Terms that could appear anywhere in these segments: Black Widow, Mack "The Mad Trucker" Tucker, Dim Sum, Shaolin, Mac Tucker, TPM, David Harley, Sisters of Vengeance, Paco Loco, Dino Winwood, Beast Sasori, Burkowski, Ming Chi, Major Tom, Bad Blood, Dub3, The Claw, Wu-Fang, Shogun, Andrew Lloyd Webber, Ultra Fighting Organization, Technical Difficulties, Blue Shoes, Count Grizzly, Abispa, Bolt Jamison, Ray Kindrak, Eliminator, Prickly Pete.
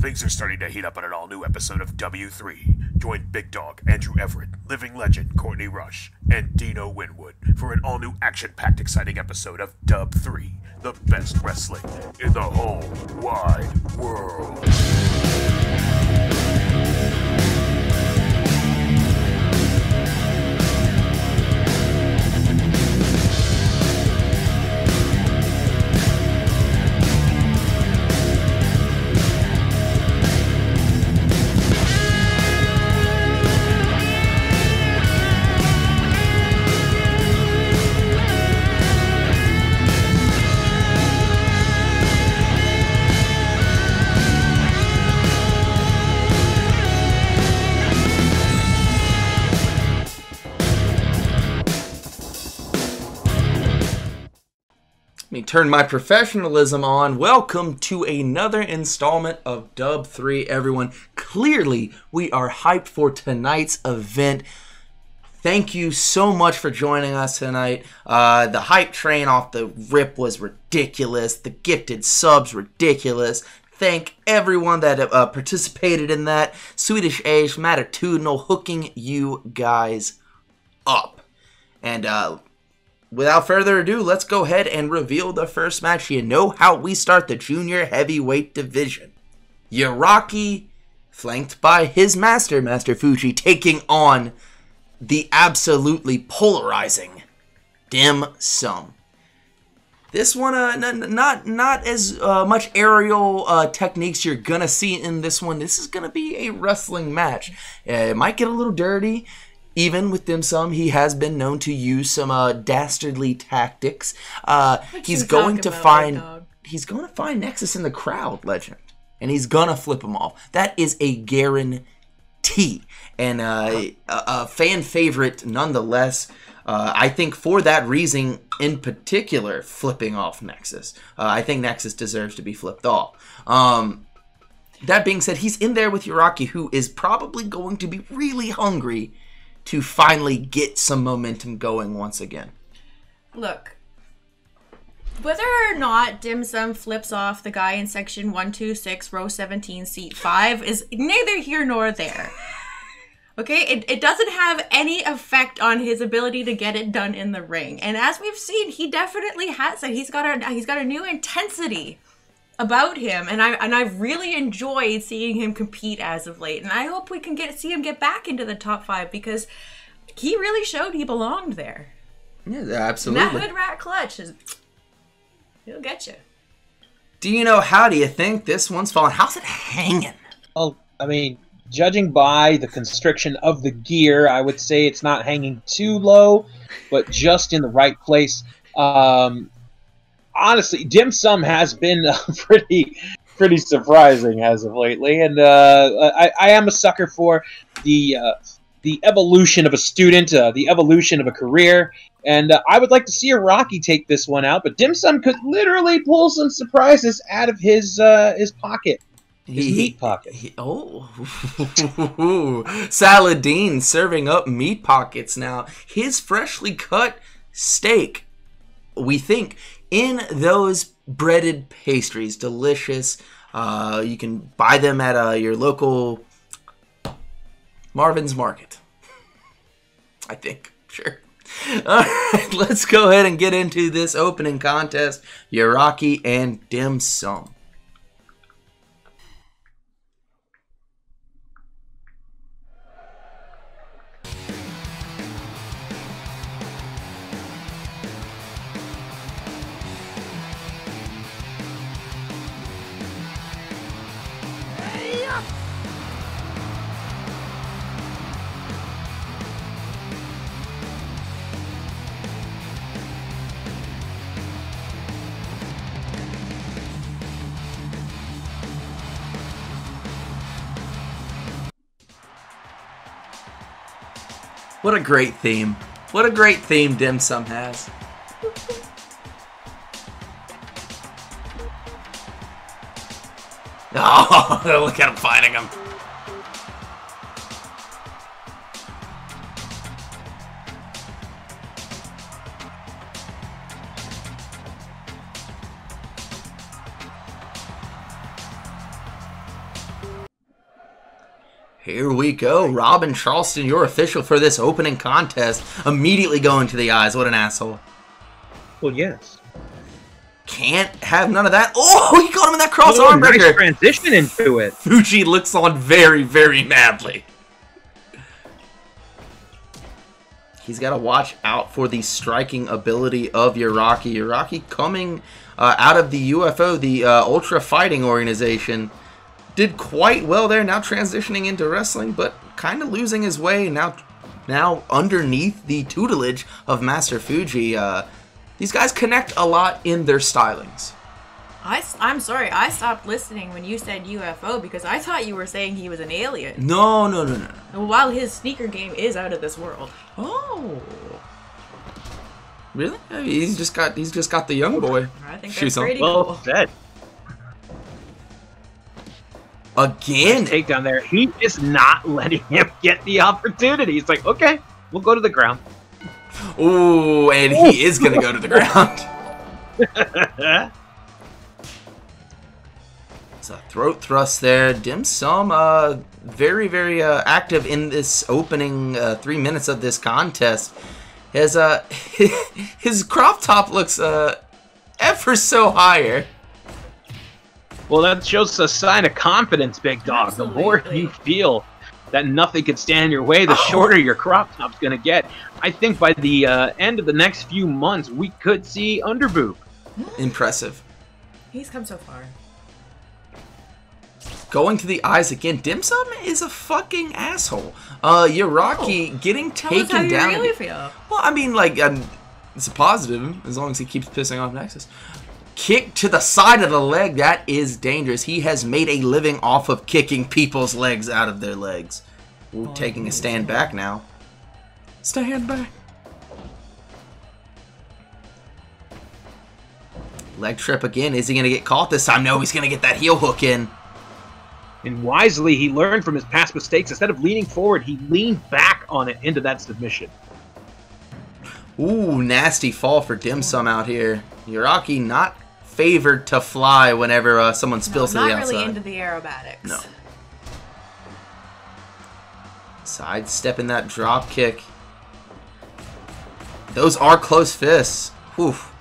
Things are starting to heat up on an all-new episode of W3. Join Big Dog, Andrew Everett, Living Legend, Courtney Rush, and Dino Winwood for an all-new action-packed exciting episode of Dub3, the best wrestling in the whole wide world. Turn my professionalism on. Welcome to another installment of Dub 3, everyone. Clearly, we are hyped for tonight's event. Thank you so much for joining us tonight. The hype train off the rip was ridiculous. The gifted subs, ridiculous. Thank everyone that participated in that. Swedish Age, Matitudinal, hooking you guys up. And, without further ado, let's go ahead and reveal the first match. You know how we start the junior heavyweight division. Uraki, flanked by his master, Master Fuji, taking on the absolutely polarizing Dim Sum. This one, not as much aerial techniques you're going to see in this one. This is going to be a wrestling match. It might get a little dirty. Even with Dim Sum, he has been known to use some dastardly tactics. He's going to find Nexus in the crowd, Legend, and he's going to flip him off. That is a guarantee, and a fan favorite nonetheless. I think for that reason in particular, flipping off Nexus. I think Nexus deserves to be flipped off. That being said, he's in there with Uraki, who is probably going to be really hungry to finally get some momentum going once again. Look, whether or not Dim Sum flips off the guy in section 126, row 17, seat 5 is neither here nor there. Okay, it doesn't have any effect on his ability to get it done in the ring. And as we've seen, he definitely has it. He's got a new intensity about him, and I've really enjoyed seeing him compete as of late, and I hope we can see him get back into the top 5 because he really showed he belonged there. Yeah, absolutely. And that hood rat clutch is, he'll get you. Do you know how do you think this one's falling? How's it hanging? Well, I mean, judging by the constriction of the gear, I would say it's not hanging too low, but just in the right place. Honestly, Dim Sum has been pretty surprising as of lately, and I am a sucker for the evolution of a student, the evolution of a career, and I would like to see Uraki take this one out, but Dim Sum could literally pull some surprises out of his pocket. His meat pocket. Saladin serving up meat pockets now. His freshly cut steak, we think, in those breaded pastries, delicious. You can buy them at your local Marvin's Market, I think. Sure. All right, let's go ahead and get into this opening contest, Uraki and Dim Sum. What a great theme. What a great theme Dim Sum has. Oh, look at him fighting him. Here we go. Robin Charleston, your official for this opening contest. Immediately going to the eyes. What an asshole. Well, yes. Can't have none of that. Oh, he caught him in that cross arm breaker. Nice transition into it. Fuji looks on very, very madly. He's got to watch out for the striking ability of Uraki. Uraki coming out of the UFO, the Ultra Fighting Organization. Did quite well there, now transitioning into wrestling, but kind of losing his way now underneath the tutelage of Master Fuji. These guys connect a lot in their stylings. I'm sorry, I stopped listening when you said UFO because I thought you were saying he was an alien. No, no, no, no. While his sneaker game is out of this world. Oh. Really? I mean, he's just got the young boy. I think that's pretty cool. Well, again, nice takedown there. He is not letting him get the opportunity. He's like, okay, we'll go to the ground. Ooh, and he is gonna go to the ground. It's a throat thrust there. Dim Sum, very, very active in this opening 3 minutes of this contest. His crop top looks ever so higher. Well, that shows a sign of confidence, big dog. Absolutely. The more you feel that nothing could stand your way, the shorter your crop top's gonna get. I think by the end of the next few months, we could see underboob. Impressive. He's come so far. Going to the eyes again. Dim Sum is a fucking asshole. Uraki getting taken down. How you really feel. Well, I mean, like, it's a positive as long as he keeps pissing off Nexus. Kick to the side of the leg. That is dangerous. He has made a living off of kicking people's legs out of their legs. We're taking a stand back now. Stand back. Leg trip again. Is he going to get caught this time? No, he's going to get that heel hook in. And wisely, he learned from his past mistakes. Instead of leaning forward, he leaned back on it into that submission. Ooh, nasty fall for Dim Sum out here. Uraki not favored to fly whenever someone spills to the outside. Not really into the aerobatics. No. Sidestepping that drop kick. Those are close fists. Oof.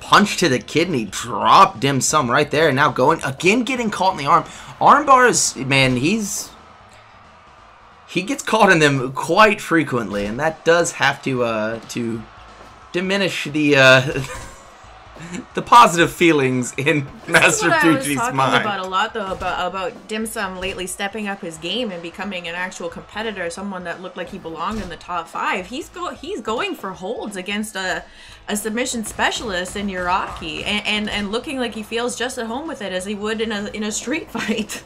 Punch to the kidney, drop Dim Sum right there. Now going again, getting caught in the arm. Arm bars, man, he gets caught in them quite frequently, and that does have to diminish the the positive feelings in Master Fuji's mind. I was talking about a lot though about Dim Sum lately stepping up his game and becoming an actual competitor, someone that looked like he belonged in the top five. He's going for holds against a submission specialist in Uraki and looking like he feels just at home with it as he would in a street fight.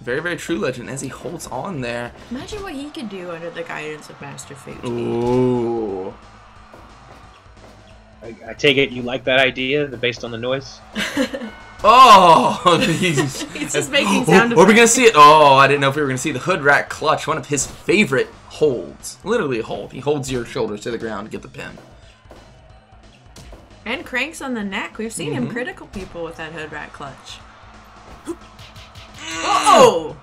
Very, very true, Legend, as he holds on there. Imagine what he could do under the guidance of Master Fuji. Ooh. I take it you like that idea, based on the noise? Oh! He's just making sound effects. Are we going to see it? Oh, I didn't know if we were going to see the hood rack clutch, one of his favorite holds. Literally a hold. He holds your shoulders to the ground to get the pin. And cranks on the neck. We've seen him critical people with that hood rack clutch. Oh!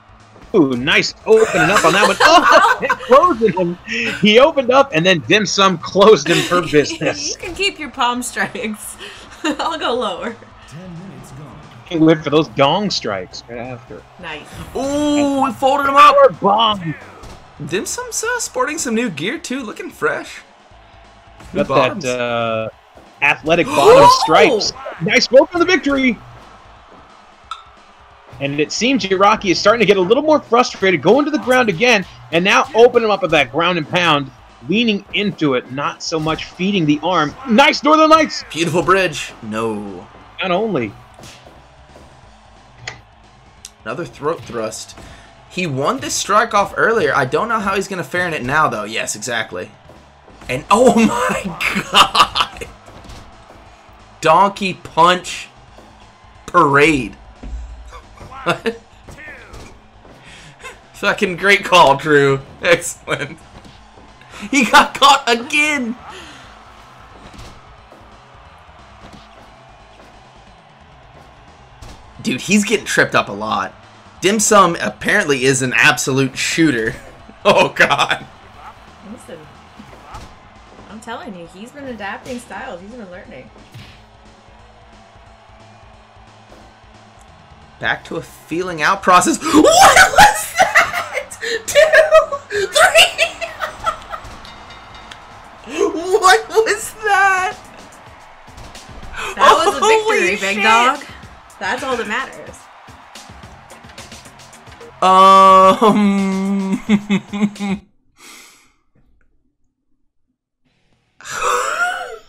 Ooh, nice opening up on that one. Oh, closing him. He opened up, and then Dim Sum closed him for business. You can keep your palm strikes. I'll go lower. 10 minutes gone. You can live for those gong strikes right after. Nice. Ooh, we folded him up. Bomb. Dim Sum's sporting some new gear, too. Looking fresh. Got that athletic bottom stripes. Nice rope for the victory. And it seems Uraki is starting to get a little more frustrated, going to the ground again, and now open him up with that ground and pound, leaning into it, not so much feeding the arm. Nice Northern Lights! Beautiful bridge. No. Not only. Another throat thrust. He won this strike off earlier. I don't know how he's going to fare in it now, though. Yes, exactly. And oh my god! Donkey punch parade. What? Fucking great call, Drew. Excellent. He got caught again. Dude, he's getting tripped up a lot. Dim Sum apparently is an absolute shooter. Oh, God. Listen, I'm telling you, he's been adapting styles. He's been learning. Back to a feeling out process. What was that? 2, 3. What was that? That was a victory, big dog. That's all that matters.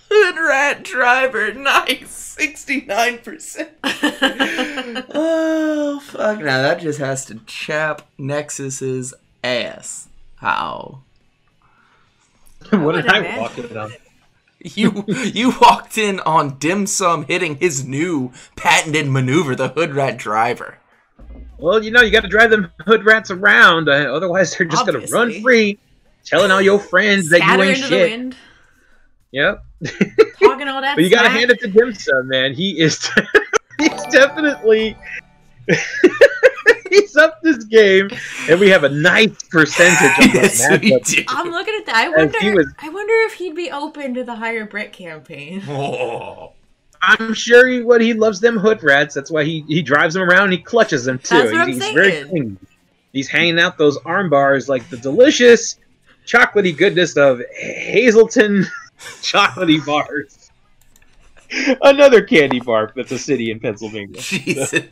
Hood rat driver, nice, 69%. Oh fuck! Now that just has to chap Nexus's ass. How? What did I walk in on? You walked in on Dim Sum hitting his new patented maneuver, the hood rat driver. Well, you know, you got to drive them hood rats around, otherwise they're just going to run free, telling all your friends that you ain't shit. Scatter into the wind. Yep. Talking all that. But you got to hand it to Dim Sum, man. He is he's definitely he's up this game, and we have a nice percentage of that matchup. I'm looking at that. I wonder if he'd be open to the higher Brit campaign. Oh. I'm sure he loves them hood rats. That's why he drives them around and he clutches them too. That's what I'm thinking. Very clean. He's hanging out those arm bars like the delicious chocolatey goodness of Hazleton chocolatey bars. Another candy bar that's a city in Pennsylvania. Jesus.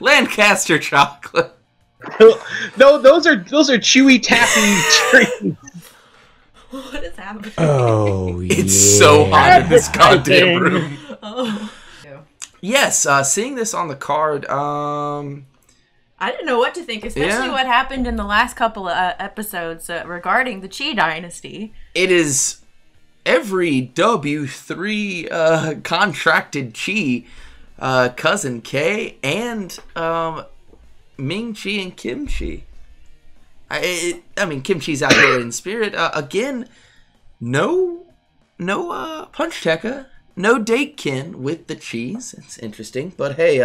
Lancaster chocolate. No, those are chewy taffy treats. What is happening? Oh, yeah. It's so hot in this goddamn room. Oh. Yes, seeing this on the card, I didn't know what to think, especially what happened in the last couple of episodes regarding the Chi Dynasty. It is every W3 contracted Chi, Cousin K, and Ming Chi and Kim Chi. I mean, Kim Chi's out there in spirit. Again, no Puchteca, no Datekin with the cheese. It's interesting. But hey,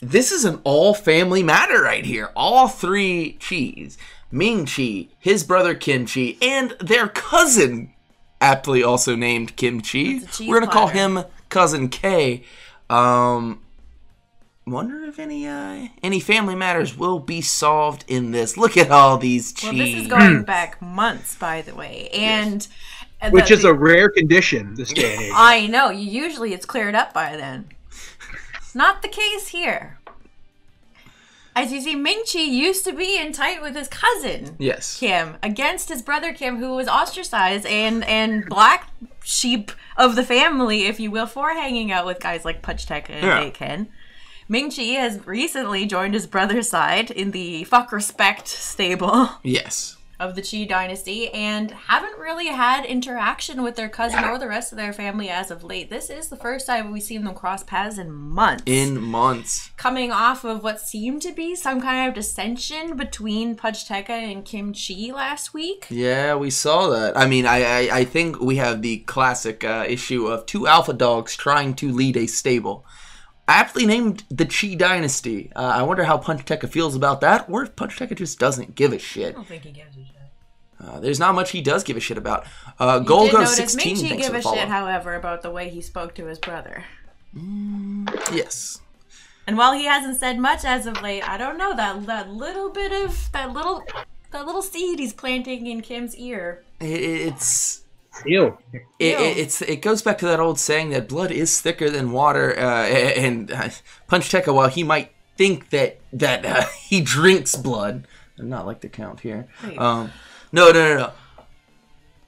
this is an all-family matter right here. All three Chis, Ming Chi, his brother Kim Chi, and their cousin, aptly also named Kim Chi. We're going to call him Cousin K. Wonder if any family matters will be solved in this. Look at all these cheese. Well, this is going back months, by the way, and yes. Which is a rare condition this day and age. I know. Usually, it's cleared up by then. It's not the case here. As you see, Ming Chi used to be in tight with his cousin, Kim, against his brother Kim, who was ostracized and black sheep of the family, if you will, for hanging out with guys like Puchteca and Datekin. Ming Chi has recently joined his brother's side in the fuck respect stable of the Chi Dynasty and haven't really had interaction with their cousin or the rest of their family as of late. This is the first time we've seen them cross paths in months. In months. Coming off of what seemed to be some kind of dissension between Puchteca and Kim Chi last week. Yeah, we saw that. I mean, I think we have the classic issue of two alpha dogs trying to lead a stable. Aptly named the Chi Dynasty. I wonder how Puchteca feels about that, or if Puchteca just doesn't give a shit. I don't think he gives a shit. There's not much he does give a shit about. Golgo16 Ming Chi give a shit, however, about the way he spoke to his brother. Yes. And while he hasn't said much as of late, I don't know that little bit of that little seed he's planting in Kim's ear. It's. Ew. It goes back to that old saying that blood is thicker than water, and Puchteca, while he might think that he drinks blood, I'm not like the count here. No.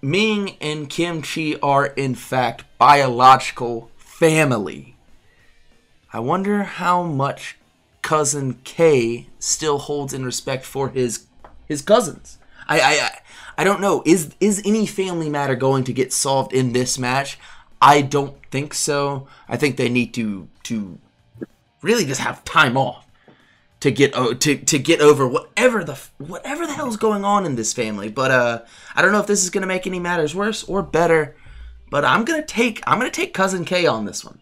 Ming and Kim Chi are, in fact, biological family. I wonder how much Cousin K still holds in respect for his cousins. I don't know. Is any family matter going to get solved in this match? I don't think so. I think they need to really just have time off to get over whatever the hell is going on in this family. But I don't know if this is going to make any matters worse or better. But I'm gonna take Cousin K on this one.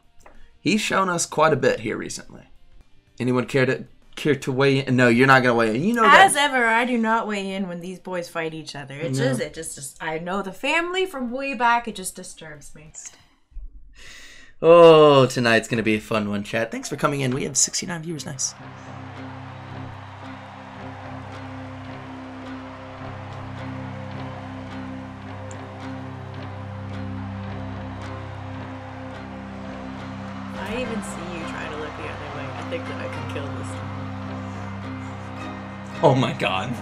He's shown us quite a bit here recently. Anyone care to weigh in? No, you're not going to weigh in. You know that. As ever, I do not weigh in when these boys fight each other. It's just, I know the family from way back. It just disturbs me. Oh, tonight's going to be a fun one, chat. Thanks for coming in. We have 69 viewers. Nice. I even see you try to look the other way. I think that I could kill this one. Oh my god.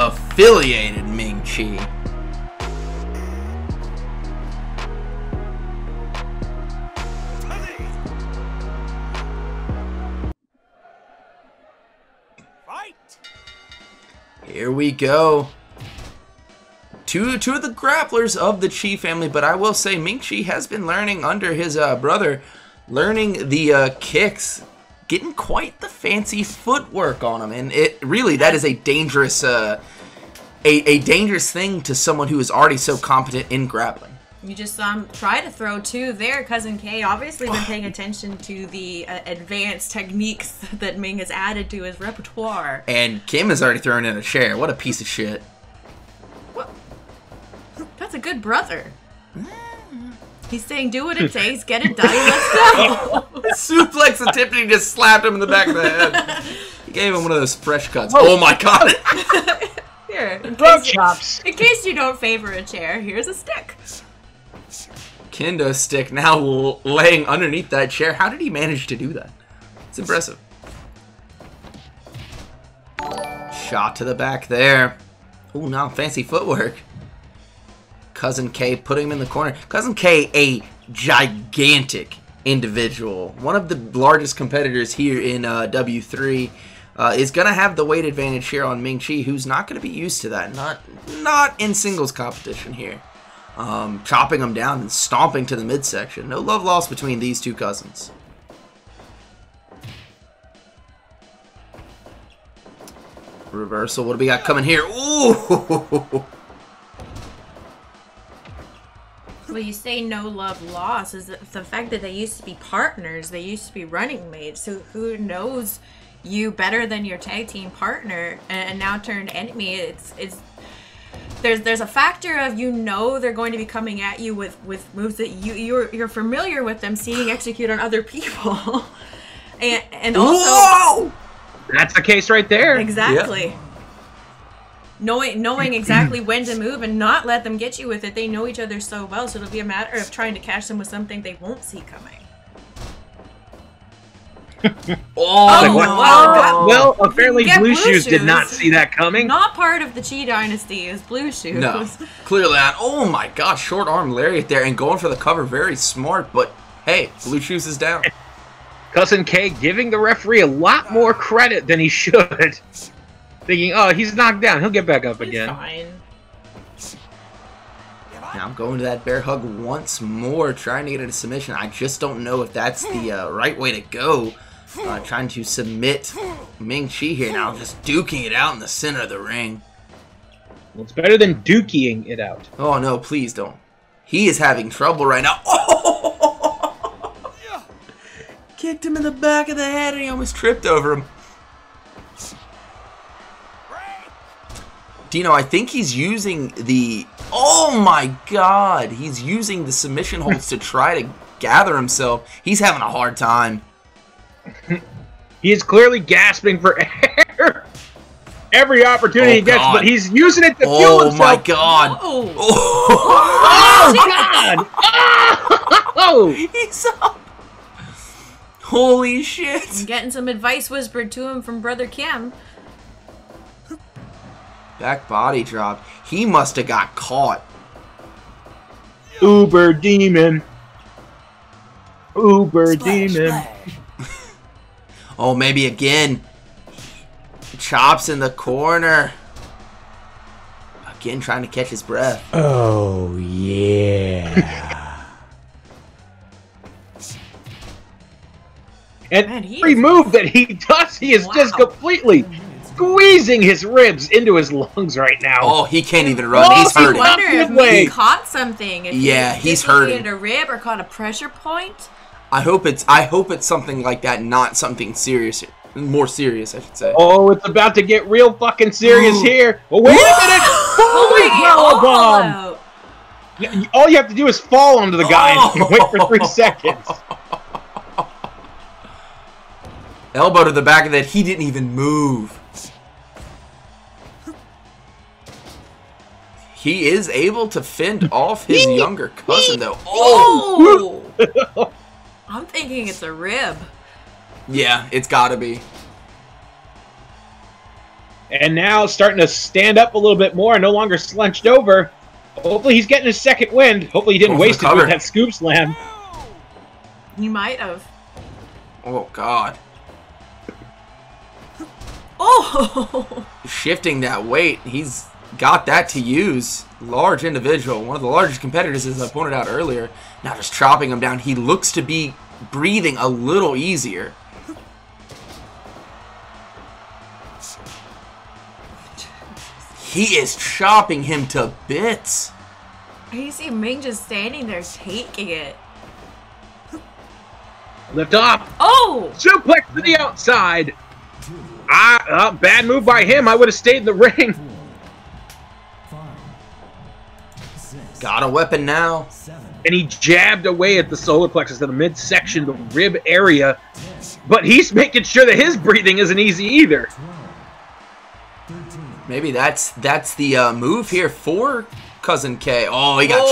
Affiliated Ming Chi. Fight. Here we go. Two of the grapplers of the Chi family, but I will say Ming Chi has been learning under his brother, learning the kicks, getting quite the fancy footwork on him, and it really, that is a dangerous dangerous thing to someone who is already so competent in grappling. You just saw him try to throw two there. Cousin K obviously been paying attention to the advanced techniques that Ming has added to his repertoire. And Kim is already thrown in a chair. What a piece of shit. Well, that's a good brother. He's saying, do what it takes, get it done, let's go. Suplex and Tiffany just slapped him in the back of the head. He gave him one of those fresh cuts. Whoa. Oh my god. Here, in case you don't favor a chair, here's a stick. Kendo stick now laying underneath that chair. How did he manage to do that? It's impressive. Shot to the back there. Ooh, now fancy footwork. Cousin K putting him in the corner. Cousin K, a gigantic individual. One of the largest competitors here in W3 is going to have the weight advantage here on Ming Chi, who's not going to be used to that. Not in singles competition here. Chopping him down and stomping to the midsection. No love lost between these two cousins. Reversal. What do we got coming here? Ooh! Well, you say no love lost is the fact that they used to be partners, they used to be running mates, so who knows you better than your tag team partner and now turned enemy. There's a factor of, you know, they're going to be coming at you with moves that you're familiar with them seeing execute on other people. and also, whoa! That's the case right there. Exactly. Yeah. Knowing exactly when to move and not let them get you with it. They know each other so well, so it'll be a matter of trying to catch them with something they won't see coming. Oh, wow. Well, apparently Blue Shoes did not see that coming. Not part of the Chi Dynasty is Blue Shoes. No, clearly not. Oh my gosh, short arm lariat there and going for the cover. Very smart, but hey, Blue Shoes is down. Cousin K giving the referee a lot more credit than he should. Thinking, oh, he's knocked down. He'll get back up again. He's fine. Now I'm going to that bear hug once more, trying to get into submission. I just don't know if that's the right way to go. Trying to submit Ming Chi here now, just duking it out in the center of the ring. Well, it's better than duking it out. Oh, no, please don't. He is having trouble right now. Oh! Yeah. Kicked him in the back of the head, and he almost tripped over him. Dino, I think he's using the... Oh my god! He's using the submission holds to try to gather himself. He's having a hard time. He is clearly gasping for air. Every opportunity he gets, but he's using it to fuel himself. My god. Oh. Oh, god! Oh! He's up! Holy shit! I'm getting some advice whispered to him from Brother Kim. Back body drop. He must have got caught. Uber Demon. Uber Demon. Oh, maybe again. Chops in the corner. Again, trying to catch his breath. Oh, yeah. And man, every move that he does, he is just completely squeezing his ribs into his lungs right now. Oh, he can't even run. He's hurting. I wonder if he caught something. If he's hurting. A rib or caught a pressure point. I hope it's something like that, not something serious. More serious, I should say. Oh, it's about to get real fucking serious here. Well, wait a minute! Holy cow! All you have to do is fall onto the guy and wait for 3 seconds. Elbow to the back of that. He didn't even move. He is able to fend off his younger cousin, though. Oh! I'm thinking it's a rib. Yeah, it's gotta be. And now starting to stand up a little bit more, no longer slouched over. Hopefully he's getting his second wind. Hopefully he didn't waste it with that scoop slam. You might have. Oh, God. Oh! Shifting that weight. He's got that to use. Large individual. One of the largest competitors, as I pointed out earlier. Now just chopping him down. He looks to be breathing a little easier. He is chopping him to bits. You see Ming just standing there taking it. Lift off. Oh! Suplex to the outside. Bad move by him. I would have stayed in the ring. Got a weapon now. And he jabbed away at the solar plexus in the midsection, the rib area. But he's making sure that his breathing isn't easy either. Maybe that's the move here for Cousin K. Oh, he got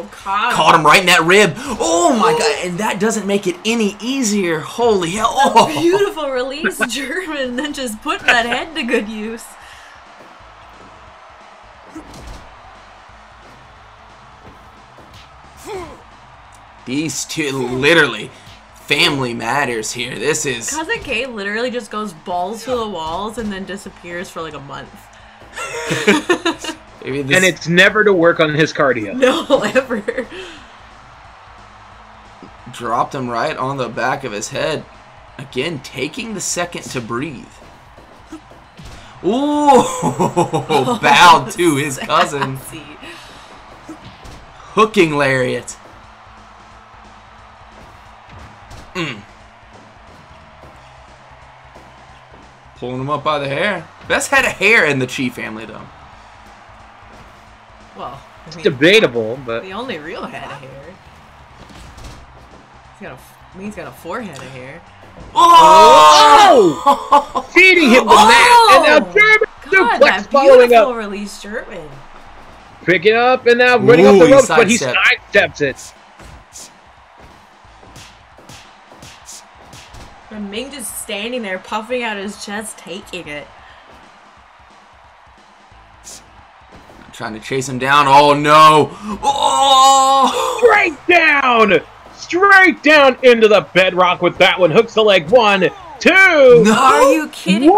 dropped. Caught him right in that rib. Oh, my God. And that doesn't make it any easier. Holy hell. Oh. Beautiful release, German. Then just putting that head to good use. These two, literally, family matters here. This is... Cousin K literally just goes balls to the walls and then disappears for like a month. Maybe this... And it's never to work on his cardio. No, ever. Dropped him right on the back of his head. Again, taking the second to breathe. Ooh! Bowed to his cousin. Hooking lariat. Pulling him up by the hair. Best had a hair in the Chi family, though. Well, it's debatable, but the only real head of hair. He's got a forehead of hair. Oh! Feeding him the mat, and now German suplex following up. Release German. Pick it up, and now running up the ropes, but he sidesteps it. And Ming just standing there, puffing out his chest, taking it. Trying to chase him down. Oh, no. Oh! Straight down. Straight down into the bedrock with that one. Hooks the leg. 1, 2. No. Are you kidding me?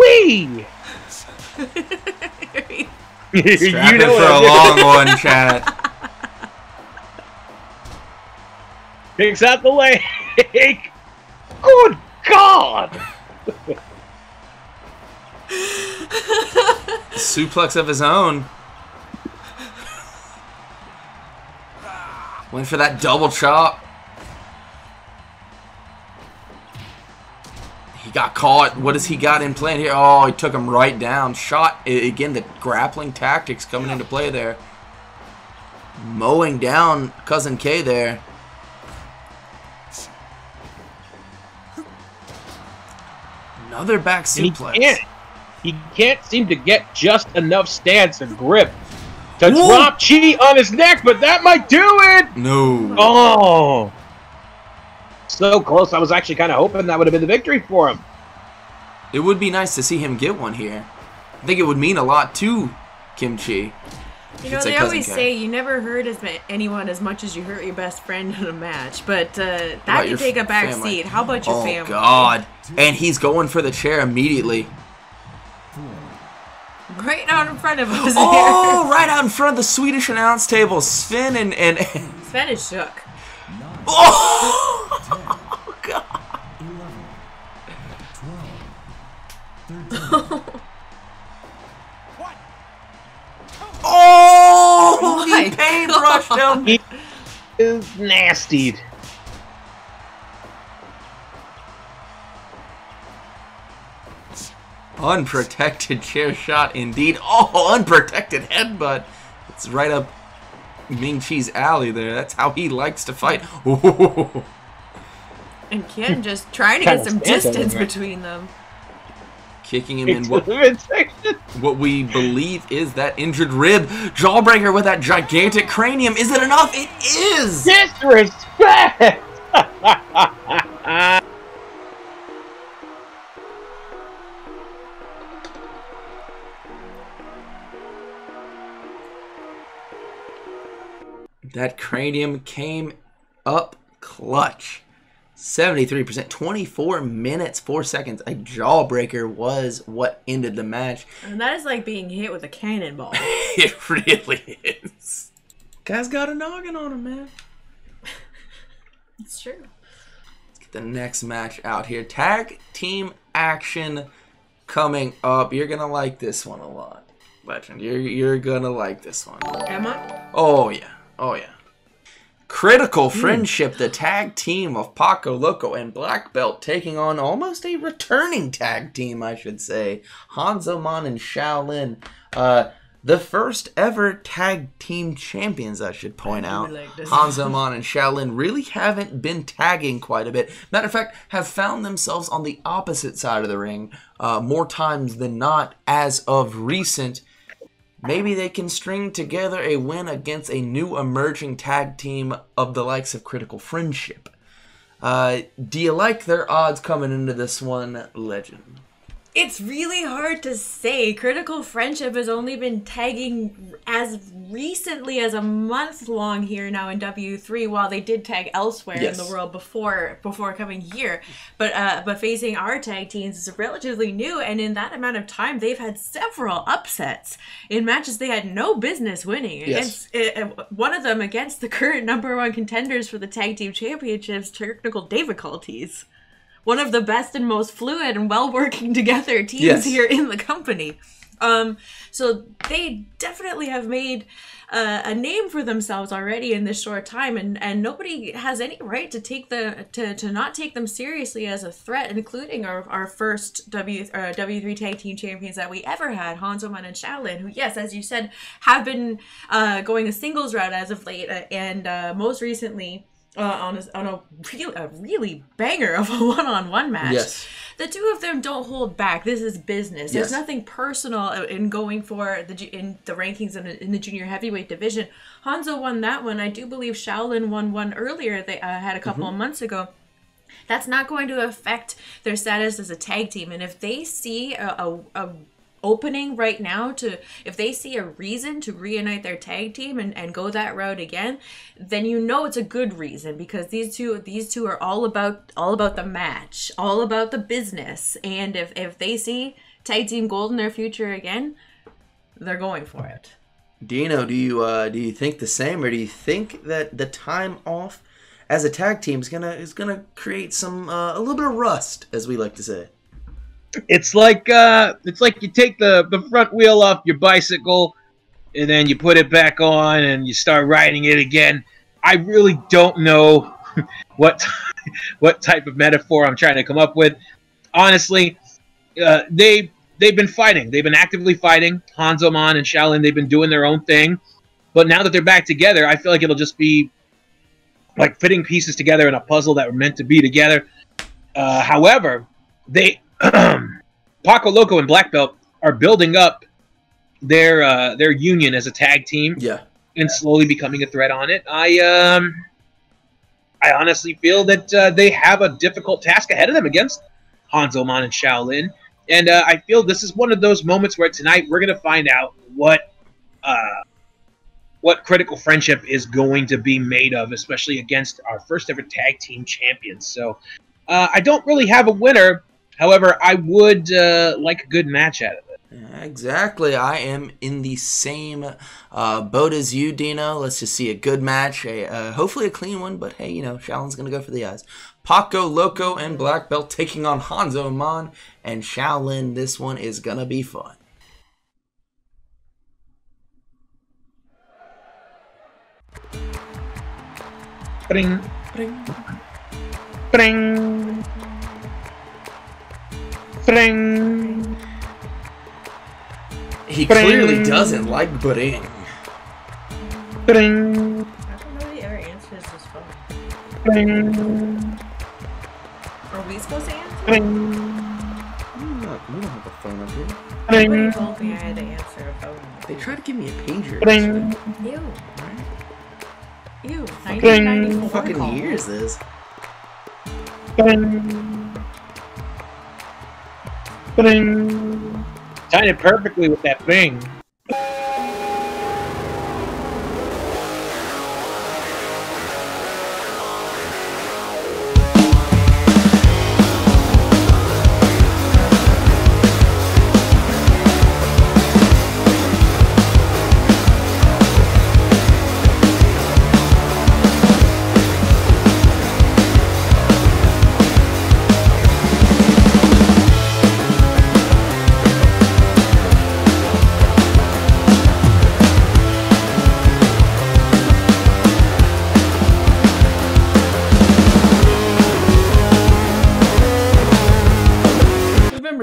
Wee. Strap in for a long one, chat. Picks out the leg. Good God! Suplex of his own. Went for that double chop. He got caught. What does he got in plan here? Oh, he took him right down. Shot. Again, the grappling tactics coming into play there. Mowing down Cousin K there. Another back suplex. He can't seem to get just enough stance and grip to drop Chi on his neck, but that might do it! No. Oh. So close. I was actually kind of hoping that would have been the victory for him. It would be nice to see him get one here. I think it would mean a lot to Kim Chi. You know, they always say you never hurt as anyone as much as you hurt your best friend in a match, but that can take a back seat. How about your family? Oh, God. And he's going for the chair immediately. Right out in front of us. Oh, here. Right out in front of the Swedish announce table. Sven and Sven is shook. Oh, God. 11, 12, 13. Oh, he paintbrushed him. He is nastied. Unprotected chair shot indeed. Oh, unprotected headbutt. It's right up Ming Chi's alley there. That's how he likes to fight. Ooh. And Kim just trying to get some distance between them. Kicking him in what we believe is that injured rib. Jawbreaker with that gigantic cranium. Is it enough? It is! Disrespect! That cranium came up clutch. 73%, 24 minutes, 4 seconds. A jawbreaker was what ended the match. And that is like being hit with a cannonball. It really is. Guy's got a noggin on him, man. It's true. Let's get the next match out here. Tag team action coming up. You're going to like this one a lot, Legend. You're going to like this one. Am I? Oh, yeah. Oh, yeah. Critical Friendship, the tag team of Paco Loco and Black Belt, taking on almost a returning tag team, I should say. Hanzo Mon and Shaolin, the first ever tag team champions, I should point out. Like Hanzo Mon and Shaolin really haven't been tagging quite a bit. Matter of fact, have found themselves on the opposite side of the ring more times than not as of recent. Maybe they can string together a win against a new emerging tag team of the likes of Critical Friendship. Do you like their odds coming into this one, Legend? It's really hard to say. Critical Friendship has only been tagging as recently as a month long here now in W3, while they did tag elsewhere in the world before coming here. But facing our tag teams is relatively new, and in that amount of time, they've had several upsets in matches they had no business winning. One of them against the current #1 contenders for the tag team championships, Technical Difficulties. One of the best and most fluid and well-working together teams here in the company. So they definitely have made a name for themselves already in this short time, and nobody has any right to take to not take them seriously as a threat, including our first W3 tag team champions that we ever had, Hanzo Mon and Shaolin, who, yes, as you said, have been going a singles route as of late, and most recently... on a really banger of a one-on-one match. The two of them don't hold back. This is business. There's nothing personal in going for the rankings in the junior heavyweight division. Hanzo won that one. I do believe Shaolin won one earlier. They had a couple of months ago. That's not going to affect their status as a tag team. And if they see a opening right now to, if they see a reason to reunite their tag team and go that route again, then you know it's a good reason, because these two are all about the match, all about the business. And if they see tag team gold in their future again, they're going for it. Dino, do you think the same, or do you think that the time off as a tag team is gonna create some a little bit of rust, as we like to say? It's like you take the front wheel off your bicycle, and then you put it back on, and you start riding it again. I really don't know what type of metaphor I'm trying to come up with. Honestly, they've been fighting. They've been actively fighting. Hanzo Mon and Shaolin, they've been doing their own thing. But now that they're back together, I feel like it'll just be like fitting pieces together in a puzzle that were meant to be together. However, they... Paco Loco and Black Belt are building up their union as a tag team, and slowly becoming a threat on it. I honestly feel that they have a difficult task ahead of them against Hanzo Mon and Shaolin, and I feel this is one of those moments where tonight we're gonna find out what Critical Friendship is going to be made of, especially against our first ever tag team champions. So I don't really have a winner. However, I would like a good match out of it. Yeah, exactly. I am in the same boat as you, Dino. Let's just see a good match, hopefully a clean one, but hey, you know, Shaolin's going to go for the eyes. Paco Loco and Black Belt taking on Hanzo Mon and Shaolin. This one is going to be fun. Bring, bring, bring, bring. He clearly doesn't like bring. Bring. How come nobody ever answers this phone? Bring. Are we supposed to answer? Bring. We don't have a phone up here. Bring. Nobody told me I had to answer a phone. They tried to give me a pager. Bring. Ew. Ew, 1994 fucking call. Years is. Bling. Bling. Tied it perfectly with that thing.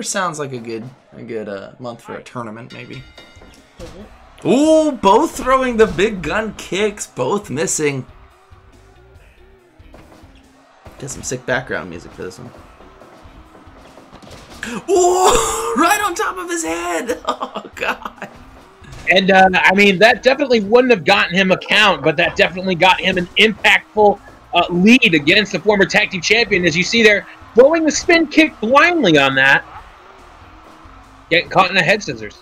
Sounds like a good month for a tournament, maybe. Ooh, both throwing the big gun kicks, both missing. Get some sick background music for this one. Ooh, right on top of his head. Oh god. And I mean, that definitely wouldn't have gotten him a count, but that definitely got him an impactful lead against the former tag team champion. As you see there, throwing the spin kick blindly on that. Getting caught in the head scissors.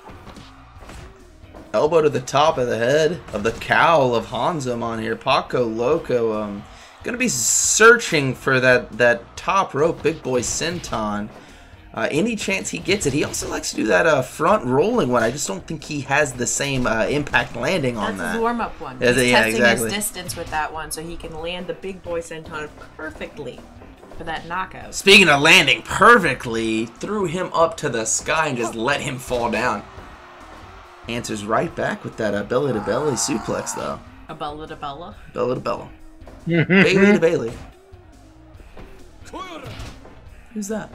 Elbow to the top of the head of the cowl of Hanzo Mon here. Paco Loco gonna be searching for that top rope big boy senton. Any chance he gets it. He also likes to do that front rolling one. I just don't think he has the same impact landing on that. That's his warm-up one. He's testing his distance with that one so he can land the big boy senton perfectly for that knockout. Speaking of landing perfectly, threw him up to the sky and just let him fall down. Answers right back with that belly-to-belly suplex, though. A belly-to-belly? Belly-to-belly. Bailey-to-Bailey. Who's that?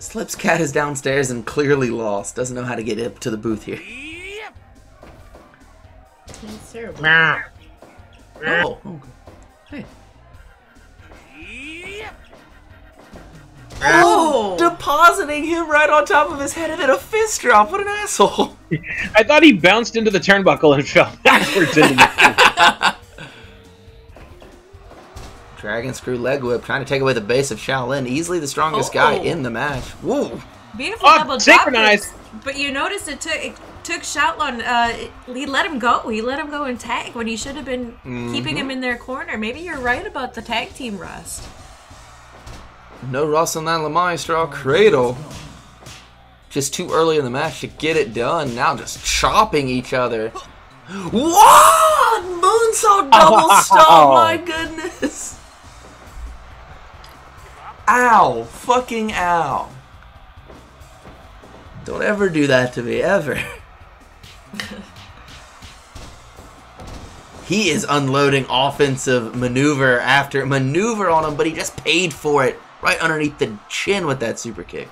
Slips Cat is downstairs and clearly lost. Doesn't know how to get up to the booth here. Yep. That's terrible. Nah. Oh, okay. Hey. Oh, depositing him right on top of his head and then a fist drop. What an asshole. I thought he bounced into the turnbuckle and fell backwards into the Dragon Screw Leg Whip, trying to take away the base of Shaolin. Easily the strongest guy in the match. Whoa. Beautiful double synchronized. But you notice it took Shaolin, he let him go. He let him go and tag when he should have been keeping him in their corner. Maybe you're right about the tag team rust. No rust on that Lamai Straw Cradle. Just too early in the match to get it done. Now just chopping each other. What? Moonsault double stomp, my goodness. Ow. Fucking ow. Don't ever do that to me, ever. He is unloading offensive maneuver after maneuver on him, but he just paid for it right underneath the chin with that super kick.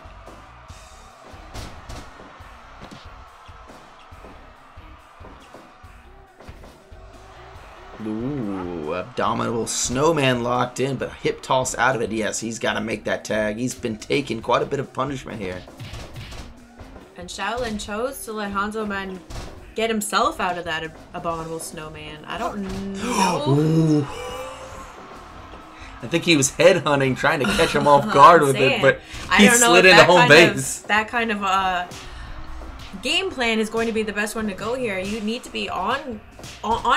Ooh, abdominal snowman locked in, but a hip toss out of it. Yes, he's got to make that tag. He's been taking quite a bit of punishment here. And Shaolin chose to let Hanzo Mon get himself out of that abominable snowman. I don't know. Ooh. I think he was headhunting, trying to catch him off guard with it, but he slid into home base. That kind of game plan is going to be the best one to go here. You need to be on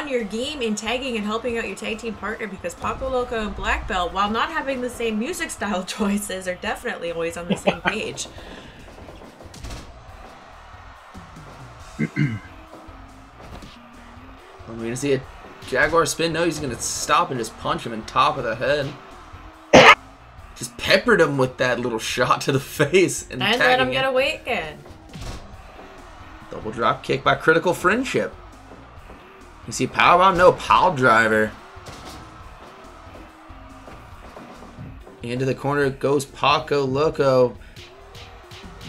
your game in tagging and helping out your tag team partner, because Paco Loco and Black Belt, while not having the same music style choices, are definitely always on the same page. I'm going to see a Jaguar spin. No, he's going to stop and just punch him in top of the head. Just peppered him with that little shot to the face. And let him get awakened. Double drop kick by Critical Friendship. You see powerbomb? No, pile driver. Into the corner goes Paco Loco.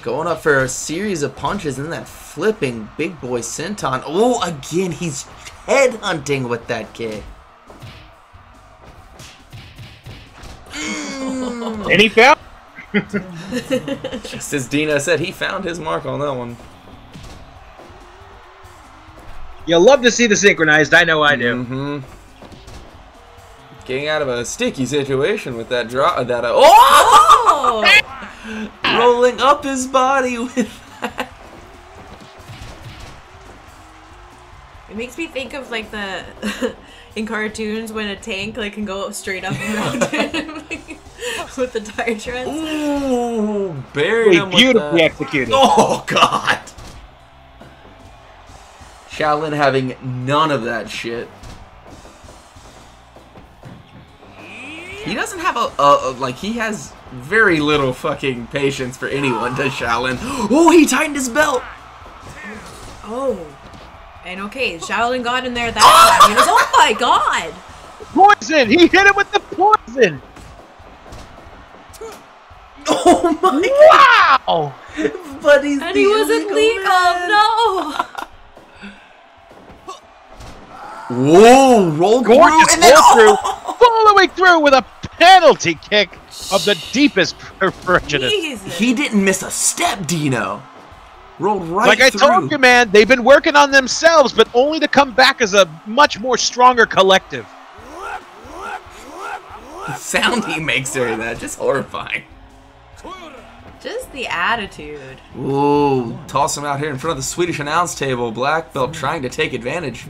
Going up for a series of punches and then that flipping big boy senton. Oh, again, he's headhunting with that kick. And he found. Just as Dina said, he found his mark on that one. You'll love to see the synchronized. I know I do. Mm-hmm. Getting out of a sticky situation with that draw. Oh! Rolling up his body with that. It makes me think of like the in cartoons when a tank like can go straight up the mountain. With the tire treads. Ooh, buried him with beautifully executed. Oh, God. Shaolin having none of that shit. He doesn't have like, he has very little fucking patience for anyone, does Shaolin? Oh, he tightened his belt! Oh. And okay, Shaolin got in there that time. He was, oh my God! Poison! He hit him with the poison! Oh my wow! God. Wow! But he's and he wasn't legal, no! Whoa! Roll gorgeous through, following through with a penalty kick of the deepest perversion. He didn't miss a step, Dino. Rolled right like through. Like I told you, man, they've been working on themselves, but only to come back as a much more stronger collective. The sound he makes during that, just horrifying. Just the attitude. Ooh, toss him out here in front of the Swedish announce table. Black Belt trying to take advantage.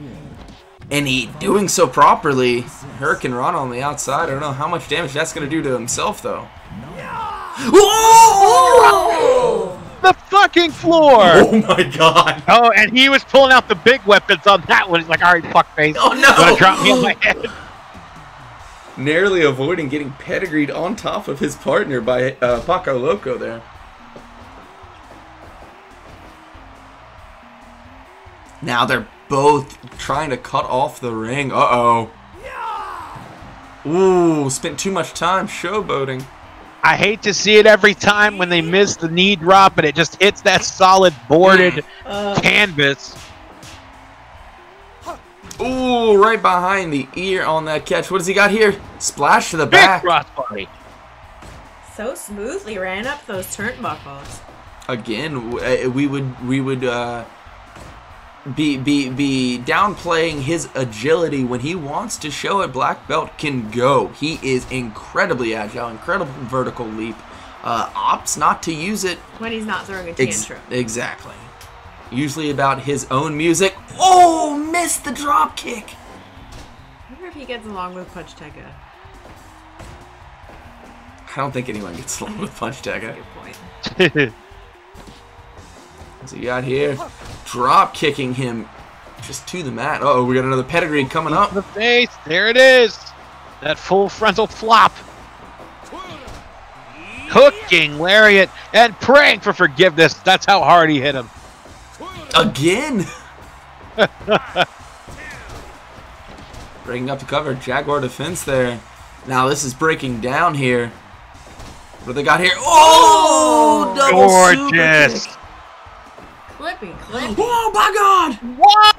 And he doing so properly. Hurricane Run on the outside. I don't know how much damage that's going to do to himself, though. Whoa! The fucking floor! Oh, my God. Oh, and he was pulling out the big weapons on that one. He's like, all right, fuckface. Oh, no. Gonna drop me in my head. Narrowly avoiding getting pedigreed on top of his partner by Paco Loco there. Now they're both trying to cut off the ring. Uh-oh. Ooh, spent too much time showboating. I hate to see it every time when they miss the knee drop and it just hits that solid boarded canvas. Ooh, right behind the ear on that catch. What does he got here? Splash to the back. Big crossbody. So smoothly ran up those turnbuckles. Again, we would be downplaying his agility when he wants to show it. Black Belt can go. He is incredibly agile, incredible vertical leap. Opts not to use it when he's not throwing a tantrum. Exactly. Usually about his own music. Oh, missed the drop kick. I wonder if he gets along with Puchteca. I don't think anyone gets along with Puchteca. That's a good point. What's he got here? Drop kicking him just to the mat. Uh oh, we got another pedigree coming up. The face. There it is. That full frontal flop. Hooking lariat and praying for forgiveness. That's how hard he hit him. Again. Breaking up the cover. Jaguar defense there. Now this is breaking down here. What do they got here? Oh, double gorgeous super kick. Clippy, clippy. Oh my God! What?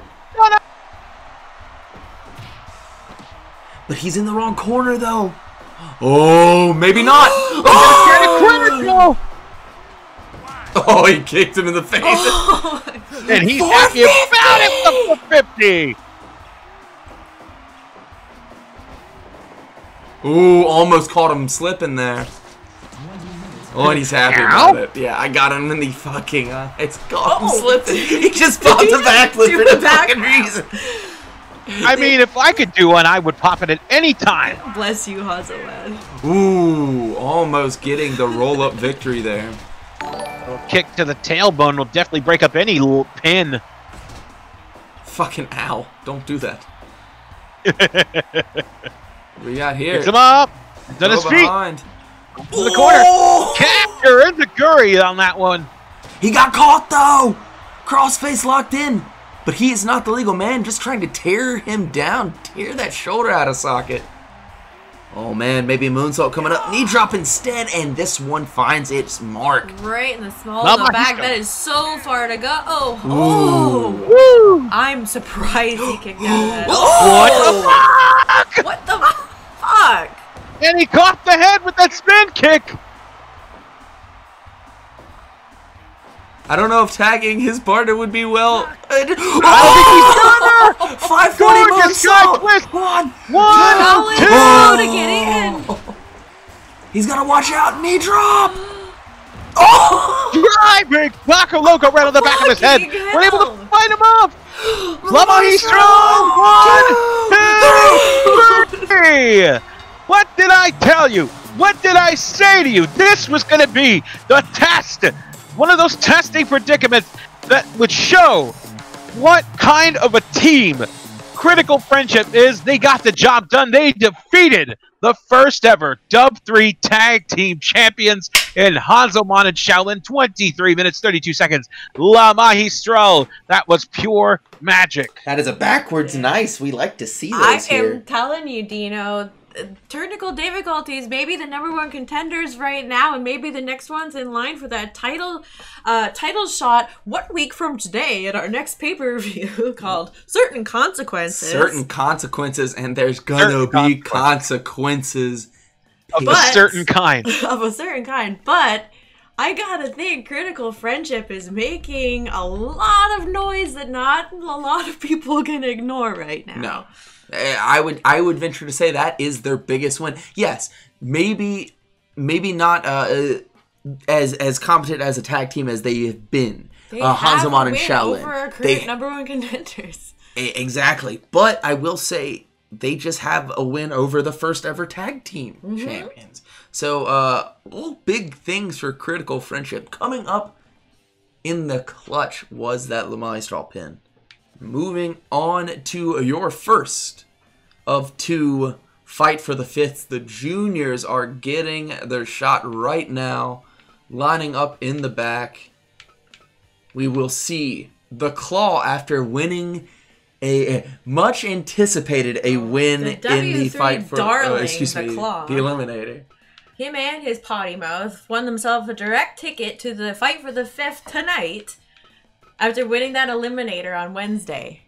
But he's in the wrong corner though. Oh, maybe not. Oh! Oh, he kicked him in the face. Oh. And he's happy about it with the 450. Ooh, almost caught him slipping there. Oh, and he's happy about it. Yeah, I got him in the fucking eye. It's gone. Oh. Slipped. He just popped a backflip for the fucking reason. I mean, if I could do one, I would pop it at any time. Bless you, Hanzo Mon. Ooh, almost getting the roll-up victory there. Kick to the tailbone will definitely break up any little pin. Fucking ow. Don't do that. What do we got here? Picks him up. Done his feet. To the corner. Oh! Capture in the curry on that one. He got caught, though. Crossface locked in. But he is not the legal man. Just trying to tear him down. Tear that shoulder out of socket. Oh, man. Maybe a moonsault coming up. Knee drop instead. And this one finds its mark. Right in the small of the back. That is so far to go. Oh. Oh. Woo. I'm surprised he kicked out of that. Oh. What the fuck? What the fuck? And he caught the head with that spin kick. I don't know if tagging his partner would be well. I don't think he's done her. 540 moonsault. One, two, to get in. He's got to watch out. Knee drop. Oh! Driving Baka Loco right on the back of his head. We're able to fight him up. Lamani Strong. 1, 2, 3. What did I tell you? What did I say to you? This was going to be the test. One of those testing predicaments that would show what kind of a team Critical Friendship is. They got the job done. They defeated the first ever W3 Tag Team Champions in Hanzo Mon and Shaolin. 23 minutes, 32 seconds. La Magistral. That was pure magic. That is a backwards nice. We like to see those here. I am telling you, Dino. Technical difficulties, maybe the #1 contenders right now, and maybe the next ones in line for that title shot 1 week from today at our next pay-per-view called Certain Consequences. Certain Consequences, and there's gonna be consequences of a certain kind. Of a certain kind, but I gotta think Critical Friendship is making a lot of noise that not a lot of people can ignore right now. No. I would venture to say that is their biggest win. Yes, maybe not as competent as a tag team as they have been. They Hanzo Mon and Shaolin. Over our current #1 contenders. Exactly, but I will say they just have a win over the first ever tag team champions. So all big things for Critical Friendship coming up in the clutch was that Lamai Straw pin. Moving on to your first of 2 Fight for the Fifths. The juniors are getting their shot right now, lining up in the back. We will see The Claw, after winning a much anticipated win in the Fight for the Claw, the Eliminator. Him and his potty mouth won themselves a direct ticket to the Fight for the Fifth tonight. After winning that Eliminator on Wednesday,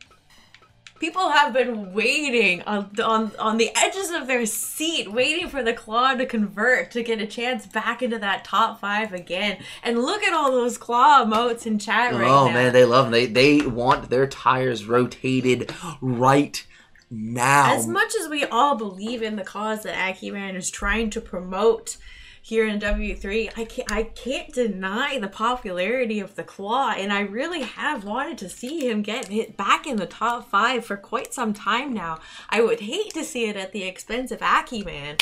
people have been waiting on the edges of their seat, waiting for The Claw to convert, to get a chance back into that top 5 again. And look at all those Claw emotes in chat right now. Oh man, they love them. They want their tires rotated right now. As much as we all believe in the cause that AKI Man is trying to promote here in W3, I can't deny the popularity of The Claw, and I really have wanted to see him get hit back in the top 5 for quite some time now. I would hate to see it at the expense of AKI Man.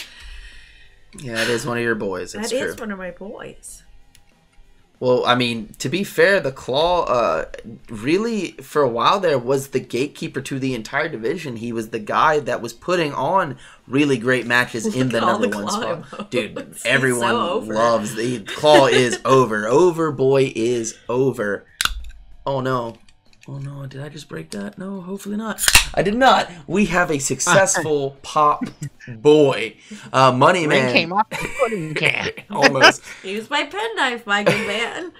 Yeah, that is one of your boys. That true. Is one of my boys. Well, I mean, to be fair, The Claw really, for a while there, was the gatekeeper to the entire division. He was the guy that was putting on really great matches in the #1 spot. Dude, everyone loves The Claw is over. Over boy is over. Oh, no. Oh, no. Did I just break that? No, hopefully not. I did not. We have a successful pop boy. Money Man. Came off almost. Use my penknife, my good man.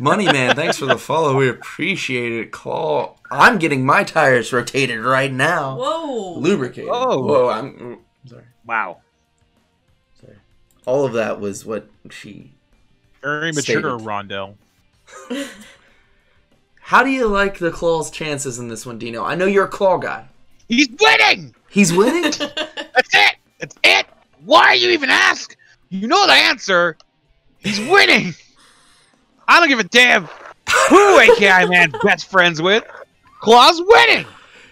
Money Man, thanks for the follow. We appreciate it. Claw, I'm getting my tires rotated right now. Whoa. Lubricated. Whoa. Whoa. I'm sorry. Wow. Sorry. All of that was what she very stated. Mature, Rondell. How do you like The Claw's chances in this one, Dino? I know you're a Claw guy. He's winning! He's winning? That's it! That's it! Why you even ask? You know the answer. He's winning! I don't give a damn who AKI Man best friends with. Claw's winning!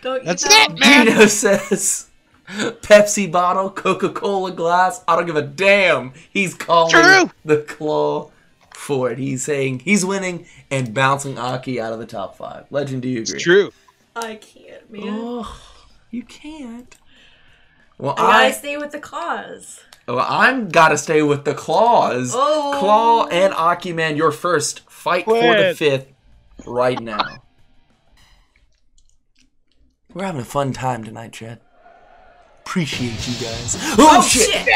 That's it, man! Gino says, Pepsi bottle, Coca-Cola glass, I don't give a damn. He's calling the Claw for it. He's saying he's winning and bouncing Aki out of the top 5. Legend, do you agree? It's true. I can't, man. Oh, you can't. Well, I stay with the Claws. Well, I'm gotta stay with the Claws. Oh. Claw and Aki Man, your first fight for the 5th right now. We're having a fun time tonight, Chad. Appreciate you guys. Oh, shit!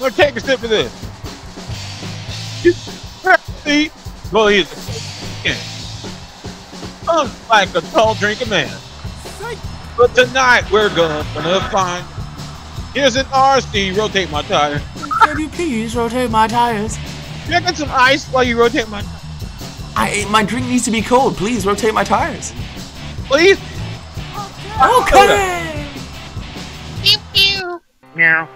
Let's take a sip of this. Well, he's like a tall drinking man. But tonight we're gonna find. Here's an RC. Rotate my tires. Can you please rotate my tires? Can I get some ice while you rotate my tires? My drink needs to be cold. Please rotate my tires. Please. Okay. Pew pew. Meow.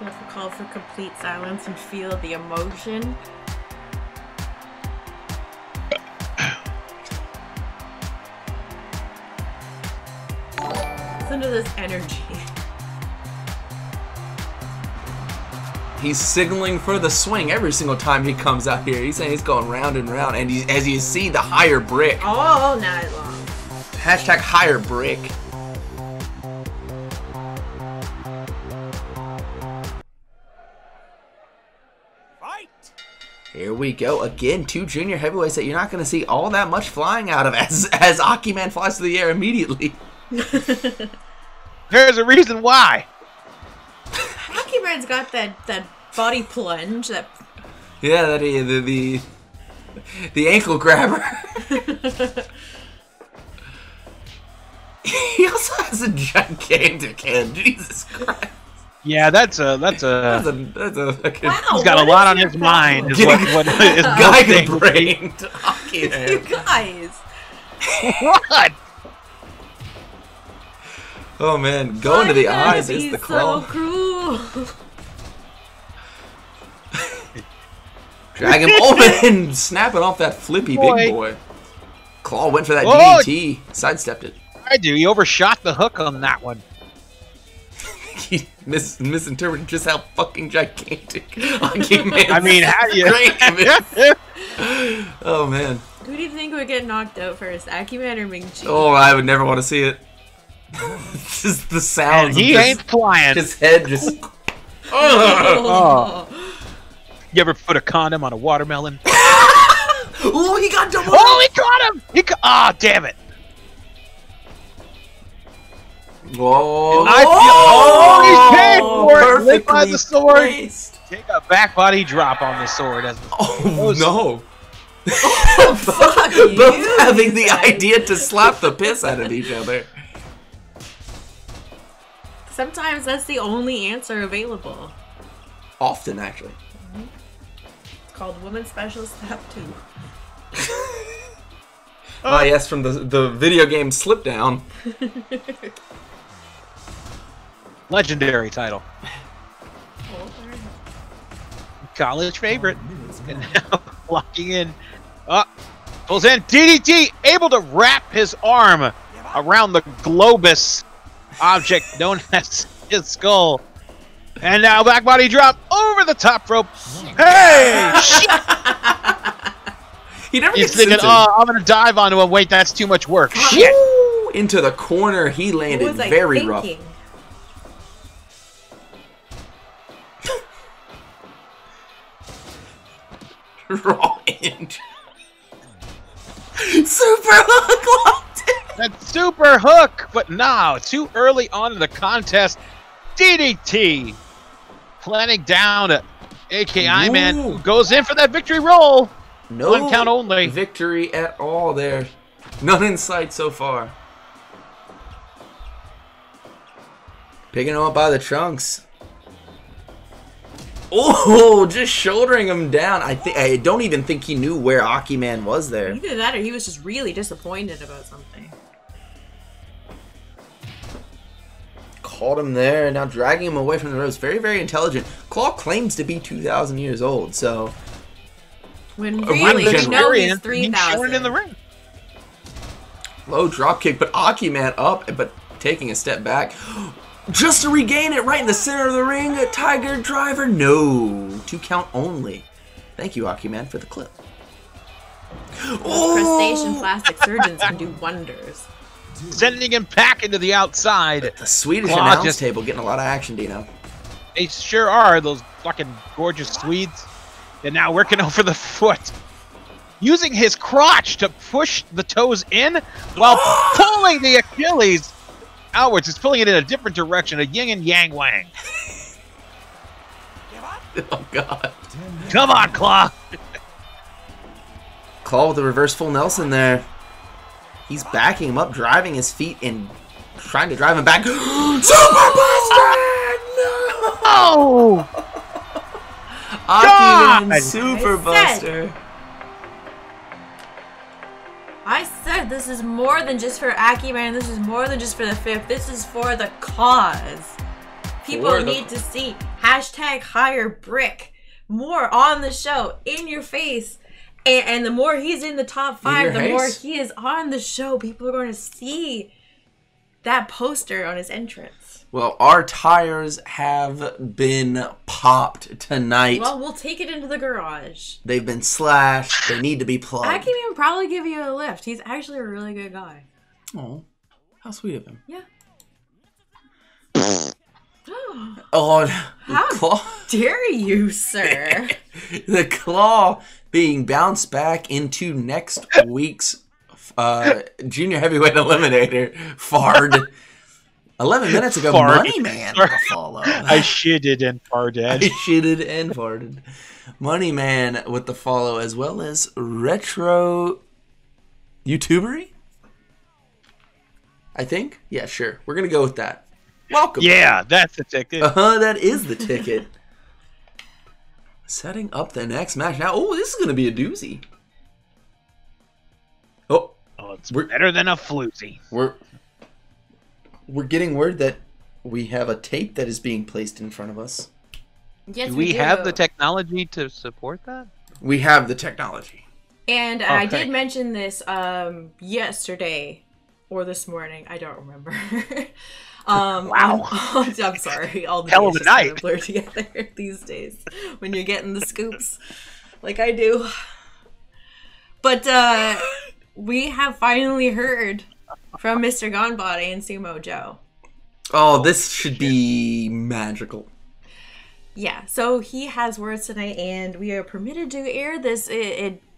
Go for call for complete silence and feel the emotion. Listen to this energy. He's signaling for the swing every single time he comes out here. He's saying he's going round and round, and he's, as you see, the higher brick. All night long. Hashtag higher brick. Fight! Here we go. Again, 2 junior heavyweights that you're not going to see all that much flying out of as Aki Man flies through the air immediately. There's a reason why. Man's got that body plunge. That the ankle grabber. He also has a gigantic head. Jesus Christ. Yeah, that's a wow, he's got a lot on his mind. Is what his guy brain. You guys. What? Oh man, going to the eyes is the Claw. So cruel. Drag him over and snap it off that flippy big boy. Claw went for that DDT, sidestepped it. I do. He overshot the hook on that one. He misinterpreted just how fucking gigantic. I mean, how do you? Oh man. Who do you think would get knocked out first, Aki Man or Ming Chi? Oh, I would never want to see it. Just the sound. And he ain't flying. His head just. Oh. You ever put a condom on a watermelon? Oh, he got double. Oh, he caught him. Ah, damn it. Whoa. Oh, he's paid for it. By the sword. Placed. Take a back body drop on the sword. As oh no. Oh, fuck you. Both having the idea to slap the piss out of each other. Sometimes that's the only answer available. Often, actually. Mm-hmm. It's called Women's Special Step 2. Oh, yes, from the video game Slip Down. Legendary title. Older. College favorite. And now locking in. Pulls in. DDT able to wrap his arm around the globus object known as his skull. And now back body drop over the top rope. Hey! Shit! He never gets thinking, oh, I'm going to dive onto him. Wait, that's too much work. Shit! Ooh, into the corner he landed very rough. Raw end. Super hook lock! That super hook, but no, too early on in the contest. DDT planning down at AKI Man, who goes in for that victory roll. No one count only. Victory at all there. None in sight so far. Picking him up by the trunks. Oh, just shouldering him down. I don't even think he knew where Aki Man was there. Either that or he was just really disappointed about something. caught him there, now dragging him away from the ropes. Very, very intelligent. Claw claims to be 2,000 years old, so... When really, you know he's 3,000. Low drop kick, but Aki Man up, but taking a step back. Just to regain it right in the center of the ring, a Tiger Driver. No, 2 count only. Thank you, Aki Man, for the clip. Crustacean plastic surgeons can do wonders. Sending him back into the outside. But the Swedish announce table getting a lot of action, Dino. They sure are, those fucking gorgeous Swedes. They're now working over the foot. Using his crotch to push the toes in while pulling the Achilles outwards. It's pulling it in a different direction, a yin and yang wang. Oh, God. Come on, Claw. Claw with the reverse full Nelson there. He's backing him up, driving his feet, and trying to drive him back. Super Buster! No! Akiman Super Buster. I said this is more than just for Akiman. This is more than just for the fifth. This is for the cause. People need to see hashtag hire Brick. More on the show, in your face. And the more he's in the top 5, the more he is on the show. People are going to see that poster on his entrance. Well, our tires have been popped tonight. Well, we'll take it into the garage. They've been slashed. They need to be plugged. I can even probably give you a lift. He's actually a really good guy. Oh, how sweet of him. Yeah. Oh, how dare you, sir? The Claw being bounced back into next week's Junior Heavyweight Eliminator. Fard. 11 minutes ago, Fard. Money Man to follow. I shitted and farted. I shitted and farted. Money Man with the follow, as well as retro YouTubery? I think? Yeah, sure. We're going to go with that. Welcome. Yeah, that's the ticket. That is the ticket. Setting up the next match now. Oh, this is going to be a doozy. Oh, it's better than a floozy. We're getting word that we have a tape that is being placed in front of us. Yes, do we have the technology to support that? We have the technology. And okay. I did mention this yesterday or this morning. I don't remember. Wow. I'm sorry. All the hell of a night. Blur together these days when you're getting the scoops like I do. But we have finally heard from Mr. Gonebody and Sumo Joe. Oh, this should be magical. Yeah, so he has words tonight, and we are permitted to air this.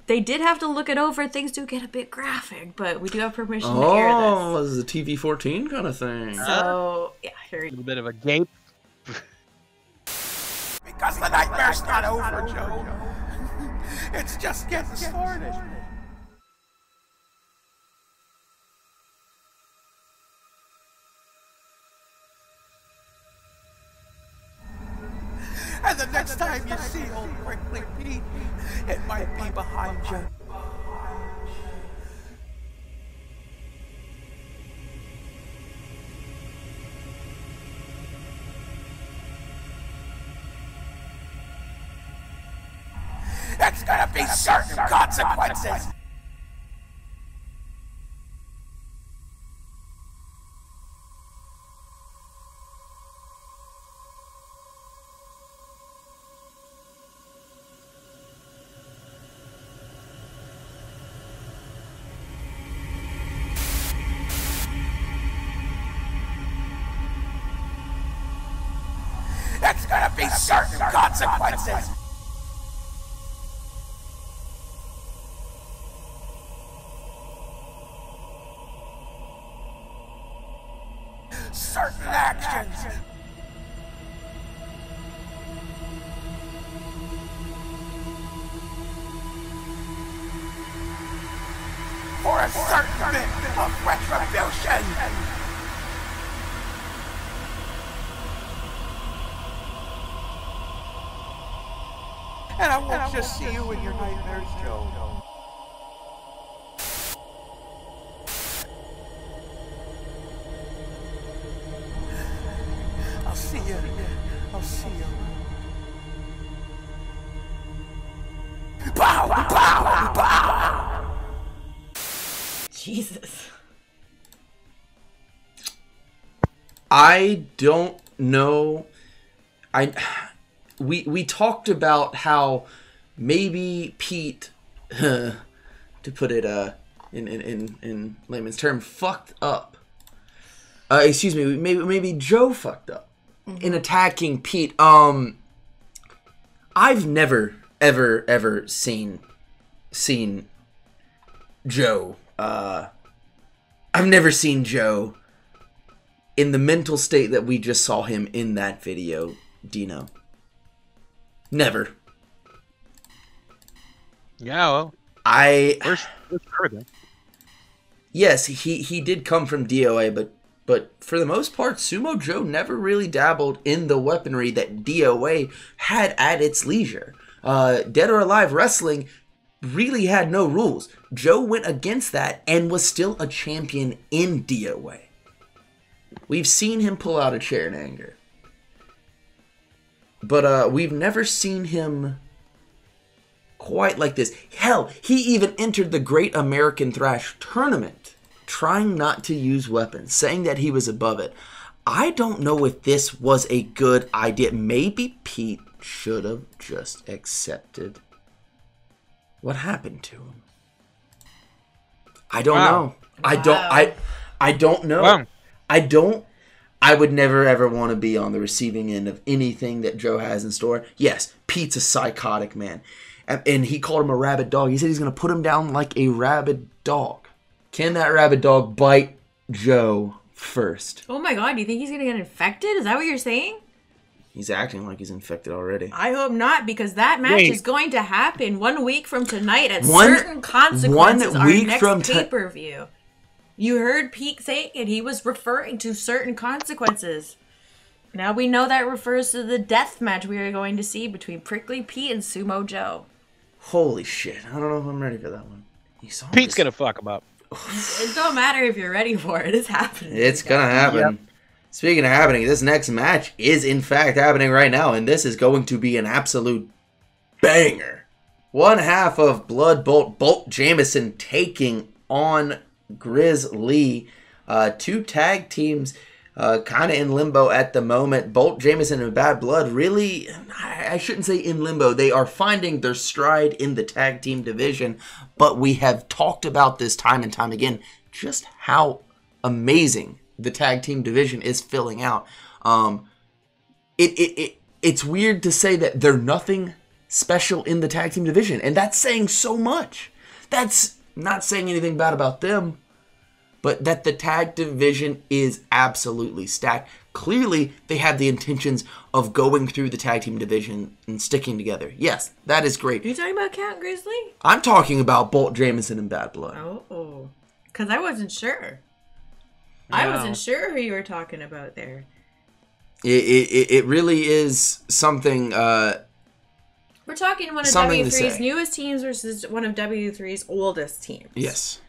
They did have to look it over. Things do get a bit graphic, but we do have permission to air this. Oh, this is a TV-14 kind of thing. So, yeah. Here we go. A little bit of a gape. Because the nightmare's not over, Joe. It's just getting started. And the next time you see old Prickly Pete, it might be behind you. It's gonna be certain consequences. Consequences. Certain actions. For a certain bit of retribution. And I won't just see you in your nightmares, Joe. I'll see you. Pow! Pow! Pow! Jesus. I don't know. We talked about how maybe Pete, to put it in layman's term, fucked up. Excuse me. Maybe Joe fucked up in attacking Pete. I've never ever seen Joe. I've never seen Joe in the mental state that we just saw him in that video, Dino. Never. Yeah, well. Yes, he did come from DOA, but for the most part, Sumo Joe never really dabbled in the weaponry that DOA had at its leisure. Dead or Alive Wrestling really had no rules. Joe went against that and was still a champion in DOA. We've seen him pull out a chair in anger. But we've never seen him quite like this. Hell, he even entered the Great American Thrash Tournament trying not to use weapons, saying that he was above it. I don't know if this was a good idea. Maybe Pete should have just accepted what happened to him. I don't know. I don't know. Wow. I would never ever want to be on the receiving end of anything that Joe has in store. Yes, Pete's a psychotic man. And he called him a rabid dog. He said he's going to put him down like a rabid dog. Can that rabid dog bite Joe first? Oh my god, do you think he's going to get infected? Is that what you're saying? He's acting like he's infected already. I hope not, because that match is going to happen 1 week from tonight at Certain Consequences, our next pay-per-view. You heard Pete saying it. He was referring to Certain Consequences. Now we know that refers to the death match we are going to see between Prickly Pete and Sumo Joe. Holy shit. I don't know if I'm ready for that one. Pete's going to fuck him up. It don't matter if you're ready for it. It's happening. It's going to happen. Yep. Speaking of happening, this next match is in fact happening right now, and this is going to be an absolute banger. One half of Blood Bolt Jamison taking on Grizz Lee, two tag teams kind of in limbo at the moment. Bolt Jamison and Bad Blood really, I shouldn't say in limbo, they are finding their stride in the tag team division, but we have talked about this time and time again, just how amazing the tag team division is filling out. It's weird to say that they're nothing special in the tag team division, and that's saying so much. That's not saying anything bad about them, but that the tag division is absolutely stacked. Clearly, they have the intentions of going through the tag team division and sticking together. Yes, that is great. Are you talking about Count Grizzly? I'm talking about Bolt Jamison and Bad Blood. Oh, because I wasn't sure. No. I wasn't sure who you were talking about there. It really is something... We're talking one of W3's newest teams versus one of W3's oldest teams. Yes.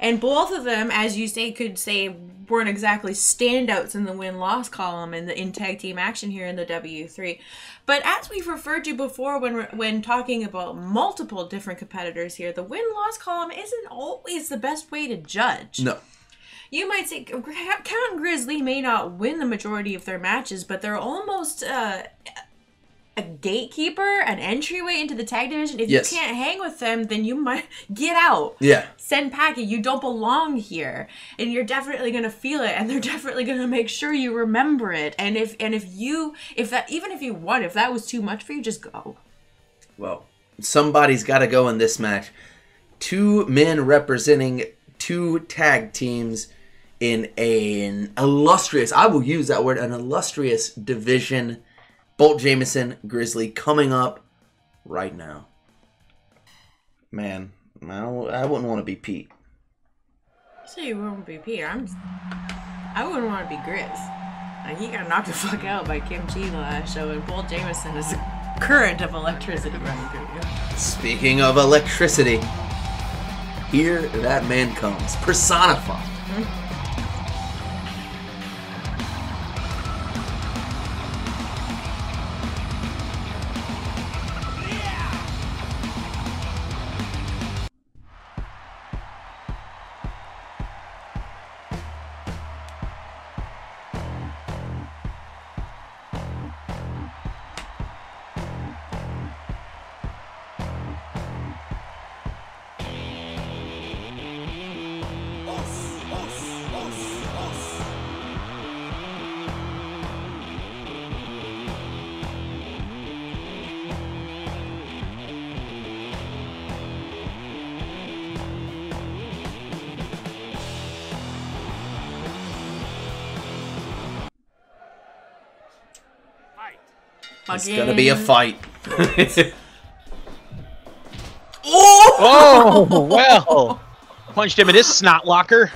And both of them, as you say, weren't exactly standouts in the win-loss column in tag team action here in the W3. But as we've referred to before when talking about multiple different competitors here, the win-loss column isn't always the best way to judge. No. You might say Count and Grizz Lee may not win the majority of their matches, but they're almost... a gatekeeper, an entryway into the tag division. If you can't hang with them, then you might get out. Yeah. Senpaki, you don't belong here. And you're definitely gonna feel it, and they're definitely gonna make sure you remember it. And if you won, if that was too much for you, just go. Well, somebody's gotta go in this match. Two men representing two tag teams in an illustrious, I will use that word, an illustrious division. Bolt Jamison, Grizzly, coming up right now. Man, I wouldn't want to be Pete. You say you wouldn't want to be Pete. I wouldn't want to be Grizz. Like, he got knocked the fuck out by Kim Chi last show, and Bolt Jamison is a current of electricity running through you. Speaking of electricity, here that man comes, personified. It's gonna be a fight. Oh, well. Punched him in his snot locker.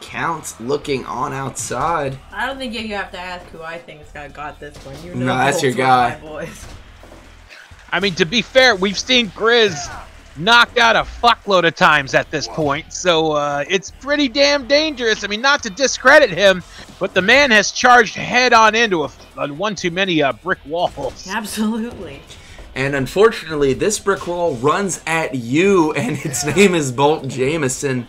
Count's looking on outside. I don't think you have to ask who I think has got this one. You know, no, that's your guy. I mean, to be fair, we've seen Grizz knocked out a fuckload of times at this point, so it's pretty damn dangerous. I mean, not to discredit him, but the man has charged head on into a one too many brick walls. Absolutely. And unfortunately, this brick wall runs at you, and its name is Bolt Jamison.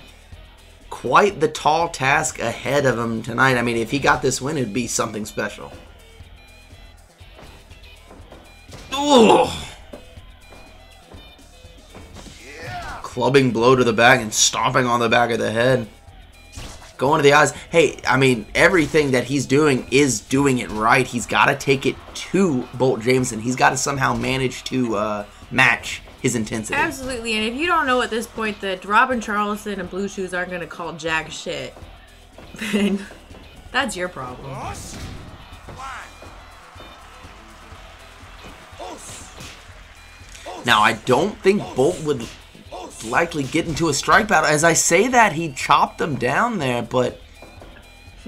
Quite the tall task ahead of him tonight. I mean, if he got this win, it'd be something special. Ooh. Yeah. Clubbing blow to the back and stomping on the back of the head. Going to the eyes. Hey, I mean, everything that he's doing is doing it right. He's got to take it to Bolt Jamison. He's got to somehow manage to match his intensity. Absolutely, and if you don't know at this point that Robin Charleston and Blue Shoes aren't going to call jack shit, then that's your problem. Now, I don't think Bolt would likely get into a strike battle. As I say that, he chopped them down there, but...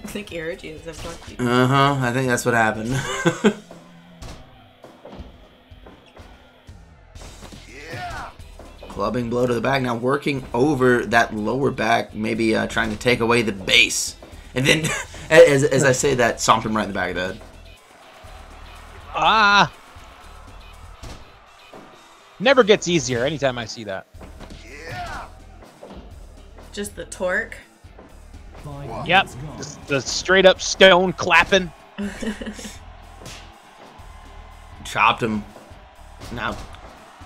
I think Uraki is a fuck you. Uh-huh, I think that's what happened. Clubbing blow to the back. Now working over that lower back, maybe trying to take away the base. And then, as I say that, stomped him right in the back of the head. Ah! Never gets easier anytime I see that. Yeah. Just the torque. Yep. The straight up stone clapping. Chopped him. Now...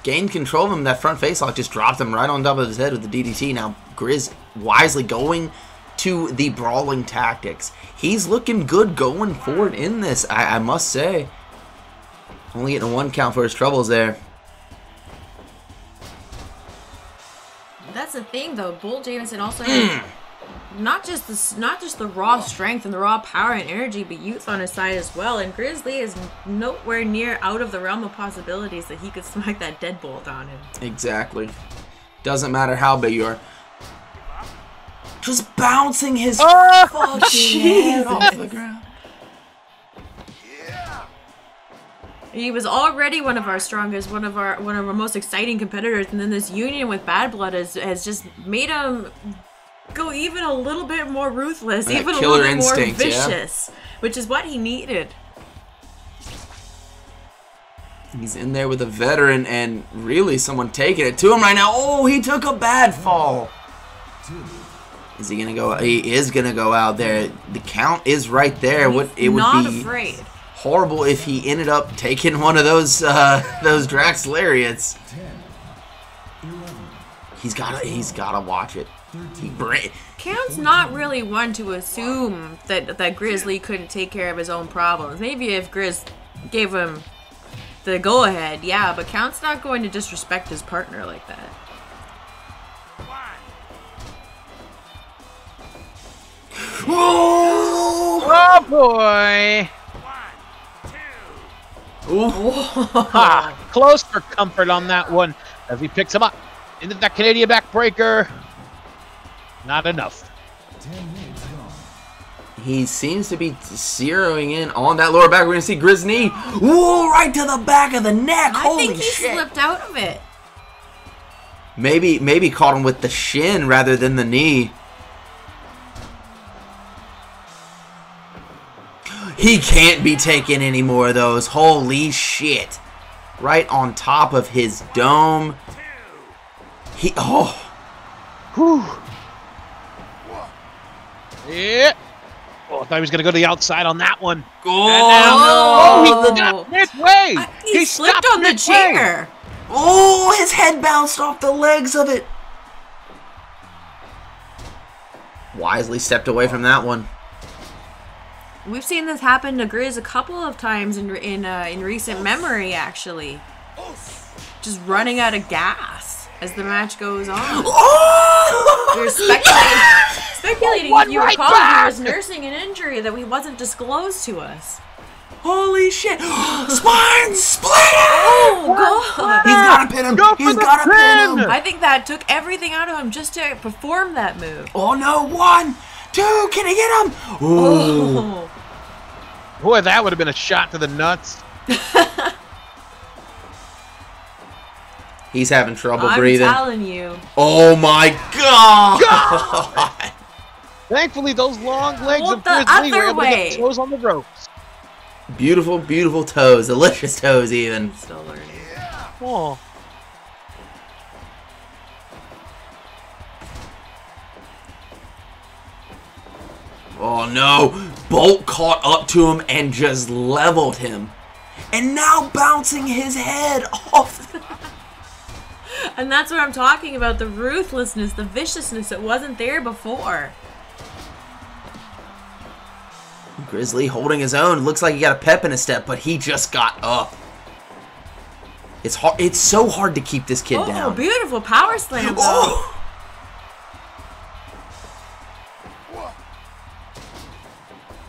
gained control of him. That front face lock just dropped him right on top of his head with the DDT. Now Grizz wisely going to the brawling tactics. He's looking good going forward in this, I must say. Only getting a one count for his troubles there. That's the thing though. Bolt Jamison also has not just the raw strength and the raw power and energy, but youth on his side as well. And Grizz Lee is nowhere near out of the realm of possibilities that he could smack that deadbolt on him. Exactly. Doesn't matter how big you are. Just bouncing his fucking head off the ground. Yeah. He was already one of our strongest, one of our most exciting competitors, and then this union with Bad Blood has just made him go even a little bit more ruthless, like even a little bit more vicious, yeah, which is what he needed. He's in there with a veteran and really someone taking it to him right now. Oh, he took a bad fall. Is he gonna go? He is gonna go out there. The count is right there. What it would be horrible if he ended up taking one of those Drax lariats. He's gotta watch it. Count's not really one to assume that Grizz Lee couldn't take care of his own problems. Maybe if Grizz gave him the go-ahead, yeah, but Count's not going to disrespect his partner like that. Whoa! Oh boy! One, two. Close for comfort on that one as he picks him up into that Canadian backbreaker. Not enough. He seems to be zeroing in on that lower back. We're gonna see Grizz knee. Whoa, right to the back of the neck. Holy shit. I think he slipped out of it. Maybe caught him with the shin rather than the knee. He can't be taking any more of those. Holy shit. Right on top of his dome. He, oh. Whew. Yeah. Oh, I thought he was going to go to the outside on that one. Oh, he stopped midway. He slipped on the chair. Oh, his head bounced off the legs of it. Wisely stepped away from that one. We've seen this happen to Grizz a couple of times in recent memory, actually. Just running out of gas. as the match goes on. Oh! We were speculating if you recall he was nursing an injury that wasn't disclosed to us. Holy shit! Spine splitter! Oh god! He's gotta pin him! He's gotta pin him! I think that took everything out of him just to perform that move. Oh no! 1, 2, can he get him? Oh. Boy, that would have been a shot to the nuts. He's having trouble breathing. I'm telling you. Oh my god! God! Thankfully, those long legs of Grizz Lee were able to get toes on the ropes. Beautiful, beautiful toes. Delicious toes, even. Still learning. Yeah. Oh. Oh, no. Bolt caught up to him and just leveled him. And now bouncing his head off. And that's what I'm talking about. The ruthlessness, the viciousness that wasn't there before. Grizz Lee holding his own. Looks like he got a pep in his step, but he just got up. It's hard. It's so hard to keep this kid down. Oh, beautiful power slam! Oh!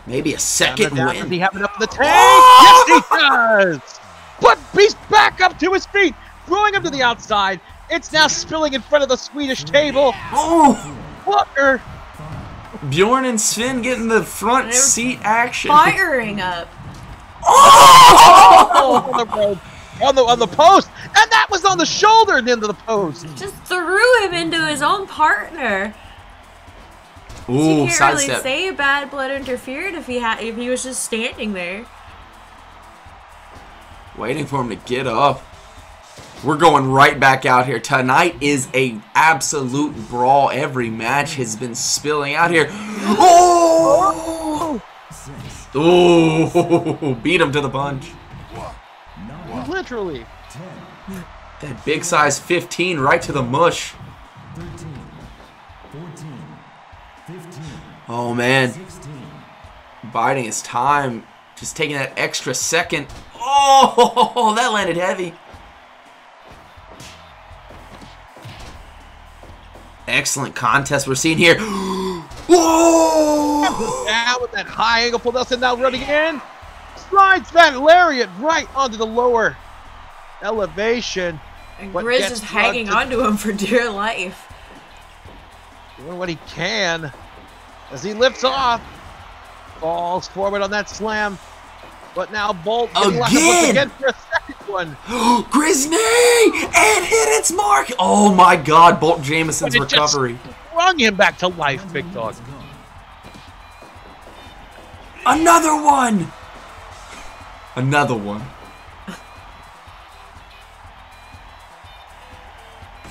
Maybe a second win. Does he have it up the tank? Oh! Yes, he does. But Beast back up to his feet, throwing him to the outside. It's now spilling in front of the Swedish table. Oh, Walker. Bjorn and Sven getting the front seat action. Firing up. Oh! on the post, and that was on the shoulder and into the post. Just threw him into his own partner. Ooh, sidestep. You can't really say bad blood interfered if he was just standing there, waiting for him to get up. We're going right back out here. Tonight is an absolute brawl. Every match has been spilling out here. Oh! Oh! Beat him to the punch. Literally. That big size 15 right to the mush. Oh, man. Biding his time. Just taking that extra second. Oh! That landed heavy. Excellent contest we're seeing here. Whoa! Down with that high angle pull. Nelson now running in. Slides that lariat right onto the lower elevation. And Grizz is hanging onto him for dear life. Doing what he can as he lifts off. Falls forward on that slam. But now Bolt again for a second one. Grizz knee and hit its mark. Oh my God, Bolt Jamison's recovery. Sprung him back to life, big dog. Another one. Another one.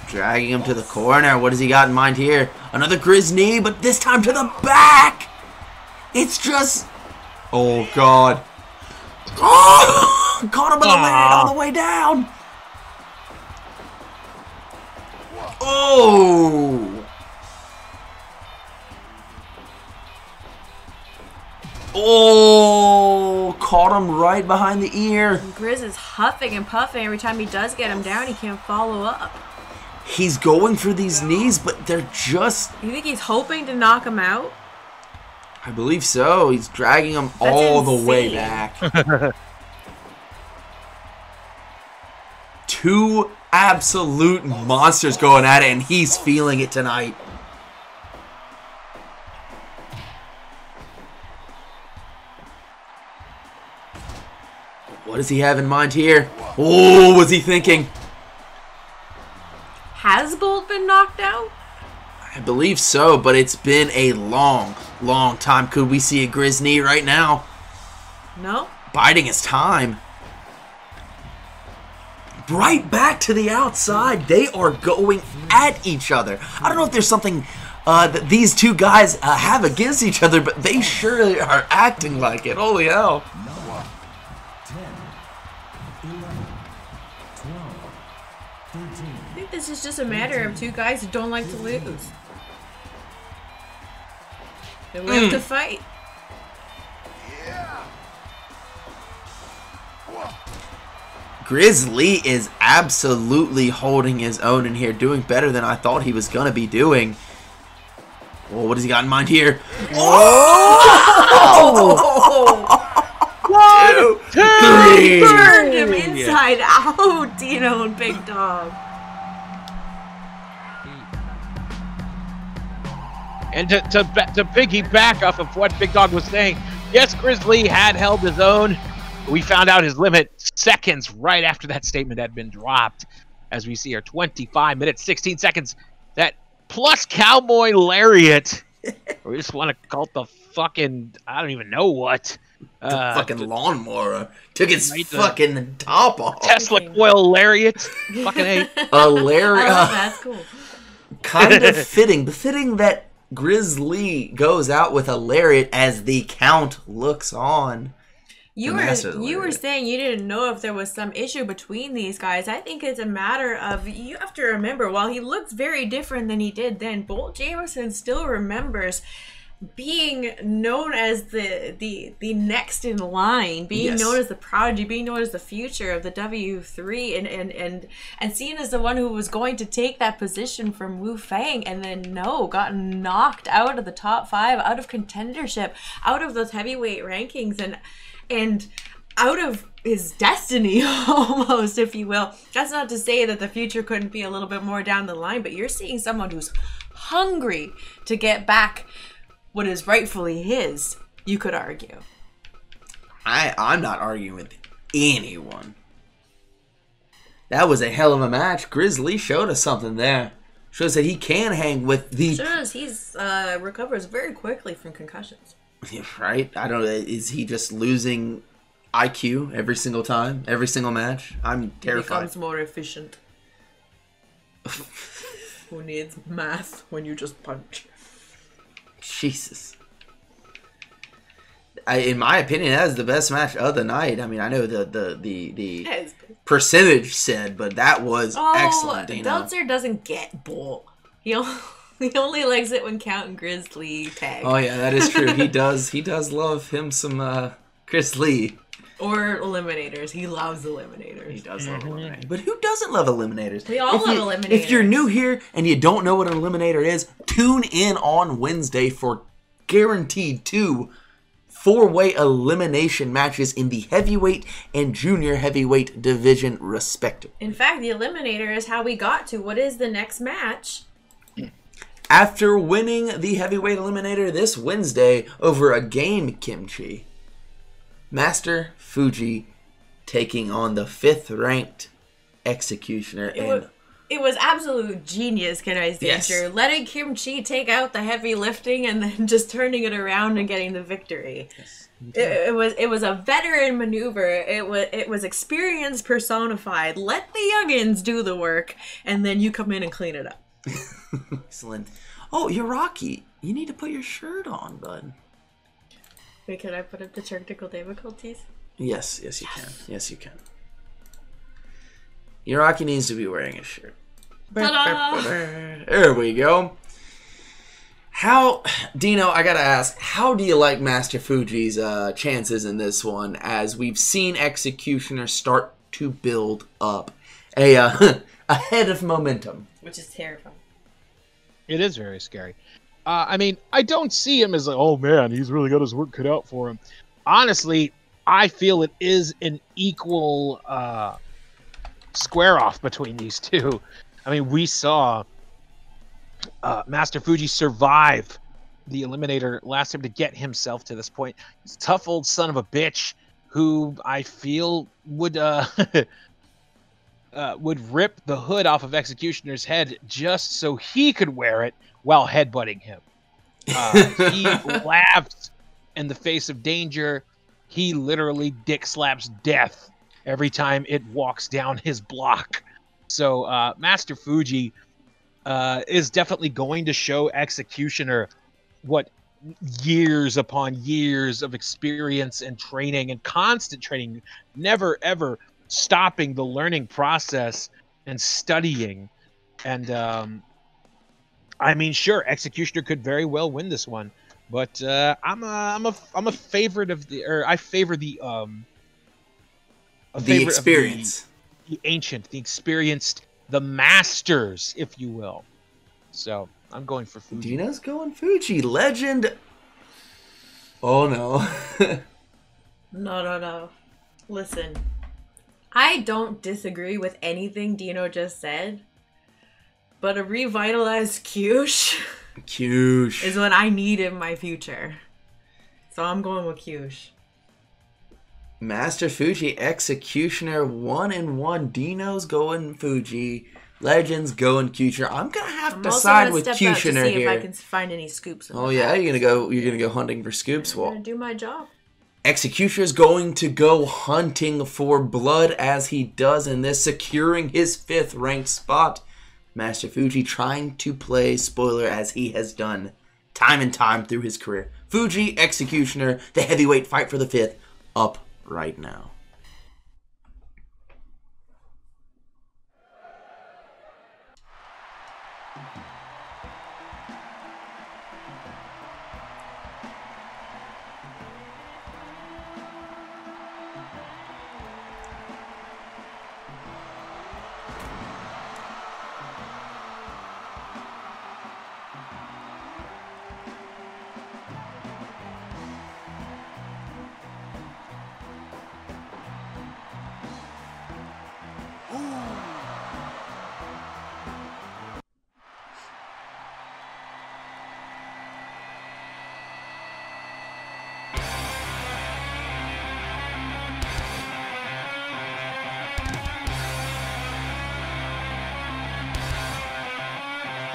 Dragging him to the corner. What has he got in mind here? Another Grizz knee, but this time to the back. It's just. Oh God. Oh! Caught him with a leg all the way down. Oh! Oh! Caught him right behind the ear. And Grizz is huffing and puffing every time he does get him down. He can't follow up. He's going for these knees, but they're just. You think he's hoping to knock him out? I believe so. He's dragging him all the way back. 2 absolute monsters going at it, and he's feeling it tonight. What does he have in mind here? Oh, was he thinking? Has Bolt been knocked out? I believe so, but it's been a long, long time. Could we see a Grizz knee right now? No. Biding his time. Right back to the outside. They are going at each other. I don't know if there's something that these two guys have against each other, but they surely are acting like it. Holy hell. I think this is just a matter of two guys who don't like to lose. They live to fight. Yeah. Grizz Lee is absolutely holding his own in here, doing better than I thought he was going to be doing. Oh, what has he got in mind here? Oh! 1, 2, 3! Burned him inside out, Dino and Big Dog. And to piggyback off of what Big Dog was saying, yes, Grizz Lee had held his own. We found out his limit seconds right after that statement had been dropped. As we see here, 25 minutes, 16 seconds. That plus Cowboy Lariat. We just want to call it the fucking, I don't even know what. The fucking lawnmower. Took his fucking top off. Tesla Coil Lariat. Fucking a lariat. Oh, that's cool. Kind of fitting. Befitting that Grizz Lee goes out with a lariat as the count looks on. You were saying you didn't know if there was some issue between these guys. I think it's a matter of, you have to remember, while he looks very different than he did then, Bolt Jamison still remembers being known as the next in line, being known as the prodigy, being known as the future of the W3, and seen as the one who was going to take that position from Wu-Fang, and then got knocked out of the top 5, out of contendership, out of those heavyweight rankings, and out of his destiny, almost, if you will. That's not to say that the future couldn't be a little bit more down the line, but you're seeing someone who's hungry to get back what is rightfully his, you could argue. I'm not arguing with anyone. That was a hell of a match. Grizz Lee showed us something there. Shows that he can hang with the... Shows he's recovers very quickly from concussions. Right? I don't know. Is he just losing IQ every single time? Every single match? I'm terrified. He becomes more efficient. Who needs math when you just punch? Jesus. In my opinion, that was the best match of the night. I mean, I know the percentage said, but that was excellent, Dino. Belzer doesn't get Bolt. He only likes it when Count and Grizz Lee tag. Oh yeah, that is true. He does. He does love him some Grizz Lee. Or eliminators. He loves eliminators. He does love eliminators. But who doesn't love eliminators? We all love eliminators. If you're new here and you don't know what an eliminator is, tune in on Wednesday for guaranteed 2 4-way elimination matches in the heavyweight and junior heavyweight division, respectively. In fact, the eliminator is how we got to what is the next match. After winning the heavyweight eliminator this Wednesday over a game, Kim Chi, Master Fuji taking on the 5th-ranked Executioner. It was absolute genius, can I say, sure. Letting Kim Chi take out the heavy lifting and then just turning it around and getting the victory. Yes. It was a veteran maneuver. It was experience personified. Let the youngins do the work, and then you come in and clean it up. Excellent. Oh, Uraki, you need to put your shirt on, bud. Wait, can I put up the technical difficulties? Yes, yes you can. Yes you can. Uraki needs to be wearing a shirt. Ta-da! There we go. How, Dino, I gotta ask, how do you like Master Fuji's chances in this one, as we've seen Executioner start to build up a head of momentum? Which is terrifying. It is very scary. I mean, I don't see him as like, oh man, he's really got his work cut out for him. Honestly, I feel it is an equal square off between these two. I mean, we saw Master Fuji survive the eliminator last time to get himself to this point. He's a tough old son of a bitch who I feel would rip the hood off of Executioner's head just so he could wear it while headbutting him. He laughs in the face of danger. He literally dick slaps death every time it walks down his block. So Master Fuji is definitely going to show Executioner what years upon years of experience and training and constant training, never ever stopping the learning process and studying. And I mean, sure, Executioner could very well win this one, but I'm a favorite of the, or I favor the experience. the ancient, the experienced, the masters, if you will. So I'm going for Fuji. Dina's going Fuji. Legend. Oh, no. No. Listen, I don't disagree with anything Dino just said, but a revitalized Kyush is what I need in my future. So I'm going with Kyush. Master Fuji, Executioner, 1-1. Dino's going Fuji. Legends going Kyush. I'm gonna have to side with Kyushner here. If I can find any scoops. Oh yeah, you're gonna go hunting for scoops. I'm gonna do my job. Executioner is going to go hunting for blood as he does in this, securing his 5th ranked spot. Master Fuji trying to play spoiler as he has done time and time through his career. Fuji, Executioner, the heavyweight fight for the 5th up right now.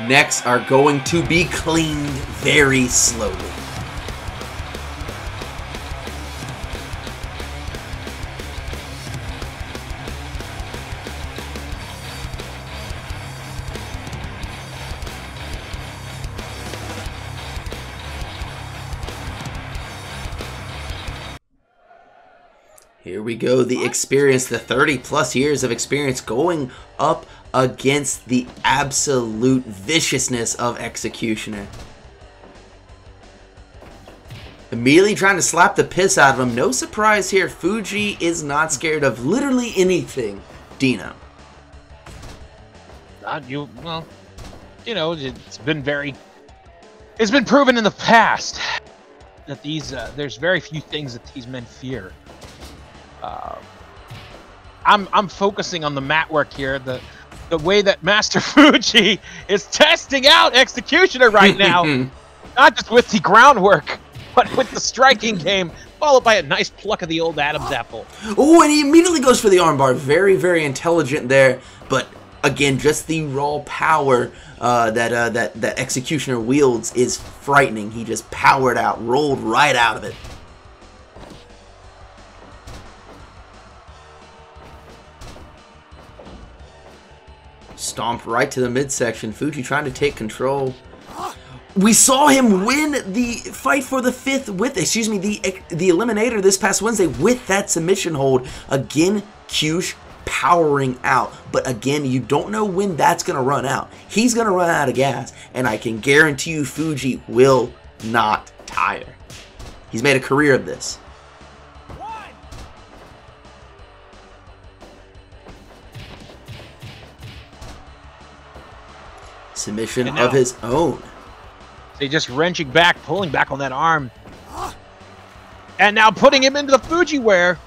Necks are going to be cleaned very slowly. Here we go, the experience, the 30-plus years of experience going up against the absolute viciousness of Executioner. Immediately trying to slap the piss out of him. No surprise here. Fuji is not scared of literally anything. Dino. Well, you know, it's been proven in the past that these, there's very few things that these men fear. I'm focusing on the mat work here. The way that Master Fuji is testing out Executioner right now, not just with the groundwork, but with the striking game, followed by a nice pluck of the old Adam's apple. Oh, and he immediately goes for the armbar. Very, very intelligent there, but again, just the raw power that Executioner wields is frightening. He just powered out, rolled right out of it. Stomped right to the midsection. Fuji trying to take control. We saw him win the fight for the 5th with, excuse me, the Eliminator this past Wednesday with that submission hold. Again, Kyush powering out. But again, you don't know when that's going to run out. He's going to run out of gas. And I can guarantee you Fuji will not tire. He's made a career of this. Submission of his own. So just wrenching back, pulling back on that arm. And now putting him into the Fuji wear.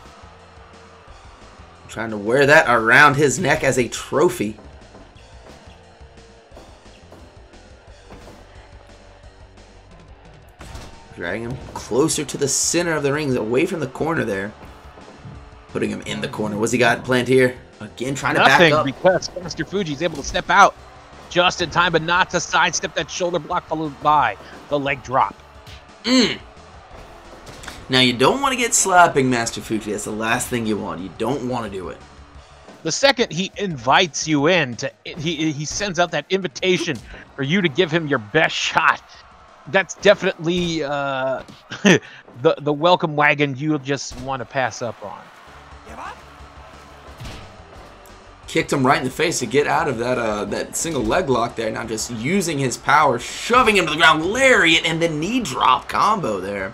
Trying to wear that around his neck as a trophy. Dragging him closer to the center of the rings, away from the corner there. Putting him in the corner. What's he got planned here? Again, trying to back up. Because Master Fuji's able to step out just in time, but not to sidestep that shoulder block followed by the leg drop. Now, you don't want to get slapping, Master Fuji. That's the last thing you want. You don't want to do it. The second he invites you in, he sends out that invitation for you to give him your best shot. That's definitely the welcome wagon you'll just want to pass up on. Kicked him right in the face to get out of that that single leg lock there. Now just using his power, shoving him to the ground, lariat, and the knee drop combo there.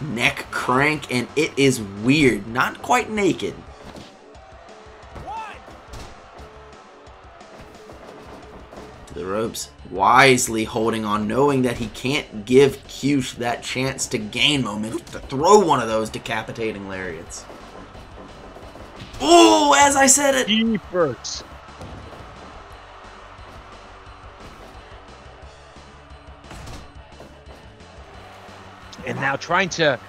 neck crank, and it is weird. Not quite naked. To the ropes. Wisely holding on, knowing that he can't give Kyush that chance to gain momentum to throw one of those decapitating lariats. Oh, as I said it! He bursts. And now trying to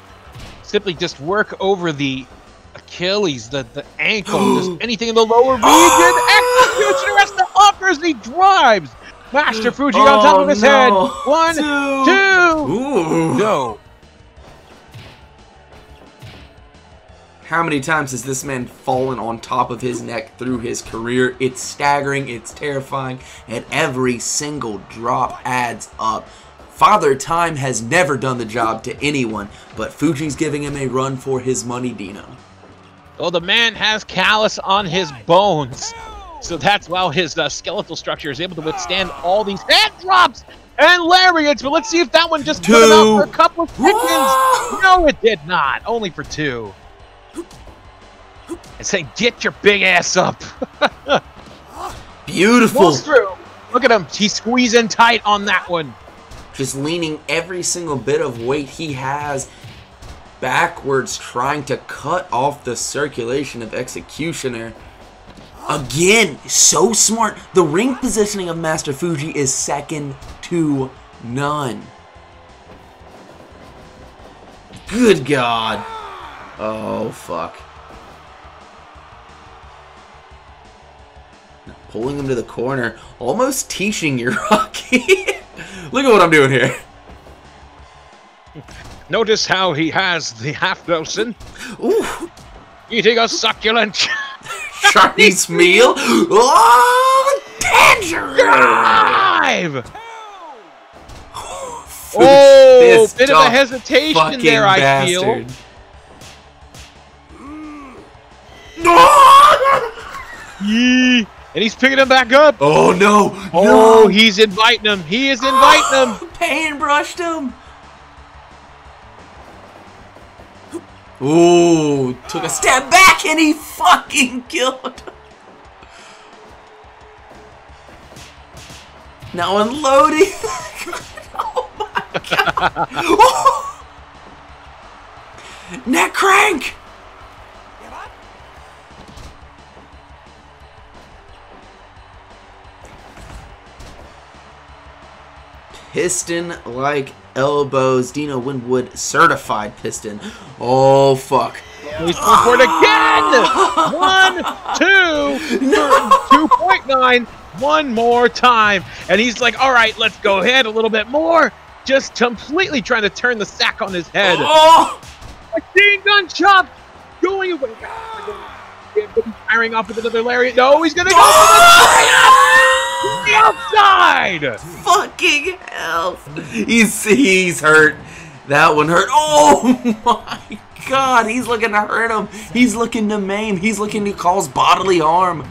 simply just work over the Achilles, the ankle, just anything in the lower region. Executioner has the uppers, he drives. Master Fuji on top of his head. One, two. Ooh. No. How many times has this man fallen on top of his neck through his career? It's staggering, it's terrifying, and every single drop adds up. Father Time has never done the job to anyone, but Fuji's giving him a run for his money, Dino. Well, the man has callus on his bones, so that's why his skeletal structure is able to withstand all these head drops and lariats, but let's see if that one just put it out for a couple of seconds. No, it did not. Only for two. And saying, get your big ass up. Beautiful. Look at him. He's squeezing tight on that one. Just leaning every single bit of weight he has backwards, trying to cut off the circulation of Executioner. Again, so smart. The ring positioning of Master Fuji is second to none. Good God. Oh, fuck. Pulling him to the corner, almost teaching Uraki. Look at what I'm doing here. Notice how he has the half dozen. Ooh. Eating a succulent Chinese meal. Oh, dangerous! Drive! Oh, bit of a hesitation there, bastard. I feel. No! And he's picking him back up. Oh, no. Oh, no. He's inviting him. He is inviting him. Pain brushed him. Ooh, took a step back, and he fucking killed him. Now unloading. Oh, my God. Oh. Neck crank. Piston-like elbows. Dino Winwood, certified piston. Oh, fuck. He's going for it again! 1, 2, no. 2.9. One more time. And he's like, all right, let's go ahead a little bit more. Just completely trying to turn the sack on his head. Oh! A ding gun chop going away. Firing off with another lariat. No, he's going to go the outside! Fucking hell. He's hurt. That one hurt. Oh my God. He's looking to hurt him. He's looking to maim. He's looking to cause bodily harm.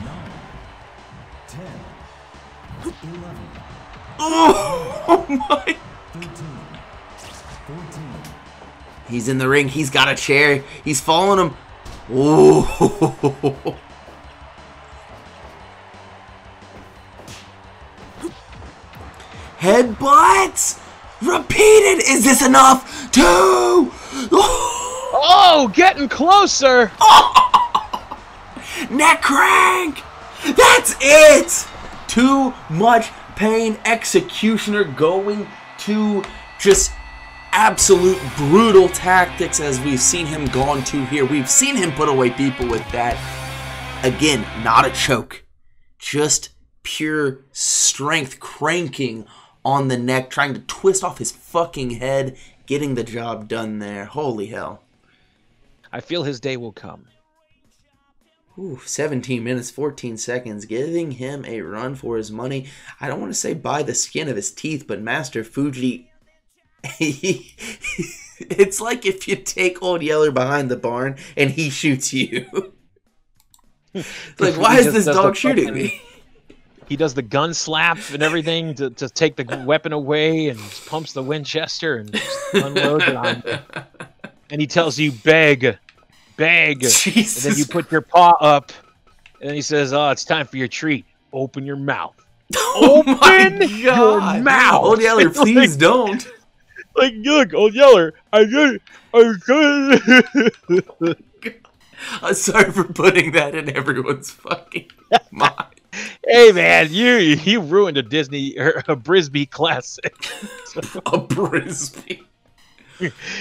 Oh my God. He's in the ring. He's got a chair. He's following him. Oh. Headbutts! Repeated! Is this enough? Two! Oh, getting closer! Oh. Neck crank! That's it! Too much pain. Executioner going to just absolute brutal tactics as we've seen him gone to here. We've seen him put away people with that. Again, not a choke. Just pure strength cranking on the neck, trying to twist off his fucking head, getting the job done there. Holy hell. I feel his day will come. Ooh, 17 minutes, 14 seconds, giving him a run for his money. I don't want to say by the skin of his teeth, but Master Fuji, it's like if you take Old Yeller behind the barn and he shoots you. Like, why is this dog shooting me? He does the gun slap and everything to take the weapon away and pumps the Winchester and unloads it on him. and he tells you, beg, beg. Jesus. And then you put your paw up, and then he says, oh, it's time for your treat. Open your mouth. Oh, open your mouth. Old Yeller, please don't. Like, look, Old Yeller, I just... I'm sorry for putting that in everyone's fucking mind. Hey, man, you ruined a Disney or a Brisby classic. A Brisby.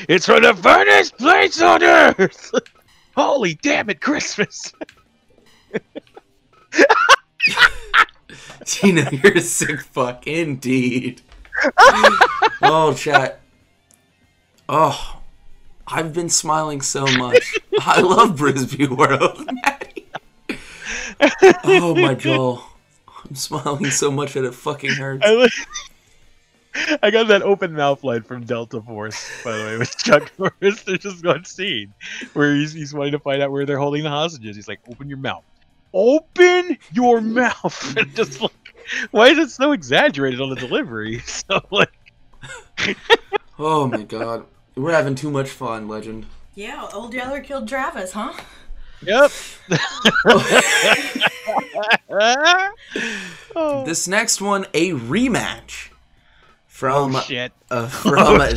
It's from the furthest place on Earth. Holy damn it, Christmas. Gina, you're a sick fuck indeed. Oh, chat. Oh, I've been smiling so much. I love Brisby World, Maddie. Oh my god, I'm smiling so much that it fucking hurts. I got that open mouth line from Delta Force, by the way, with Chuck Norris. There's just one scene where he's wanting to find out where they're holding the hostages. He's like, "Open your mouth, open your mouth!" And just like, why is it so exaggerated on the delivery? So like, oh my god. We're having too much fun, Legend. Yeah, Old Yeller killed Travis, huh? Yep. This next one, a rematch from,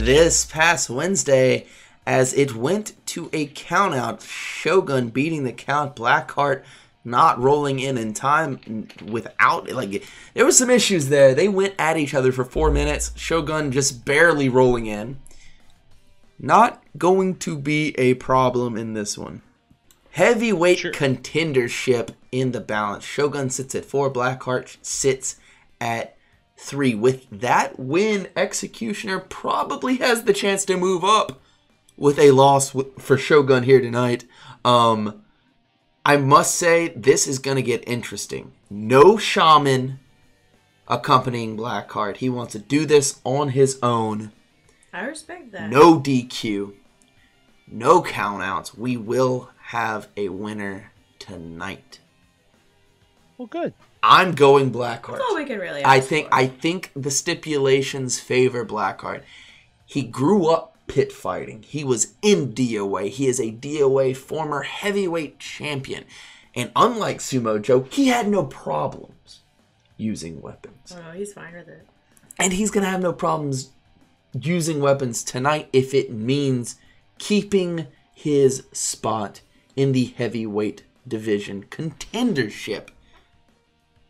this past Wednesday, as it went to a countout. Shogun beating the count. Blackheart not rolling in time without, like, there were some issues there. They went at each other for 4 minutes. Shogun just barely rolling in. Not going to be a problem in this one. Heavyweight contendership in the balance. Shogun sits at 4. Blackheart sits at 3. With that win, Executioner probably has the chance to move up. With a loss for Shogun here tonight. I must say, this is going to get interesting. No Shaman accompanying Blackheart. He wants to do this on his own. I respect that. No DQ, no countouts. We will have a winner tonight. Well, good. I'm going Blackheart. That's all we can really ask for. I think the stipulations favor Blackheart. He grew up pit fighting. He was in DOA. He is a DOA former heavyweight champion. And unlike Sumo Joe, he had no problems using weapons. Oh, he's fine with it. And he's going to have no problems using weapons tonight if it means keeping his spot in the heavyweight division contendership.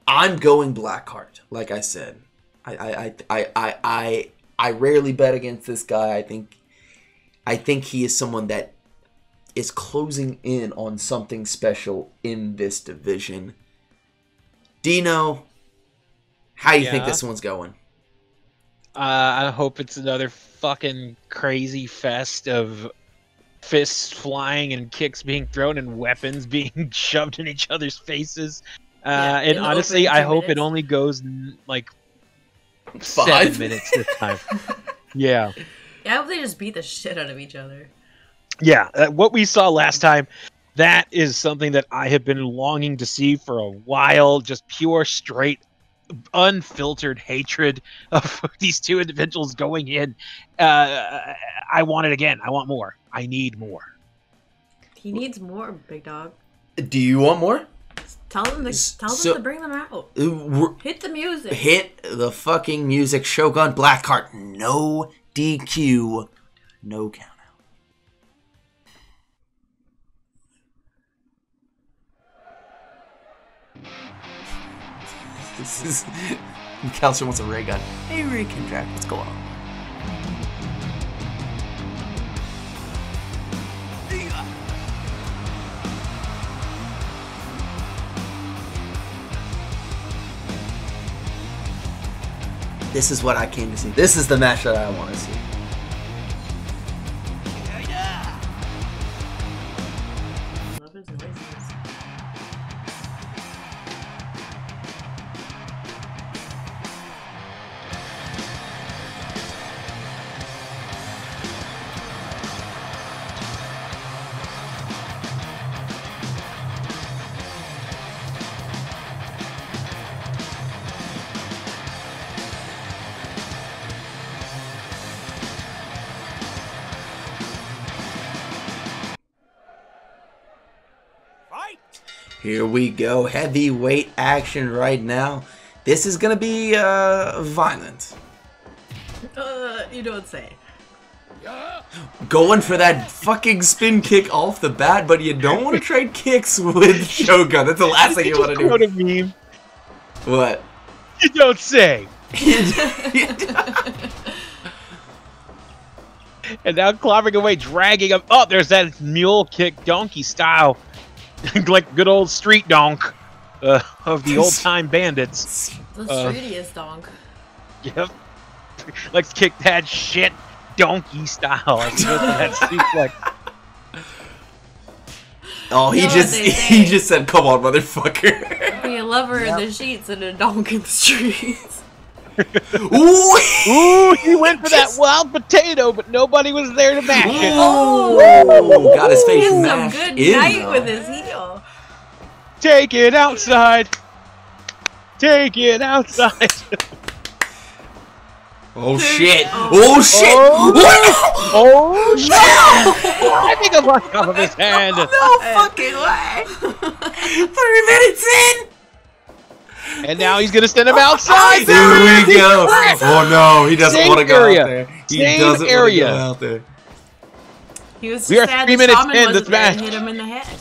I'm going Blackheart, like I said. I rarely bet against this guy. I think he is someone that is closing in on something special in this division. Dino, how do you think this one's going? I hope it's another fucking crazy fest of fists flying and kicks being thrown and weapons being shoved in each other's faces. And honestly, I hope it only goes like 5 minutes this time. Yeah. Yeah, I hope they just beat the shit out of each other. Yeah, what we saw last time, that is something that I have been longing to see for a while. Just pure, straight, unfiltered hatred of these two individuals going in. I want it again. I want more. I need more. He needs more, big dog. Do you want more? Tell them to bring them out. Hit the music. Hit the fucking music. Shogun Blackheart. No DQ. No count out. This is... Calcium wants a ray gun. Hey, Ray Contract, what's going on? This is what I came to see. This is the match that I want to see. Here we go. Heavyweight action right now. This is gonna be violent. You don't say. Going for that fucking spin kick off the bat, but you don't want to trade kicks with Shogun. That's the last thing you want to do. What a meme. What? You don't say. And now clobbering away, dragging him up. There's that mule kick, donkey style, like good old street donk of the old time bandits. The streetiest donk. Yep. Let's kick that shit. Donkey style. Oh, he just said, "Come on, motherfucker." We love her in the sheets and a donk in the streets. Ooh, he went for that wild potato, but nobody was there to mash it. Oh, got his face mashed in. Some good night with his heel. Take it outside. Take it outside. Oh shit! Oh shit! Oh shit! I think I'm on top of his hand! No fucking way! 3 minutes in! And now he's gonna send him outside! There we go! Oh no, he doesn't want to go out there. He doesn't want to go out there. He was just sad that Shaman wasn't there and hit him in the head.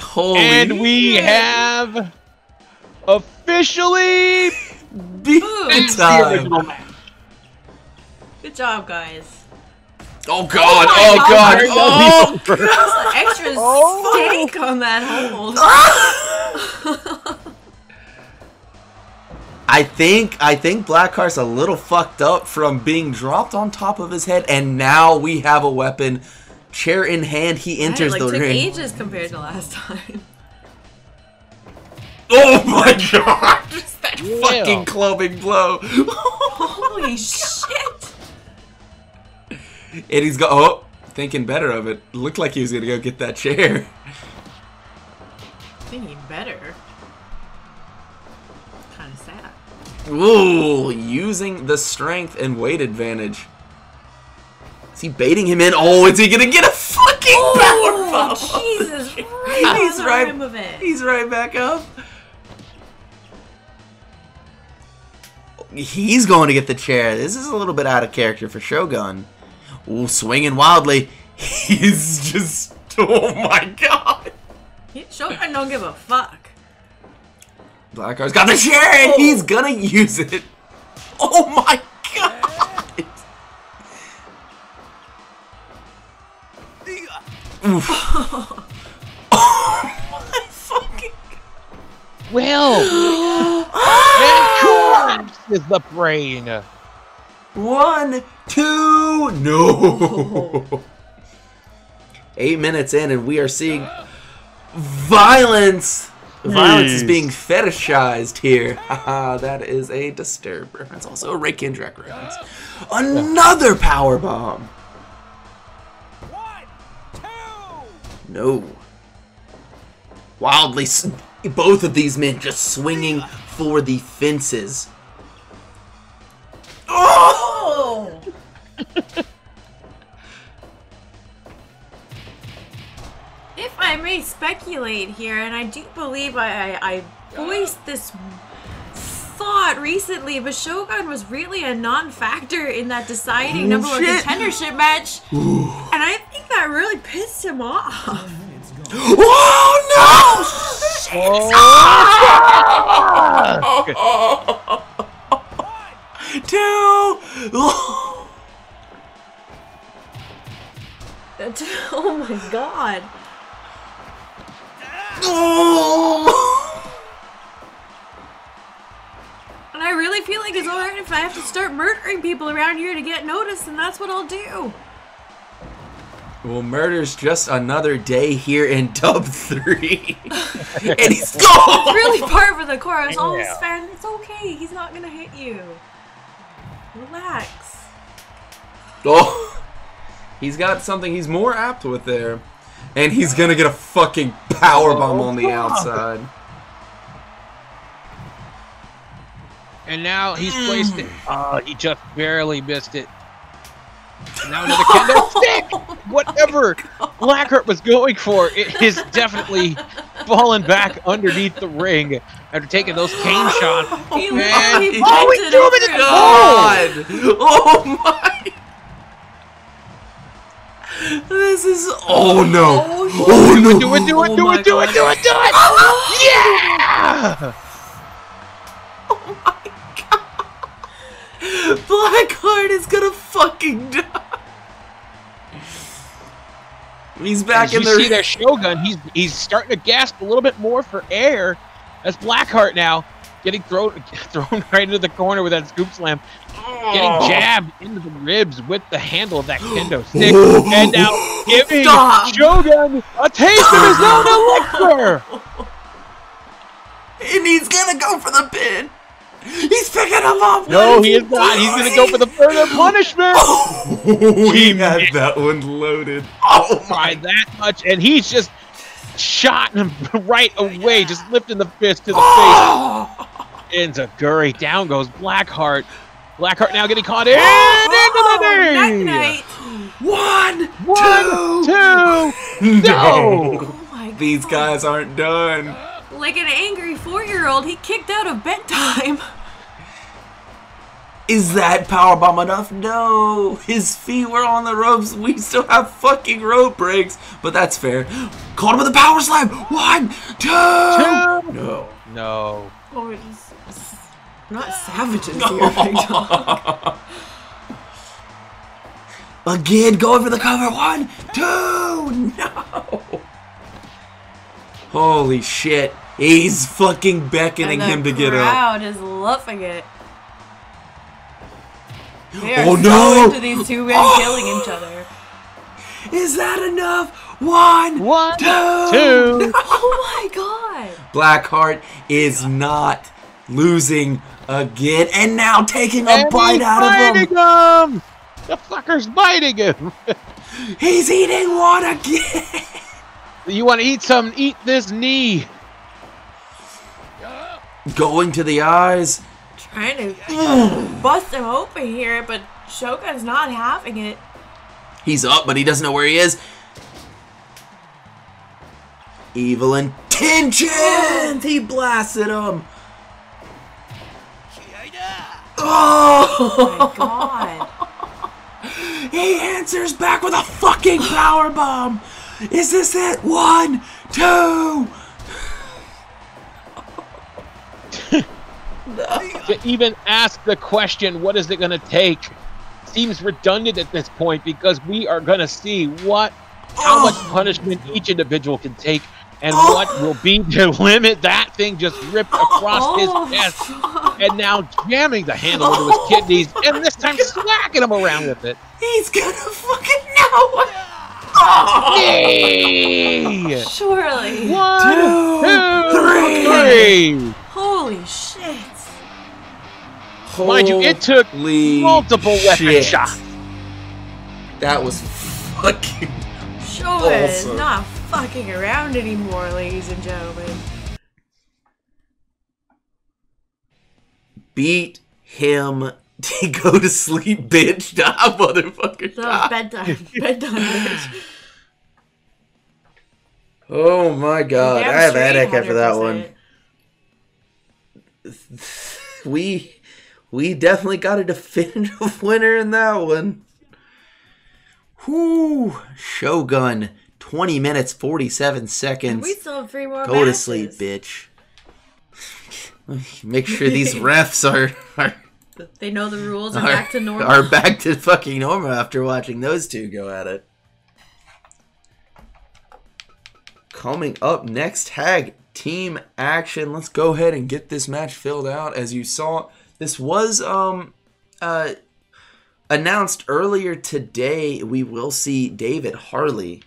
Holy and we have officially... Good job, guys. Oh god! Oh god! Oh god! Oh, extra steak on that hold. I think Blackheart's a little fucked up from being dropped on top of his head, and now we have a weapon, chair in hand. He enters the ring. Took ages compared to last time. Oh my god! Just that fucking clubbing blow! Holy shit! And he's got. Oh, thinking better of it. Looked like he was gonna go get that chair. Thinking better? Kind of sad. Ooh, using the strength and weight advantage. Is he baiting him in? Oh, is he gonna get a fucking powerbomb? Jesus Christ! He's right back up. He's going to get the chair. This is a little bit out of character for Shogun. Ooh, swinging wildly. He's just... Oh my god. Shogun don't give a fuck. Blackheart's got the chair and he's gonna use it. Oh my god. Oof. Oh my fucking god. Well... is the brain 1 2 no 8 minutes in and we are seeing violence is being fetishized here. That is a Disturb reference, also a Ray Kindrak reference. Another power bomb. 1 2 no, wildly both of these men just swinging for the fences. Oh! If I may speculate here, and I do believe I voiced this thought recently, but Shogun was really a non-factor in that deciding number one contendership match, and I think that really pissed him off. Oh no! Oh! 2 Oh my god. Oh. And I really feel like it's alright if I have to start murdering people around here to get noticed, and that's what I'll do. Well, murder's just another day here in Dub 3. And he's gone! It's really part of the chorus. It's always fun. It's okay, he's not gonna hit you. Relax. Oh, he's got something he's more apt with there, and he's gonna get a fucking powerbomb on the outside. And now he's placed it. He just barely missed it. Now another kendo stick! Whatever Blackheart was going for, it is definitely fallen back underneath the ring after taking those cane shots. He threw him in the hole! Oh my! This is... Oh no! Oh no! Do it! Yeah! Oh my god! Blackheart is gonna fucking die! He's back in there. You see their Shogun, he's starting to gasp a little bit more for air. That's Blackheart now getting thrown right into the corner with that scoop slam. Oh. Getting jabbed into the ribs with the handle of that kendo stick. And now giving Shogun a taste of his own elixir! And he's gonna go for the pin! He's picking him up! No, he is not! He's gonna go for the further punishment! Oh, he had that one loaded. Oh my, that much, and he's just shot him right away, just lifting the fist to the face. Into Guri. Down goes Blackheart. Blackheart now getting caught in into the knee! One, two, no! Oh my God. These guys aren't done. Like an angry 4-year-old, he kicked out of bedtime. Is that powerbomb enough? No! His feet were on the ropes. We still have fucking rope breaks. But that's fair. Caught him with a power slam! 1, 2! No. No. Oh, we're not savages here, Big Dog. Again, going for the cover. 1, 2! No! Holy shit. He's fucking beckoning him to get up. The crowd is loving it. They are so into these two men killing each other. Is that enough? 1, 2! Oh my god! Blackheart is not losing again, and now taking a bite out of him. The fucker's biting him. He's eating one again. You want to eat some? Eat this knee. Going to the eyes. Trying to bust him open here, but Shogun's not having it. He's up, but he doesn't know where he is. Evil intentions! He blasted him. Oh my god. He answers back with a fucking power bomb. Is this it? 1, 2! To even ask the question, what is it going to take, seems redundant at this point, because we are going to see how much punishment each individual can take, and what will be the limit. That thing just ripped across his chest, and now jamming the handle into his kidneys, and this time smacking him around with it. He's going to fucking know. Knee! Surely. 1, 2, 3! Holy shit. Mind you, it took multiple weapon shots. That was fucking Shogun is not fucking around anymore, ladies and gentlemen. Beat him. Go to sleep, bitch. Die, motherfucker. Die. Bedtime, bitch. Oh my god. I have a headache after that one. We definitely got a definitive winner in that one. Whoo! Shogun. 20 minutes, 47 seconds. We still have 3 more matches. Go to sleep, bitch. Make sure these refs are they know the rules are back to normal. Are back to fucking normal after watching those two go at it. Coming up next, tag team action. Let's go ahead and get this match filled out. As you saw, this was announced earlier today. We will see David Harley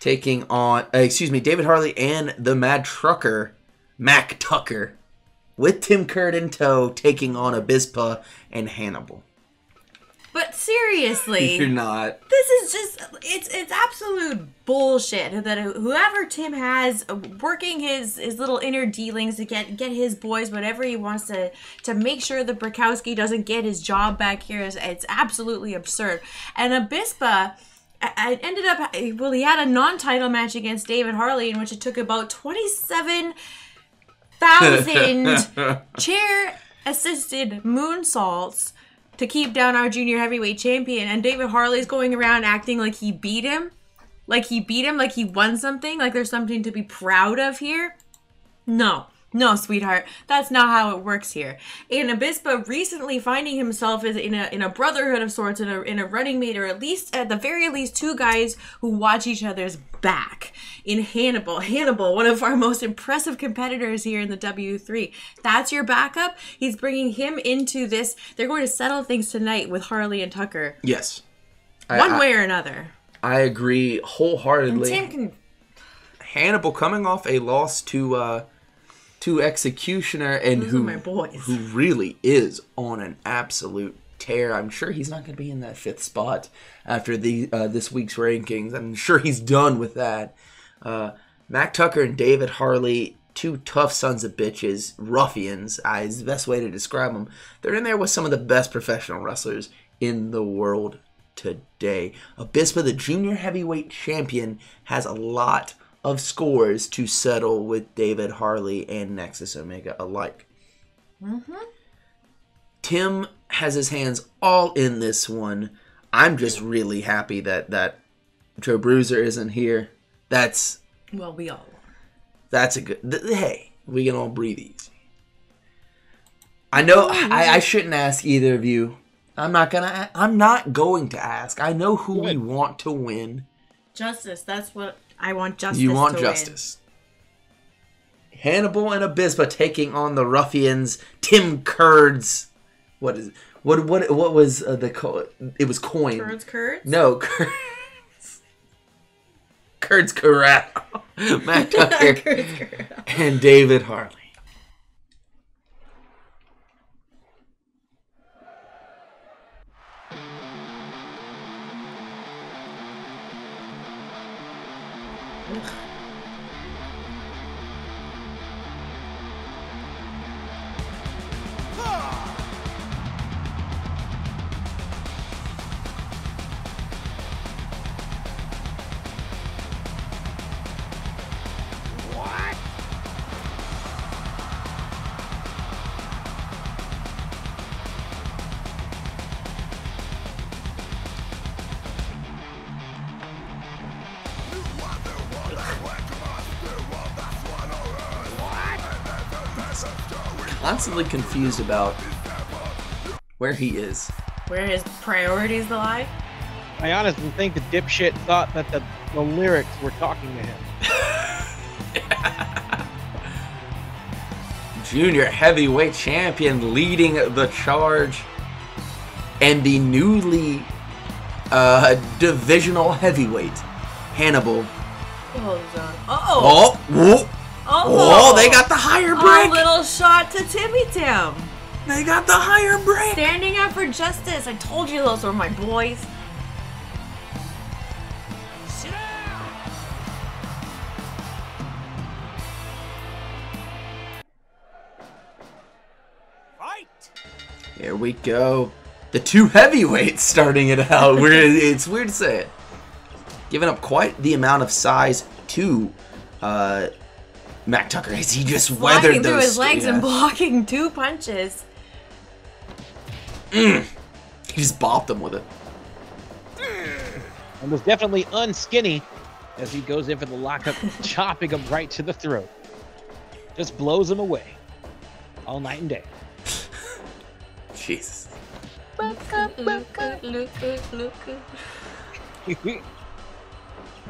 taking on, David Harley and the Mad Trucker, Mac Tucker, with Tim Curd in tow, taking on Abispa and Hannibal. But seriously, you're not. This is just—it's absolute bullshit that whoever Tim has working his little inner dealings to get his boys whatever he wants to make sure that Burkowski doesn't get his job back here is—it's absolutely absurd. And Abispa, I ended up he had a non-title match against David Harley in which it took about 27,000 chair-assisted moonsaults to keep down our junior heavyweight champion, and David Harley's going around acting like he beat him. Like he beat him, like he won something, like there's something to be proud of here. No. No, sweetheart. That's not how it works here. And Abispa recently finding himself in a brotherhood of sorts, in a running mate, or at the very least two guys who watch each other's back. In Hannibal. Hannibal, one of our most impressive competitors here in the W3. That's your backup? He's bringing him into this. They're going to settle things tonight with Harley and Tucker. Yes. One way or another. I agree wholeheartedly. And Tim can... Hannibal coming off a loss to Executioner, and who really is on an absolute tear. I'm sure he's not going to be in that 5th spot after this week's rankings. I'm sure he's done with that. Mac Tucker and David Harley, two tough sons of bitches, ruffians is the best way to describe them. They're in there with some of the best professional wrestlers in the world today. Abispa, the junior heavyweight champion, has a lot of scores to settle with David Harley and Nexus Omega alike. Mm-hmm. Tim has his hands all in this one. I'm just really happy that Joe Bruiser isn't here. That's... Well, we all are. That's a good... Hey, we can all breathe easy. I know I shouldn't ask either of you. I'm not going to ask. I know who we want to win. Justice, that's what... I want justice. You want justice. Hannibal and Abispa taking on the ruffians. Tim Curds. What is it? What was the call? It was coin. Curds. No, Curds. Curds Corral. Matt Tucker and David Harley. Constantly confused about where he is. Where his priorities lie? I honestly think the dipshit thought that the lyrics were talking to him. Yeah. Junior heavyweight champion leading the charge. And the newly divisional heavyweight, Hannibal. Hold on. Uh-oh. Oh, whoa. Oh, they got the higher break! A little shot to Timmy Tim. They got the higher break! Standing up for justice. I told you those were my boys. Sit down. Fight! Here we go. The two heavyweights starting it out. It's weird to say it. Giving up quite the amount of size to... Mac Tucker, as he just weathered through his legs and blocking two punches. He just bopped him with it. And was definitely unskinny as he goes in for the lockup, chopping him right to the throat. Just blows him away. All night and day. Jesus.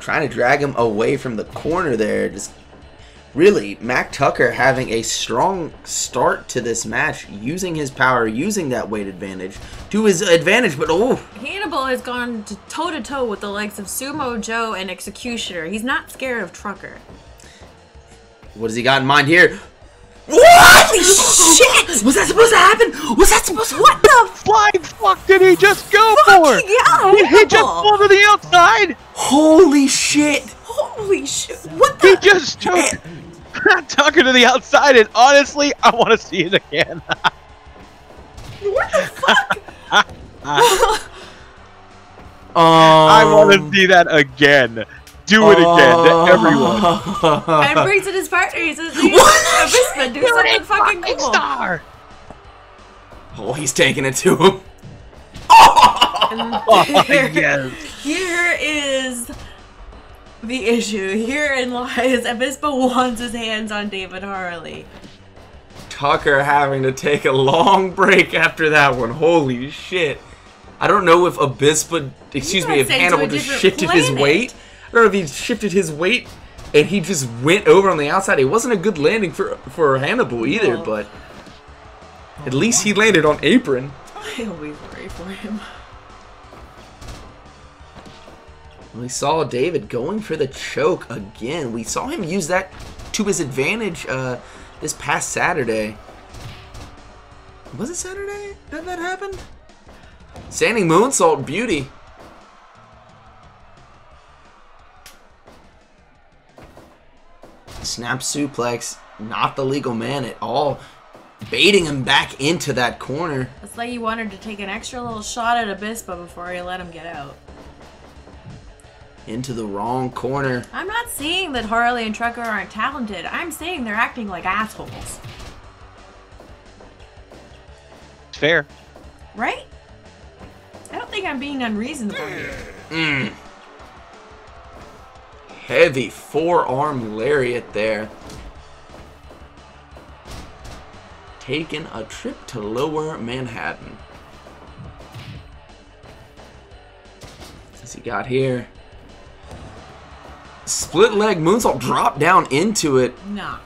Trying to drag him away from the corner there, just... Really, Mac Tucker having a strong start to this match, using his power, using that weight advantage to his advantage, but oh! Hannibal has gone toe-to-toe with the likes of Sumo Joe and Executioner. He's not scared of Tucker. What has he got in mind here? What? Holy shit! Was that supposed to happen? Was that supposed to... What the flying fuck did he just go for? He just pulled to the outside! Holy shit! Holy shit! What the... He just took her to the outside, and honestly, I want to see it again. What the fuck? I want to see that again. Do it again to everyone. And brings in his partners. Abispa, do something fucking cool. Star. Oh, he's taking it to him. Oh, yes. Here is the issue. Herein lies Abispa wants his hands on David Harley. Tucker having to take a long break after that one. Holy shit. I don't know if Abispa, excuse me, if Hannibal just shifted his weight. I don't know if he shifted his weight and he just went over on the outside. It wasn't a good landing for Hannibal either, but at least he landed on apron. I always worry for him. We saw David going for the choke again. We saw him use that to his advantage this past Saturday. Was it Saturday that that happened? Standing moonsault beauty. Snap suplex, not the legal man at all. Baiting him back into that corner. It's like he wanted to take an extra little shot at Abispa before he let him get out. Into the wrong corner. I'm not saying that Harley and Trucker aren't talented. I'm saying they're acting like assholes. It's fair. Right? I don't think I'm being unreasonable here. Heavy forearm lariat there. Taking a trip to lower Manhattan. Since he got here. Split leg moonsault drop down into it. Nah.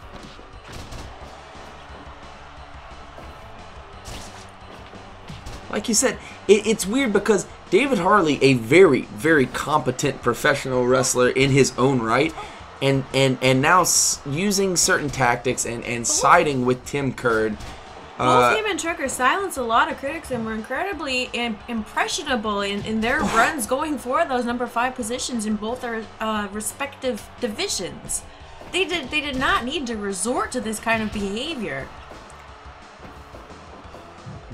Like you said, it's weird because David Harley, a very, very competent professional wrestler in his own right, and now using certain tactics and siding with Tim Curd. Both him and Trucker silenced a lot of critics and were incredibly impressionable in their runs going for those number 5 positions in both their respective divisions. They did not need to resort to this kind of behavior.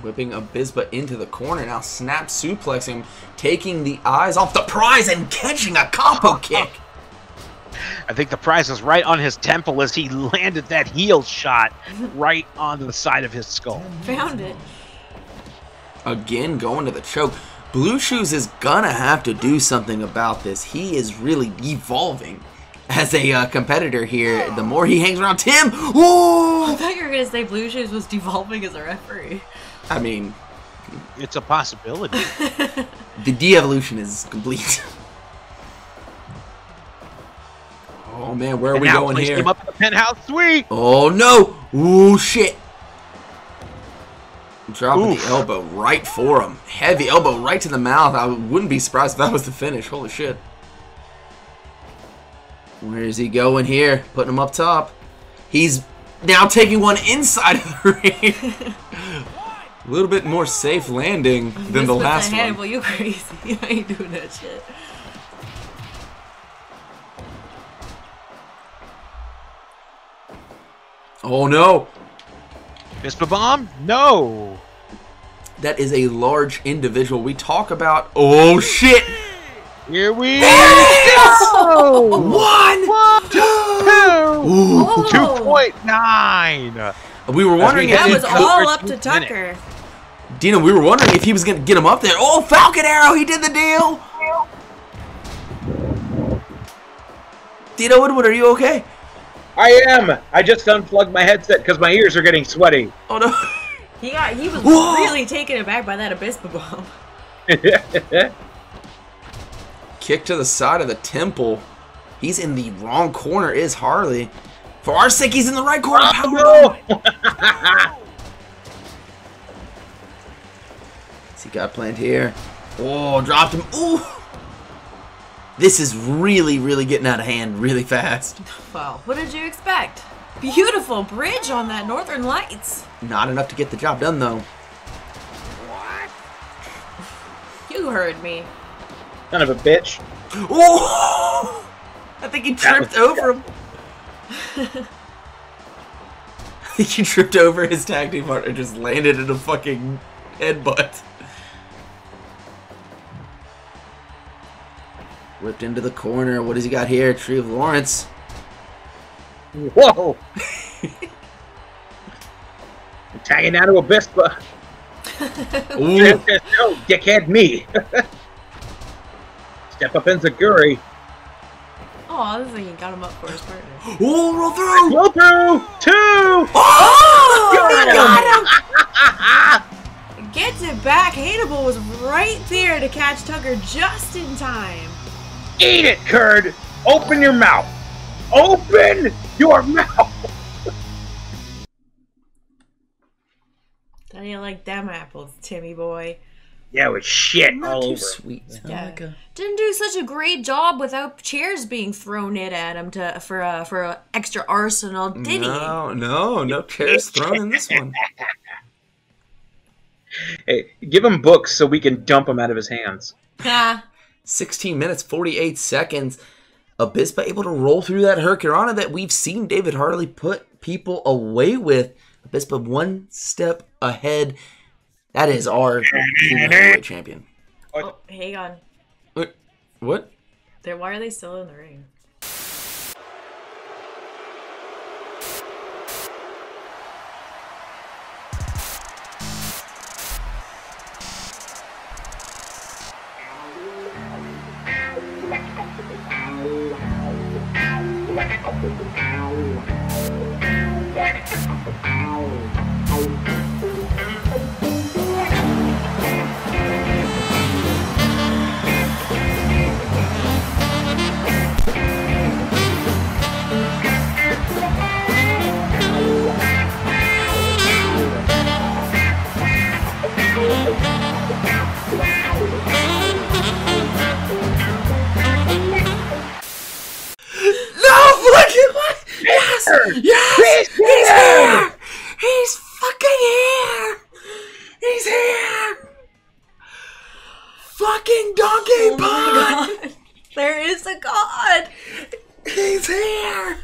Whipping Abispa into the corner now, snap suplexing him, taking the eyes off the prize and catching a combo kick. I think the prize was right on his temple as he landed that heel shot right on the side of his skull. Found it. Again, going to the choke. Blue Shoes is gonna have to do something about this. He is really evolving as a competitor here. The more he hangs around Tim. Ooh! I thought you were gonna say Blue Shoes was devolving as a referee. I mean, it's a possibility. The de-evolution is complete. Oh man, where are we going here? Him up in the penthouse suite. Oh no! Ooh shit! Dropping the elbow right for him. Heavy elbow right to the mouth. I wouldn't be surprised if that was the finish. Holy shit! Where is he going here? Putting him up top. He's now taking one inside of the ring. A little bit more safe landing than the last one. Hannibal, you crazy? I ain't doing that shit. Oh no! Abispa bomb? No! That is a large individual. We talk about. Oh shit! Here we go! Oh. 1, 2, 2.9! We were wondering if that was all up to Tucker. Dina, we were wondering if he was gonna get him up there. Oh, Falcon Arrow! He did the deal! Dina Woodward, are you okay? I am. I just unplugged my headset because my ears are getting sweaty. Oh no! He was really taken aback by that Abispa bomb. Kick to the side of the temple. He's in the wrong corner. Is Harley? For our sake, he's in the right corner. Oh, no. What's he got planned here? Oh, dropped him. Ooh! This is really, really getting out of hand really fast. Well, what did you expect? Beautiful bridge on that Northern Lights. Not enough to get the job done, though. What? You heard me. Son of a bitch. Oh! I think he tripped over him. I think he tripped over his tag team partner and just landed in a fucking headbutt. Whipped into the corner. What does he got here? Tree of Lawrence. Whoa! Tagging out of Abispa. No, dickhead me. Step up in Zaguri. Oh, this thing got him up for his partner. Oh, roll through! Roll through! Two! Oh! Got him! Gets it back. Hannibal was right there to catch Tucker just in time. Eat it, Curd! Open your mouth! Open your mouth! How do you like them apples, Timmy boy? Yeah, it was shit all over. Sweet. Yeah. Oh my, didn't do such a great job without chairs being thrown in at him to for an extra arsenal, did he? No chairs thrown in this one. Hey, give him books so we can dump him out of his hands. 16 minutes, 48 seconds. Abispa able to roll through that Hurricanrana that we've seen David Harley put people away with. Abispa one step ahead. That is our champion. Oh, hang on. What? Why are they still in the ring? Yes! He's here! He's fucking here! He's here! Fucking Donkey Kong! There is a god! He's here!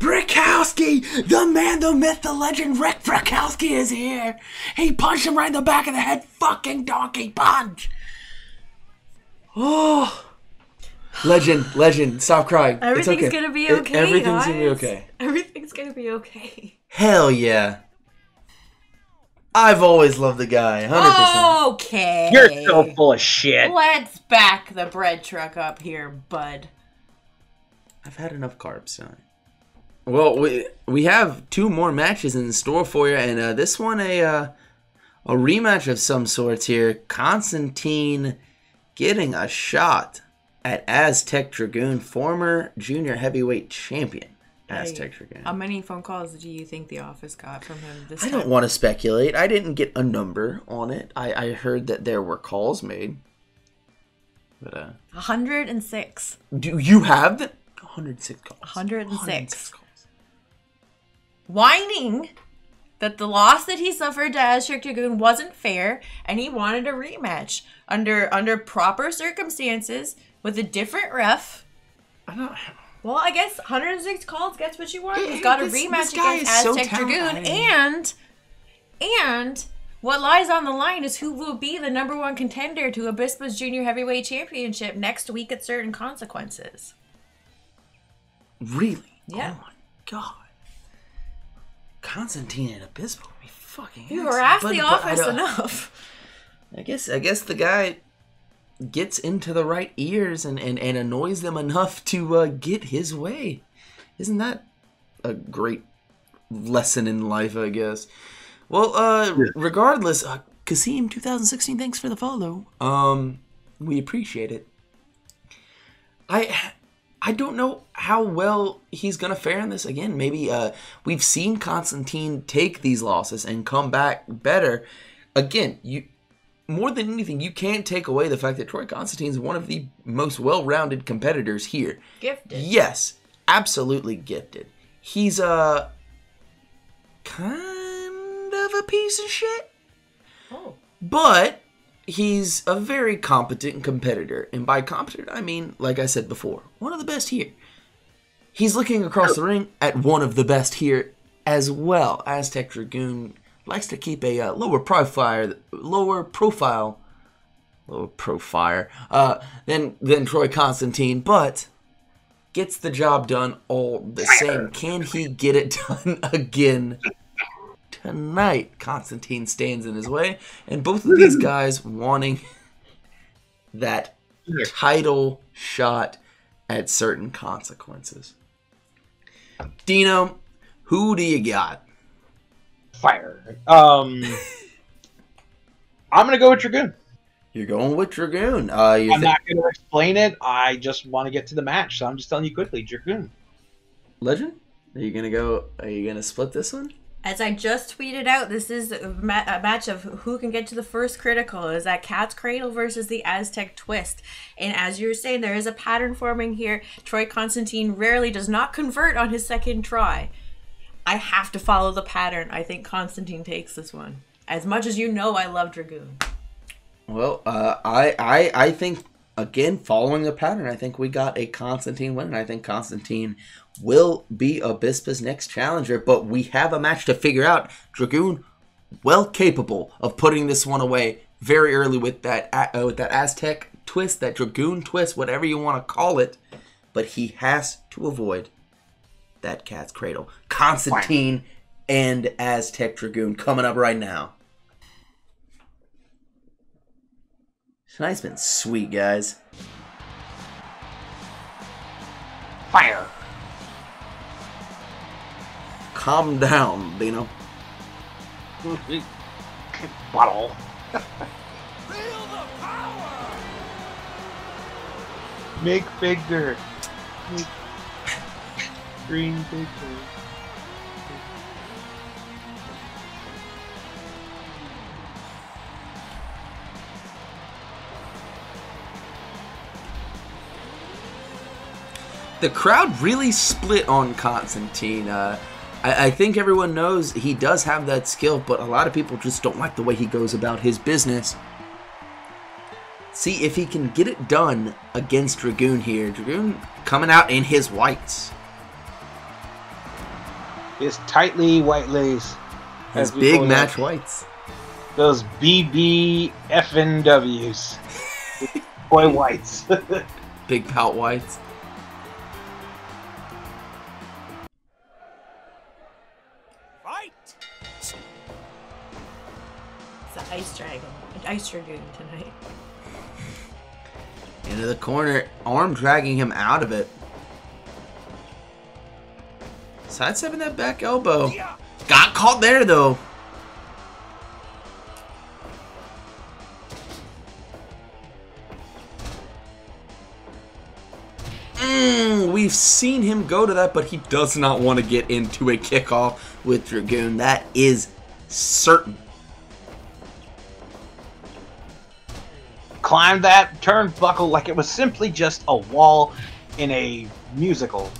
Brickowski! The man, the myth, the legend, Rick Brickowski is here! He punched him right in the back of the head, fucking Donkey Punch! Oh! Legend, stop crying. Everything's okay. Gonna be okay. Everything's gonna be okay. Everything's gonna be okay. Hell yeah. I've always loved the guy, 100%. Okay. You're so full of shit. Let's back the bread truck up here, bud. I've had enough carbs, son. Well, we have two more matches in store for you, and this one a rematch of some sorts here. Constantine getting a shot at Aztec Dragoon, former junior heavyweight champion. Aztec Dragoon. How many phone calls do you think The Office got from him this time? I don't want to speculate. I didn't get a number on it. I heard that there were calls made. But 106. Do you have the 106 calls? 106 calls. Whining that the loss that he suffered to Aztec Dragoon wasn't fair, and he wanted a rematch under proper circumstances with a different ref. I don't know. Well, I guess 106 calls gets what you want. He's got a rematch against Aztec Dragoon, and what lies on the line is who will be the #1 contender to Abispa's Junior Heavyweight Championship next week at Certain Consequences. Really? Yeah. Oh my god. Constantine and Abispa would be fucking. You harassed The Office enough. I guess the guy gets into the right ears and annoys them enough to get his way. Isn't that a great lesson in life, I guess? Well, regardless, Kasim 2016, thanks for the follow. We appreciate it. I don't know how well he's going to fare in this. Again, maybe we've seen Constantine take these losses and come back better. Again, more than anything, you can't take away the fact that Troy Constantine is one of the most well-rounded competitors here. Gifted. Yes, absolutely gifted. He's a kind of a piece of shit. Oh. But he's a very competent competitor. And by competent, I mean, like I said before, one of the best here. He's looking across the ring at one of the best here as well. Aztec Dragoon likes to keep a lower profile than Troy Constantine, but gets the job done all the same. Can he get it done again tonight? Constantine stands in his way, and both of these guys wanting that title shot at Certain Consequences. Dino, who do you got? Fire. I'm gonna go with Dragoon. You're going with Dragoon. I'm not gonna explain it. I just want to get to the match, so I'm just telling you quickly. Dragoon. Legend. Are you gonna go? Are you gonna split this one? As I just tweeted out, this is a match of who can get to the first critical. Is that Cat's Cradle versus the Aztec Twist. And as you were saying, there is a pattern forming here. Troy Constantine rarely does not convert on his second try. I have to follow the pattern. I think Constantine takes this one. As much as you know, I love Dragoon. Well, I think, again, following the pattern, I think we got a Constantine win. I think Constantine will be Abispa's next challenger, but we have a match to figure out. Dragoon, well capable of putting this one away very early with that Aztec twist, that Dragoon twist, whatever you want to call it, but he has to avoid that Cat's Cradle. Constantine and Aztec Dragoon coming up right now. Tonight's been sweet, guys. Fire. Calm down, Dino. Bottle. Feel the power. Make bigger. Make green bigger. The crowd really split on Constantine. I think everyone knows he does have that skill, but a lot of people just don't like the way he goes about his business. See if he can get it done against Dragoon here. Dragoon coming out in his whites. His tightly white lace. His big match whites. Those BB effing Ws. Boy whites. Big pout whites. Ice Dragoon tonight. Into the corner, arm dragging him out of it. Sidestepping that back elbow. Yeah. Got caught there though. We've seen him go to that, but he does not want to get into a kickoff with Dragoon. That is certain. Climbed that turnbuckle like it was simply just a wall in a musical.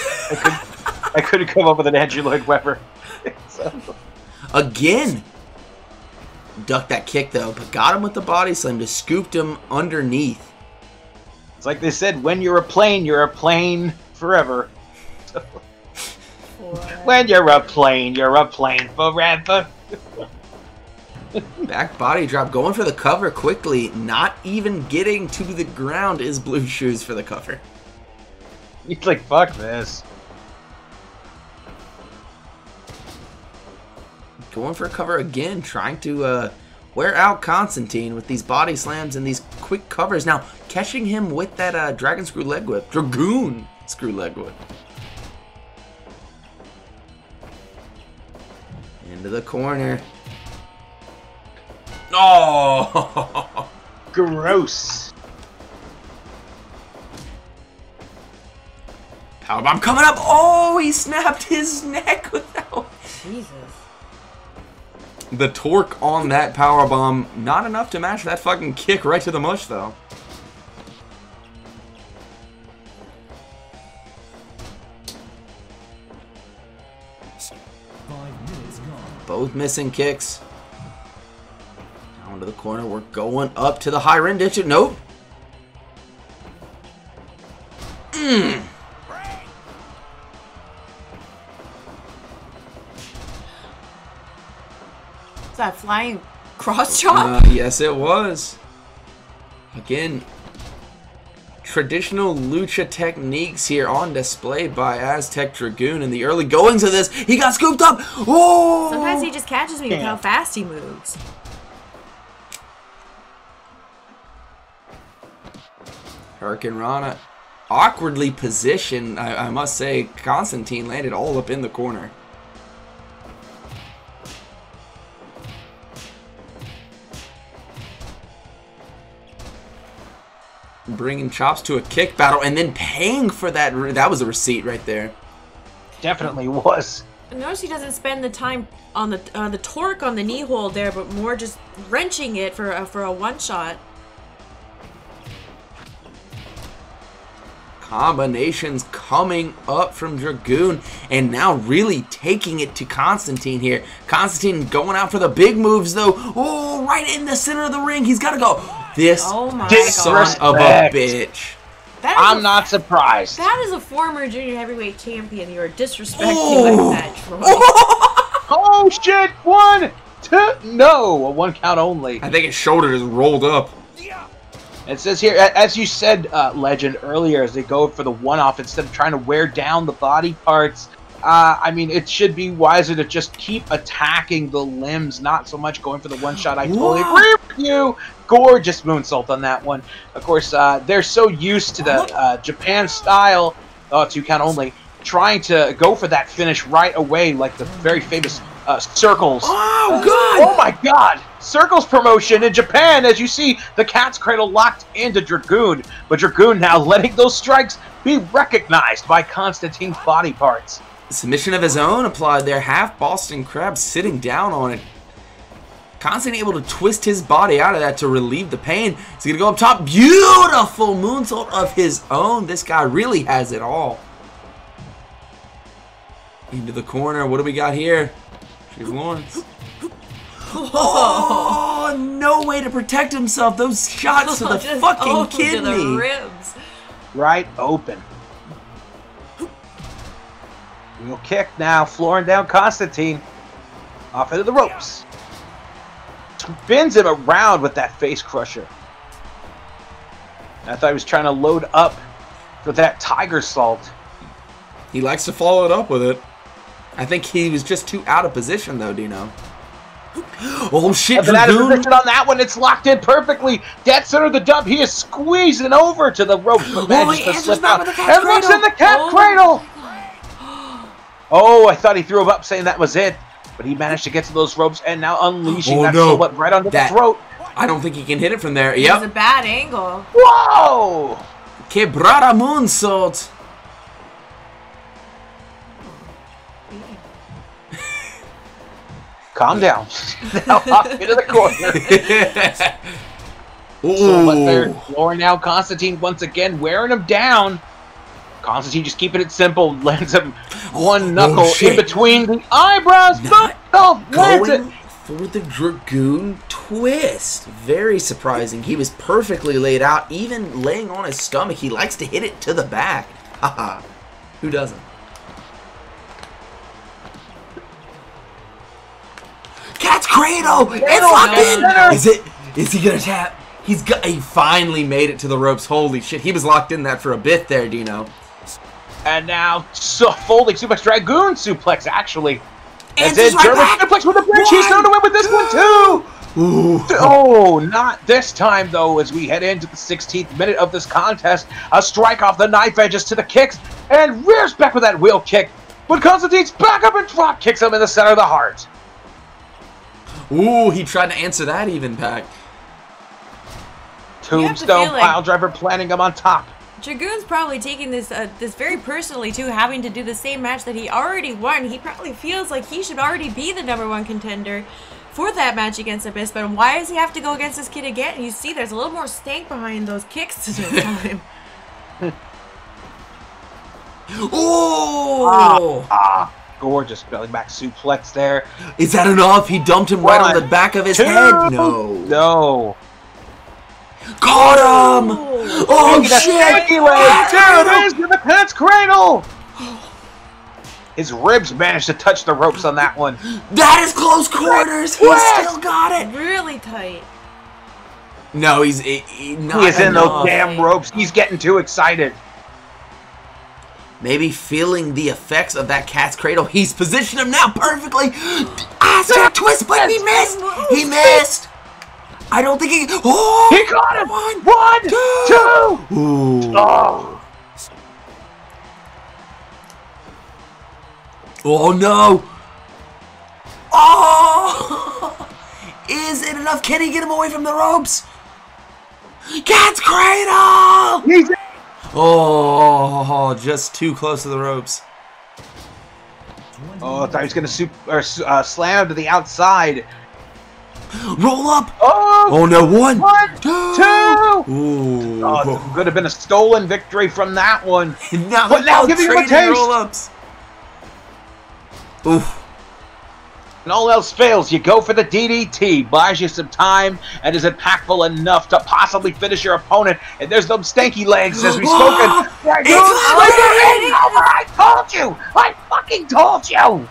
I couldn't come up with an Andrew Lloyd Webber. So. Again, ducked that kick though, but got him with the body slam, just scooped him underneath. It's like they said, when you're a plane forever. So. When you're a plane forever. Back body drop, going for the cover quickly, not even getting to the ground is Blue Shoes for the cover. He's like, fuck this. Going for a cover again, trying to wear out Constantine with these body slams and these quick covers. Now, catching him with that Dragon Screw Leg Whip. Dragoon Screw Leg Whip. Into the corner. Oh, gross. Powerbomb coming up. Oh, he snapped his neck without. Jesus. The torque on that powerbomb, not enough to match that fucking kick right to the mush, though. Both missing kicks. Down to the corner. We're going up to the high rendition. Nope. Is that flying cross chop? Yes, it was. Again, traditional lucha techniques here on display by Aztec Dragoon in the early goings of this. He got scooped up. Oh! Sometimes he just catches me with how fast he moves. Hurricane Rana. Awkwardly positioned, I must say. Constantine landed all up in the corner. Bringing chops to a kick battle and then paying for that. That was a receipt right there. Definitely was. Notice he doesn't spend the time on the torque on the knee hold there, but more just wrenching it for a one shot. Combinations coming up from Dragoon and now really taking it to Constantine here. Constantine going out for the big moves though. Oh, right in the center of the ring. He's got to go. This son of a bitch. I'm not surprised. That is a former junior heavyweight champion. You are disrespecting like that, Troy. Oh, shit. 1, 2. No, a one count only. I think his shoulder is rolled up. It says here, as you said, Legend, earlier, as they go for the one-off instead of trying to wear down the body parts, I mean, it should be wiser to just keep attacking the limbs, not so much going for the one-shot. I totally agree with you. Gorgeous moonsault on that one. Of course, they're so used to the Japan style, two-count only, trying to go for that finish right away, like the very famous circles. Oh, God! Oh, my God! Circles promotion in Japan, as you see the cat's cradle locked into Dragoon, but Dragoon now letting those strikes be recognized by Constantine's body parts. Submission of his own applied there. Half Boston Crab sitting down on it. Constantine able to twist his body out of that to relieve the pain. He's going to go up top. Beautiful moonsault of his own. This guy really has it all. Into the corner. What do we got here? She's Lawrence. Oh, no way to protect himself. Those shots to the fucking kidney. To the ribs. Right open. Real kick now. Flooring down Constantine. Off into the ropes. Spins him around with that face crusher. I thought he was trying to load up for that tiger salt. He likes to follow it up with it. I think he was just too out of position, though, Dino. Oh shit! But that is position on that one. It's locked in perfectly. Dead center of the dub. He is squeezing over to the rope, but manages to slip out. And looks in the cat cradle. Oh, I thought he threw him up, saying that was it. But he managed to get to those ropes, and now unleashing that silhouette right onto the throat. I don't think he can hit it from there. Yep, it was a bad angle. Whoa! Quebrada moonsault. Calm down. Now off into the corner. So, but they're flooring now. Constantine once again wearing him down. Constantine just keeping it simple. Lands him one knuckle in between the eyebrows. Going for the Dragoon twist. Very surprising. He was perfectly laid out. Even laying on his stomach, he likes to hit it to the back. Haha. Who doesn't? Cat's cradle! It's locked in! Is it? Is he gonna tap? He's got. He finally made it to the ropes. Holy shit! He was locked in that for a bit there, Dino. And now folding suplex, Dragoon suplex actually. And then German suplex with a bridge. He's going to win with this one too. Ooh. Oh, not this time though. As we head into the 16th minute of this contest, a strike off the knife edges to the kicks and rears back with that wheel kick. But Constantine's back up and drop kicks him in the center of the heart. Ooh, he tried to answer that even back. Tombstone pile driver planting him on top. Dragoon's probably taking this this very personally too, having to do the same match that he already won. He probably feels like he should already be the #1 contender for that match against Abispa. But why does he have to go against this kid again? And you see, there's a little more stank behind those kicks this time. Ooh! gorgeous belly back suplex there. Is that enough? He dumped him right on the back of his head. No. No. Got him! Oh, shit! Dude, the cat's cradle! His ribs managed to touch the ropes on that one. That is close quarters! He still got it! Really tight. No, he's in those damn ropes. He's getting too excited. Maybe feeling the effects of that cat's cradle. He's positioned him now perfectly. Aztec twist, but he missed. He missed. I don't think he. Oh! He got him. One, two. Ooh. Oh. Oh no. Oh. Is it enough? Can he get him away from the ropes? Cat's cradle. He's. Oh, just too close to the ropes. Oh, I thought he was going to slam to the outside. Roll up. Oh, no. One, two. Ooh. Oh, could have been a stolen victory from that one. But now give him a taste. Roll-ups. Oof. When all else fails, you go for the DDT. Buys you some time and is impactful enough to possibly finish your opponent. And there's those stanky legs as we spoke. I told you! I fucking told you!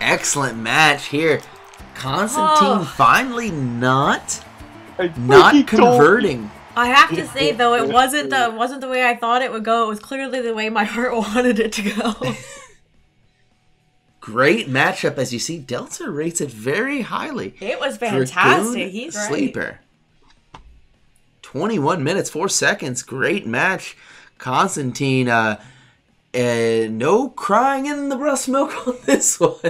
Excellent match here. Constantine finally not converting. I have to say though, it wasn't the way I thought it would go. It was clearly the way my heart wanted it to go. Great matchup, as you see. Delta rates it very highly. It was fantastic. Dragoon He's right. Sleeper. 21 minutes, 4 seconds. Great match. Constantine, no crying in the breast milk on this one.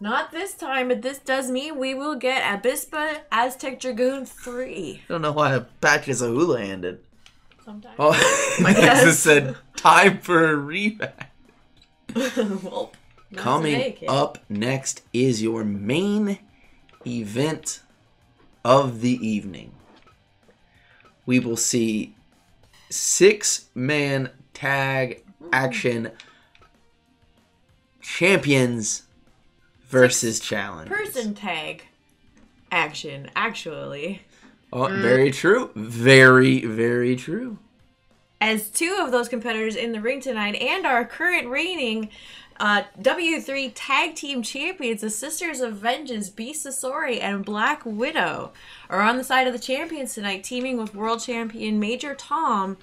Not this time, but this does mean we will get Abispa Aztec Dragoon 3. I don't know why Apache is a hula handed. Sometimes. Oh, my guess said time for a rematch. Well, coming up next is your main event of the evening. We will see 6-man tag action champions versus challenge. Person tag action, actually. Oh, very true. Very, very true. As 2 of those competitors in the ring tonight and our current reigning W3 Tag Team Champions, the Sisters of Vengeance, Beast Sasori, and Black Widow are on the side of the champions tonight, teaming with world champion Major Tom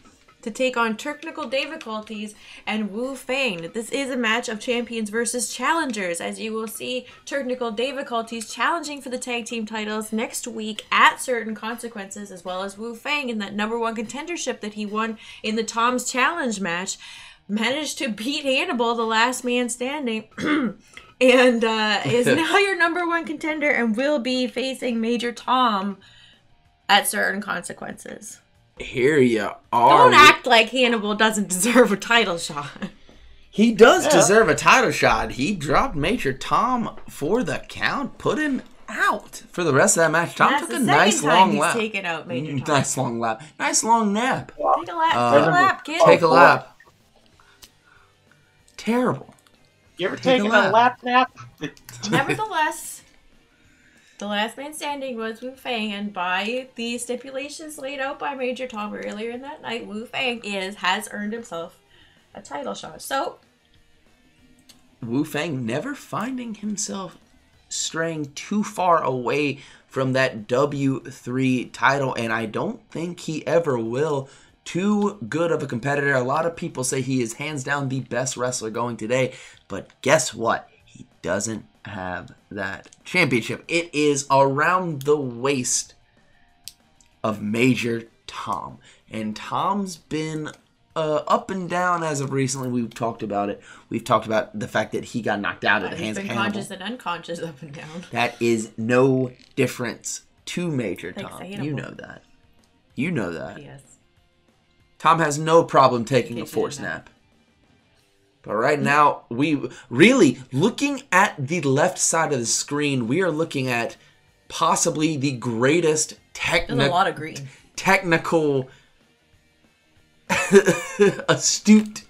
to take on Technical Difficulties and Wu-Fang. This is a match of champions versus challengers, as you will see Technical Difficulties challenging for the tag team titles next week at Certain Consequences, as well as Wu-Fang in that #1 contendership that he won in the Tom's Challenge match. Managed to beat Hannibal, the last man standing, and is now your #1 contender and will be facing Major Tom at Certain Consequences. Here you are. Don't act like Hannibal doesn't deserve a title shot. He does deserve a title shot. He dropped Major Tom for the count, put him out for the rest of that match. Tom took a nice long lap. Nice long lap. Nice long nap. Take a lap. Take a lap, kid. Take a lap. Terrible. You ever taken a lap nap? Nevertheless, the last man standing was Wu-Fang, and by the stipulations laid out by Major Tom earlier in that night, Wu-Fang has earned himself a title shot. So Wu-Fang never finding himself straying too far away from that W3 title, and I don't think he ever will. Too good of a competitor. A lot of people say he is hands down the best wrestler going today, but guess what? He doesn't have that championship. It is around the waist of Major Tom, and Tom's been up and down as of recently. We've talked about it. We've talked about the fact that he got knocked out at the hands of Hannibal. He's been conscious and unconscious, up and down. That is no difference to Major Tom. You know that. You know that. Yes. Tom has no problem taking a forced nap. But right now, we really, looking at the left side of the screen, we are looking at possibly the greatest technical astute,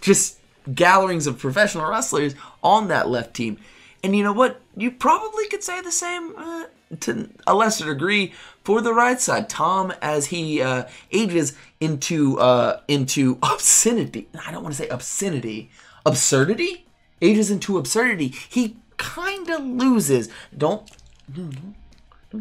just gatherings of professional wrestlers on that left team. And you know what? You probably could say the same to a lesser degree for the right side. Tom, as he ages into obscenity. I don't want to say obscenity. Absurdity? Ages into absurdity. He kind of loses. Don't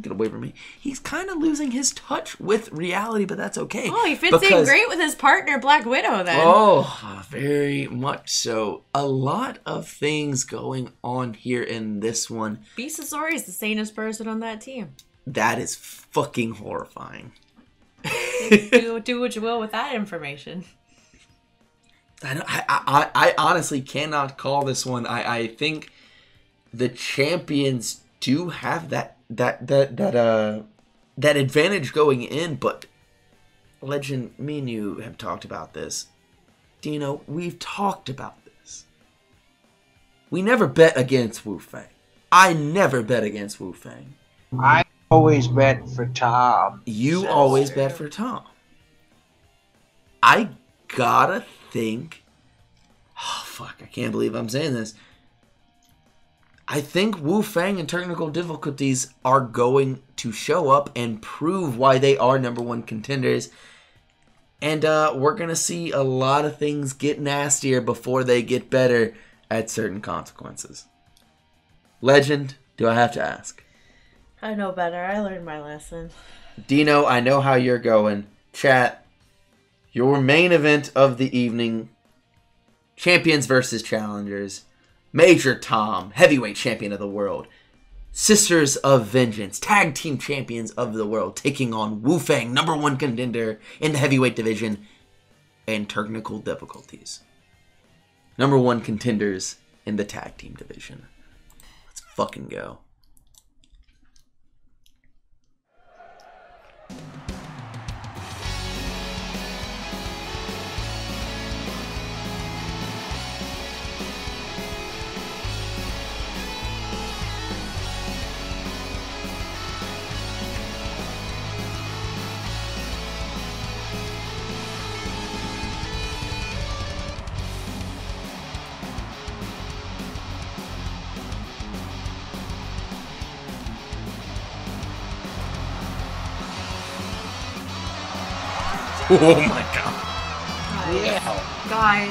get away from me. He's kind of losing his touch with reality, but that's okay. Oh, he fits in great with his partner, Black Widow, then. Oh, very much so. A lot of things going on here in this one. Beast Sasori is the sanest person on that team. That is fucking horrifying. do what you will with that information. I honestly cannot call this one. I think the champions do have that advantage going in, but Legend, me and you have talked about this. Dino, we've talked about this. We never bet against Wu-Fang. I never bet against Wu-Fang. I always bet for Tom. You always bet for Tom. I gotta think... Oh, fuck, I can't believe I'm saying this. I think Wu-Fang and technical difficulties are going to show up and prove why they are #1 contenders. And we're going to see a lot of things get nastier before they get better at Certain Consequences. Legend, do I have to ask? I know better. I learned my lesson. Dino, I know how you're going. Chat, your main event of the evening, champions versus challengers. Major Tom, heavyweight champion of the world. Sisters of Vengeance, tag team champions of the world, taking on Wu-Fang, #1 contender in the heavyweight division, and technical difficulties. #1 contenders in the tag team division. Let's fucking go. Oh my god. Guys. Yeah. Guys.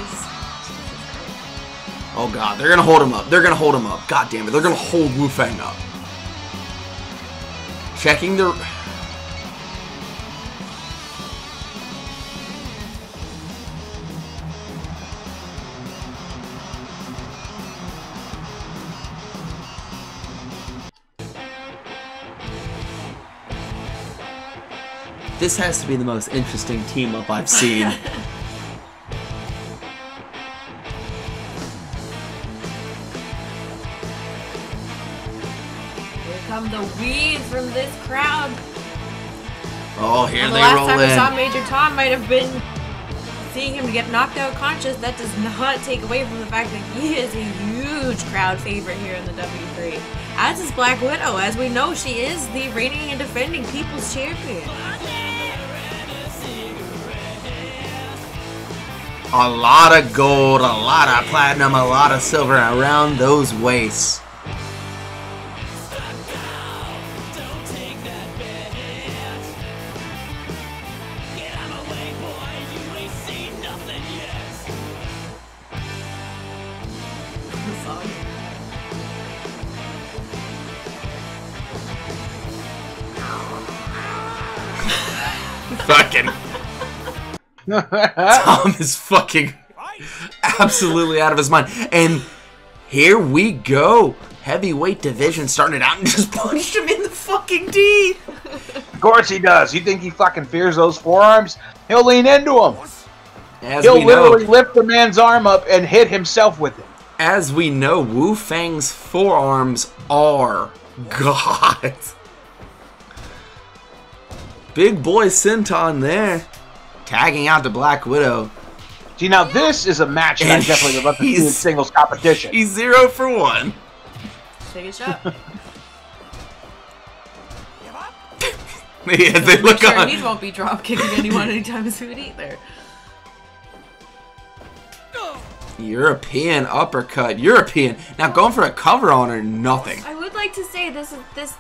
Oh god, they're gonna hold him up. They're gonna hold him up. God damn it, they're gonna hold Wu-Fang up. Checking their... This has to be the most interesting team-up I've seen. Here come the weeds from this crowd. Oh, here they roll in. The last time we saw Major Tom might have been seeing him get knocked out conscious. That does not take away from the fact that he is a huge crowd favorite here in the W3. As is Black Widow. As we know, she is the reigning and defending People's Champion. A lot of gold, a lot of platinum, a lot of silver around those waists. Fucking... Tom is fucking absolutely out of his mind. And here we go. Heavyweight division started out and just punched him in the fucking teeth. Of course he does. You think he fucking fears those forearms? He'll lean into him. He'll literally lift the man's arm up and hit himself with it. As we know, Wu-Fang's forearms are God. Big boy senton there. Tagging out the Black Widow. See, now this is a match that I definitely would love to see in singles competition. He's 0 for 1. Take a shot. Give up. Yeah, they look sure on. He won't be drop kicking anyone anytime soon either. European uppercut. European. Now going for a cover on or nothing. I would like to say this is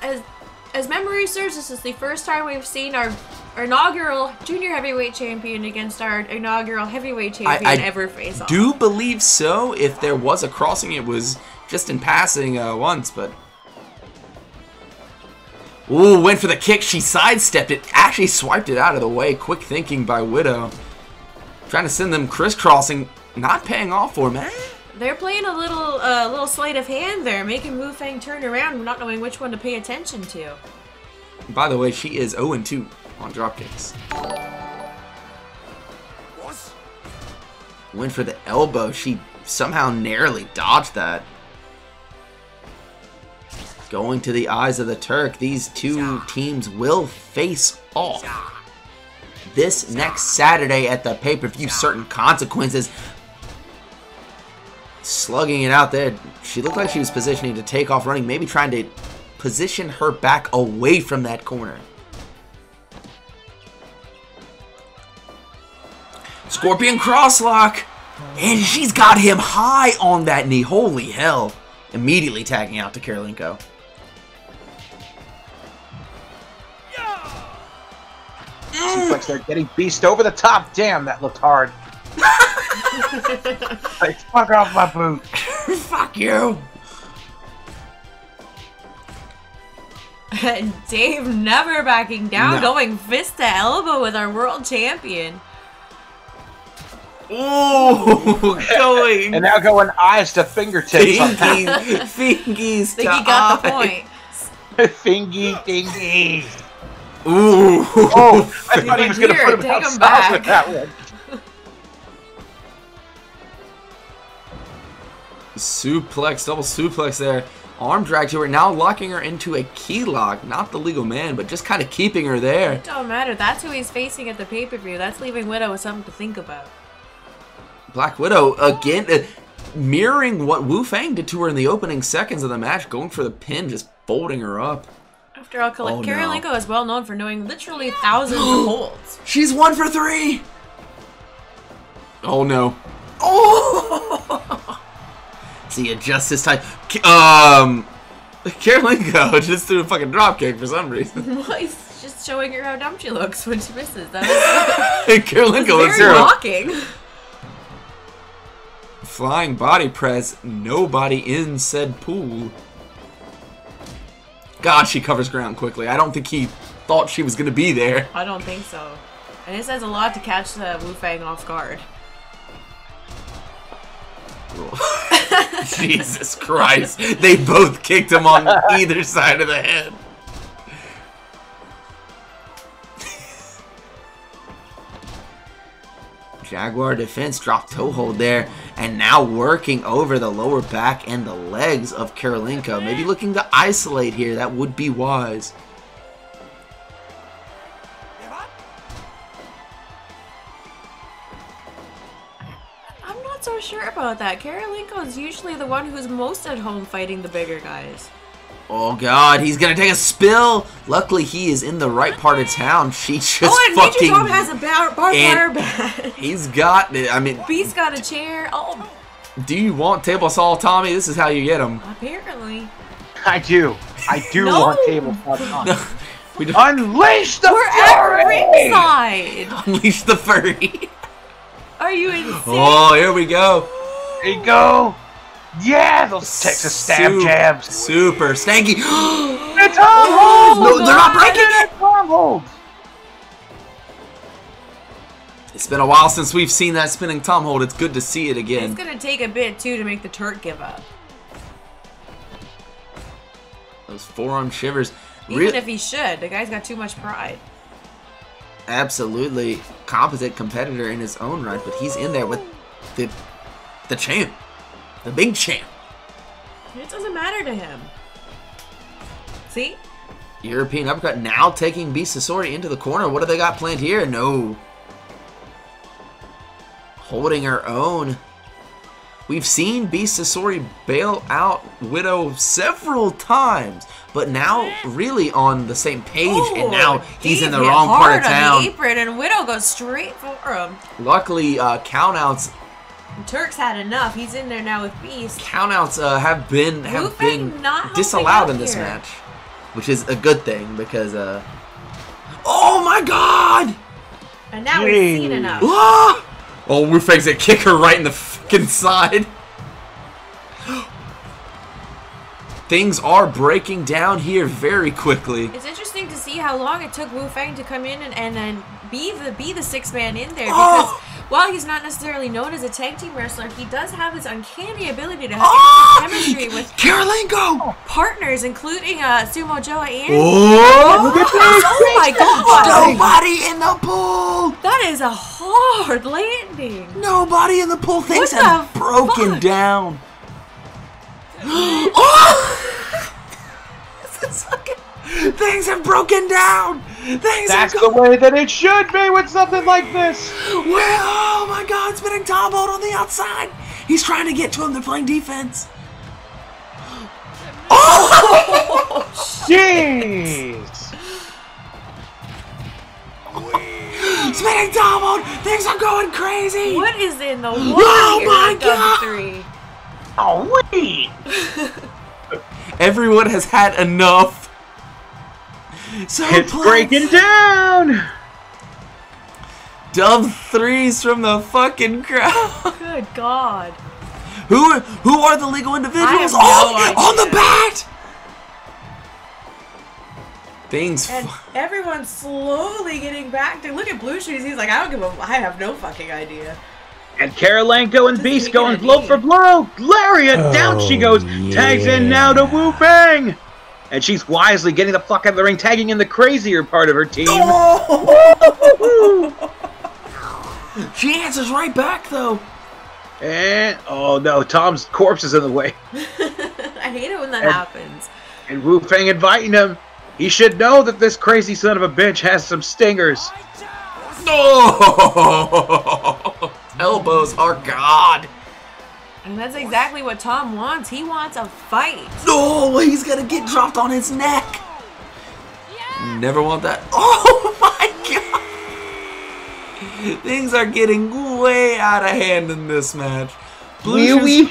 as memory serves, this is the first time we've seen our inaugural junior heavyweight champion against our inaugural heavyweight champion ever face off. I do believe so. If there was a crossing, it was just in passing once, but... Ooh, went for the kick. She sidestepped it. Actually swiped it out of the way. Quick thinking by Widow. Trying to send them crisscrossing. Not paying off for, man. They're playing a little sleight of hand there, making Wu-Fang turn around, not knowing which one to pay attention to. By the way, she is 0-2 on dropkicks. Went for the elbow. She somehow narrowly dodged that. Going to the eyes of the Turk. These two teams will face off this next Saturday at the pay-per-view Certain Consequences. Slugging it out there. She looked like she was positioning to take off running, maybe trying to position her back away from that corner. Scorpion crosslock, and she's got him high on that knee. Holy hell. Immediately tagging out to Karolinko. Suplex there, getting Beast over the top. Damn, that looked hard. Like, fuck off my boot. Fuck you. And Dave never backing down, going fist to elbow with our world champion. Ooh, going. And now going eyes to fingertips. Fingies. Think he got the point. Fingies. Ooh. Oh, I thought he was going to put him outside with that one. Suplex, double suplex there. Arm drag to her, now locking her into a key lock. Not the legal man, but just kind of keeping her there. It don't matter. That's who he's facing at the pay-per-view. That's leaving Widow with something to think about. Black Widow, again, mirroring what Wu-Fang did to her in the opening seconds of the match, going for the pin, just folding her up. After all, Karolinko is well known for knowing literally thousands of holds. She's 1 for 3! Oh, no. Oh! See, adjust this time. Karolinko just threw a fucking dropkick for some reason. Well, he's just showing her how dumb she looks when she misses. That was, Karolinko is walking. Flying body press. Nobody in said pool. God, she covers ground quickly. I don't think he thought she was going to be there. I don't think so. And it says a lot to catch the Wu-Fang off guard. Jesus Christ. They both kicked him on either side of the head. Jaguar defense, drop toe hold there, and now working over the lower back and the legs of Karolinko. Maybe looking to isolate here. That would be wise. So sure about that. Karolinko is usually the one who's most at home fighting the bigger guys. Oh God, he's gonna take a spill. Luckily, he is in the right part of town. She just and fucking. Major Tom has a barbed wire bat. He's got it. I mean, Beast got a chair. Oh. Do you want table saw, Tommy? This is how you get him. Apparently. I do want table saw, Tommy. No, we don't. Unleash the fury. We're at ringside. Unleash the fury. Are you insane? Oh, here we go. Here you go. Yeah, those Texas stab jabs. Super stanky. It's on hold. No, they're not breaking it. It's on hold. It's been a while since we've seen that spinning tom hold. It's good to see it again. It's going to take a bit, too, to make the Turk give up. Those forearm shivers. Even if he should. The guy's got too much pride. Absolutely competent competitor in his own right, but he's in there with the champ, the big champ. It doesn't matter to him. See? European uppercut now taking Beast Sasori into the corner. What do they got planned here? No. Holding her own. We've seen Beast Sasori bail out Widow several times, but now really on the same page, and now he's in the wrong part of town. Hard on the apron, and Widow goes straight for him. Luckily, countouts Turk's had enough. He's in there now with Beast. Countouts have been disallowed in this match, which is a good thing because oh my God! And now we've seen enough. Ah! Oh, Wu-Fang's gonna kick her right in the fucking side. Things are breaking down here very quickly. It's interesting to see how long it took Wu-Fang to come in and be the sixth man in there, because while he's not necessarily known as a tag team wrestler, he does have his uncanny ability to have chemistry with Carolingo partners, including Sumo Joe and... Oh my God! Nobody in the pool! That is a hard landing. Nobody in the pool. Things have broken down. Things have broken down. That's the way that it should be with something like this. Well, oh my God, spinning Tombolt on the outside. He's trying to get to him. They're playing defense. Oh, jeez. Spinning Tombolt. Things are going crazy. What is in the world? Oh my God. W3? Oh wait! Everyone has had enough. So it's breaking down. Dumb threes from the fucking crowd. Good God! Who are the legal individuals? Oh, no on the bat! Things. And everyone's slowly getting back to look at Blue Shoes. He's like, I don't give a. I have no fucking idea. And Carolango and Beast going blow for blow. Lariat, down she goes. Tags in now to Wu-Fang. And she's wisely getting the fuck out of the ring, tagging in the crazier part of her team. Oh! She answers right back, though. And, oh no, Tom's corpse is in the way. I hate it when that happens. And Wu-Fang inviting him. He should know that this crazy son of a bitch has some stingers. No! Elbows are God. And that's exactly what Tom wants. He wants a fight. No, he's going to get dropped on his neck. Yeah. Never want that. Oh, my God. Things are getting way out of hand in this match. Bluey.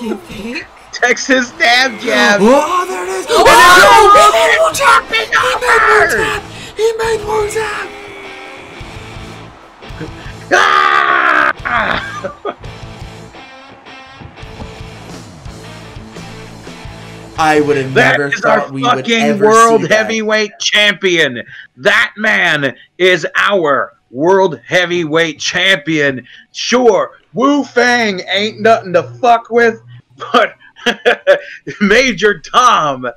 You think? Texas dab jab. Oh, there it is. Oh, he made more tap. I would have never thought we would ever see that. That is our fucking world heavyweight champion. That man is our world heavyweight champion. Sure, Wu-Fang ain't nothing to fuck with, but Major Tom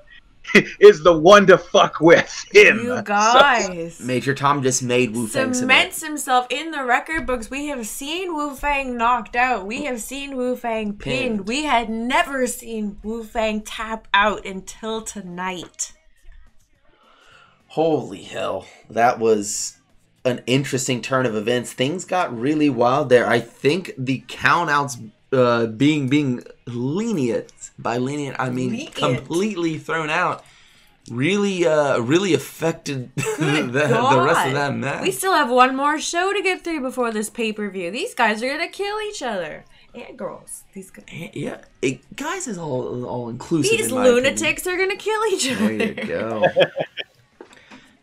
is the one to fuck with him. You guys. So, Major Tom just made Wu-Fang cements himself in the record books. We have seen Wu-Fang knocked out. We have seen Wu-Fang pinned. We had never seen Wu-Fang tap out until tonight. Holy hell. That was an interesting turn of events. Things got really wild there. I think the countouts being lenient, by lenient I mean completely thrown out, really really affected the rest of that match. We still have one more show to get through before this pay-per-view. These guys are gonna kill each other. And girls. These guys. Yeah. Guys is all inclusive. These lunatics are gonna kill each other. There you go.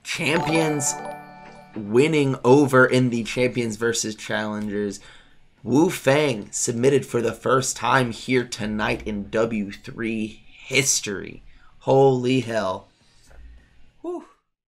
Champions winning over in the Champions versus Challengers. Wu-Fang submitted for the first time here tonight in W3 history. Holy hell.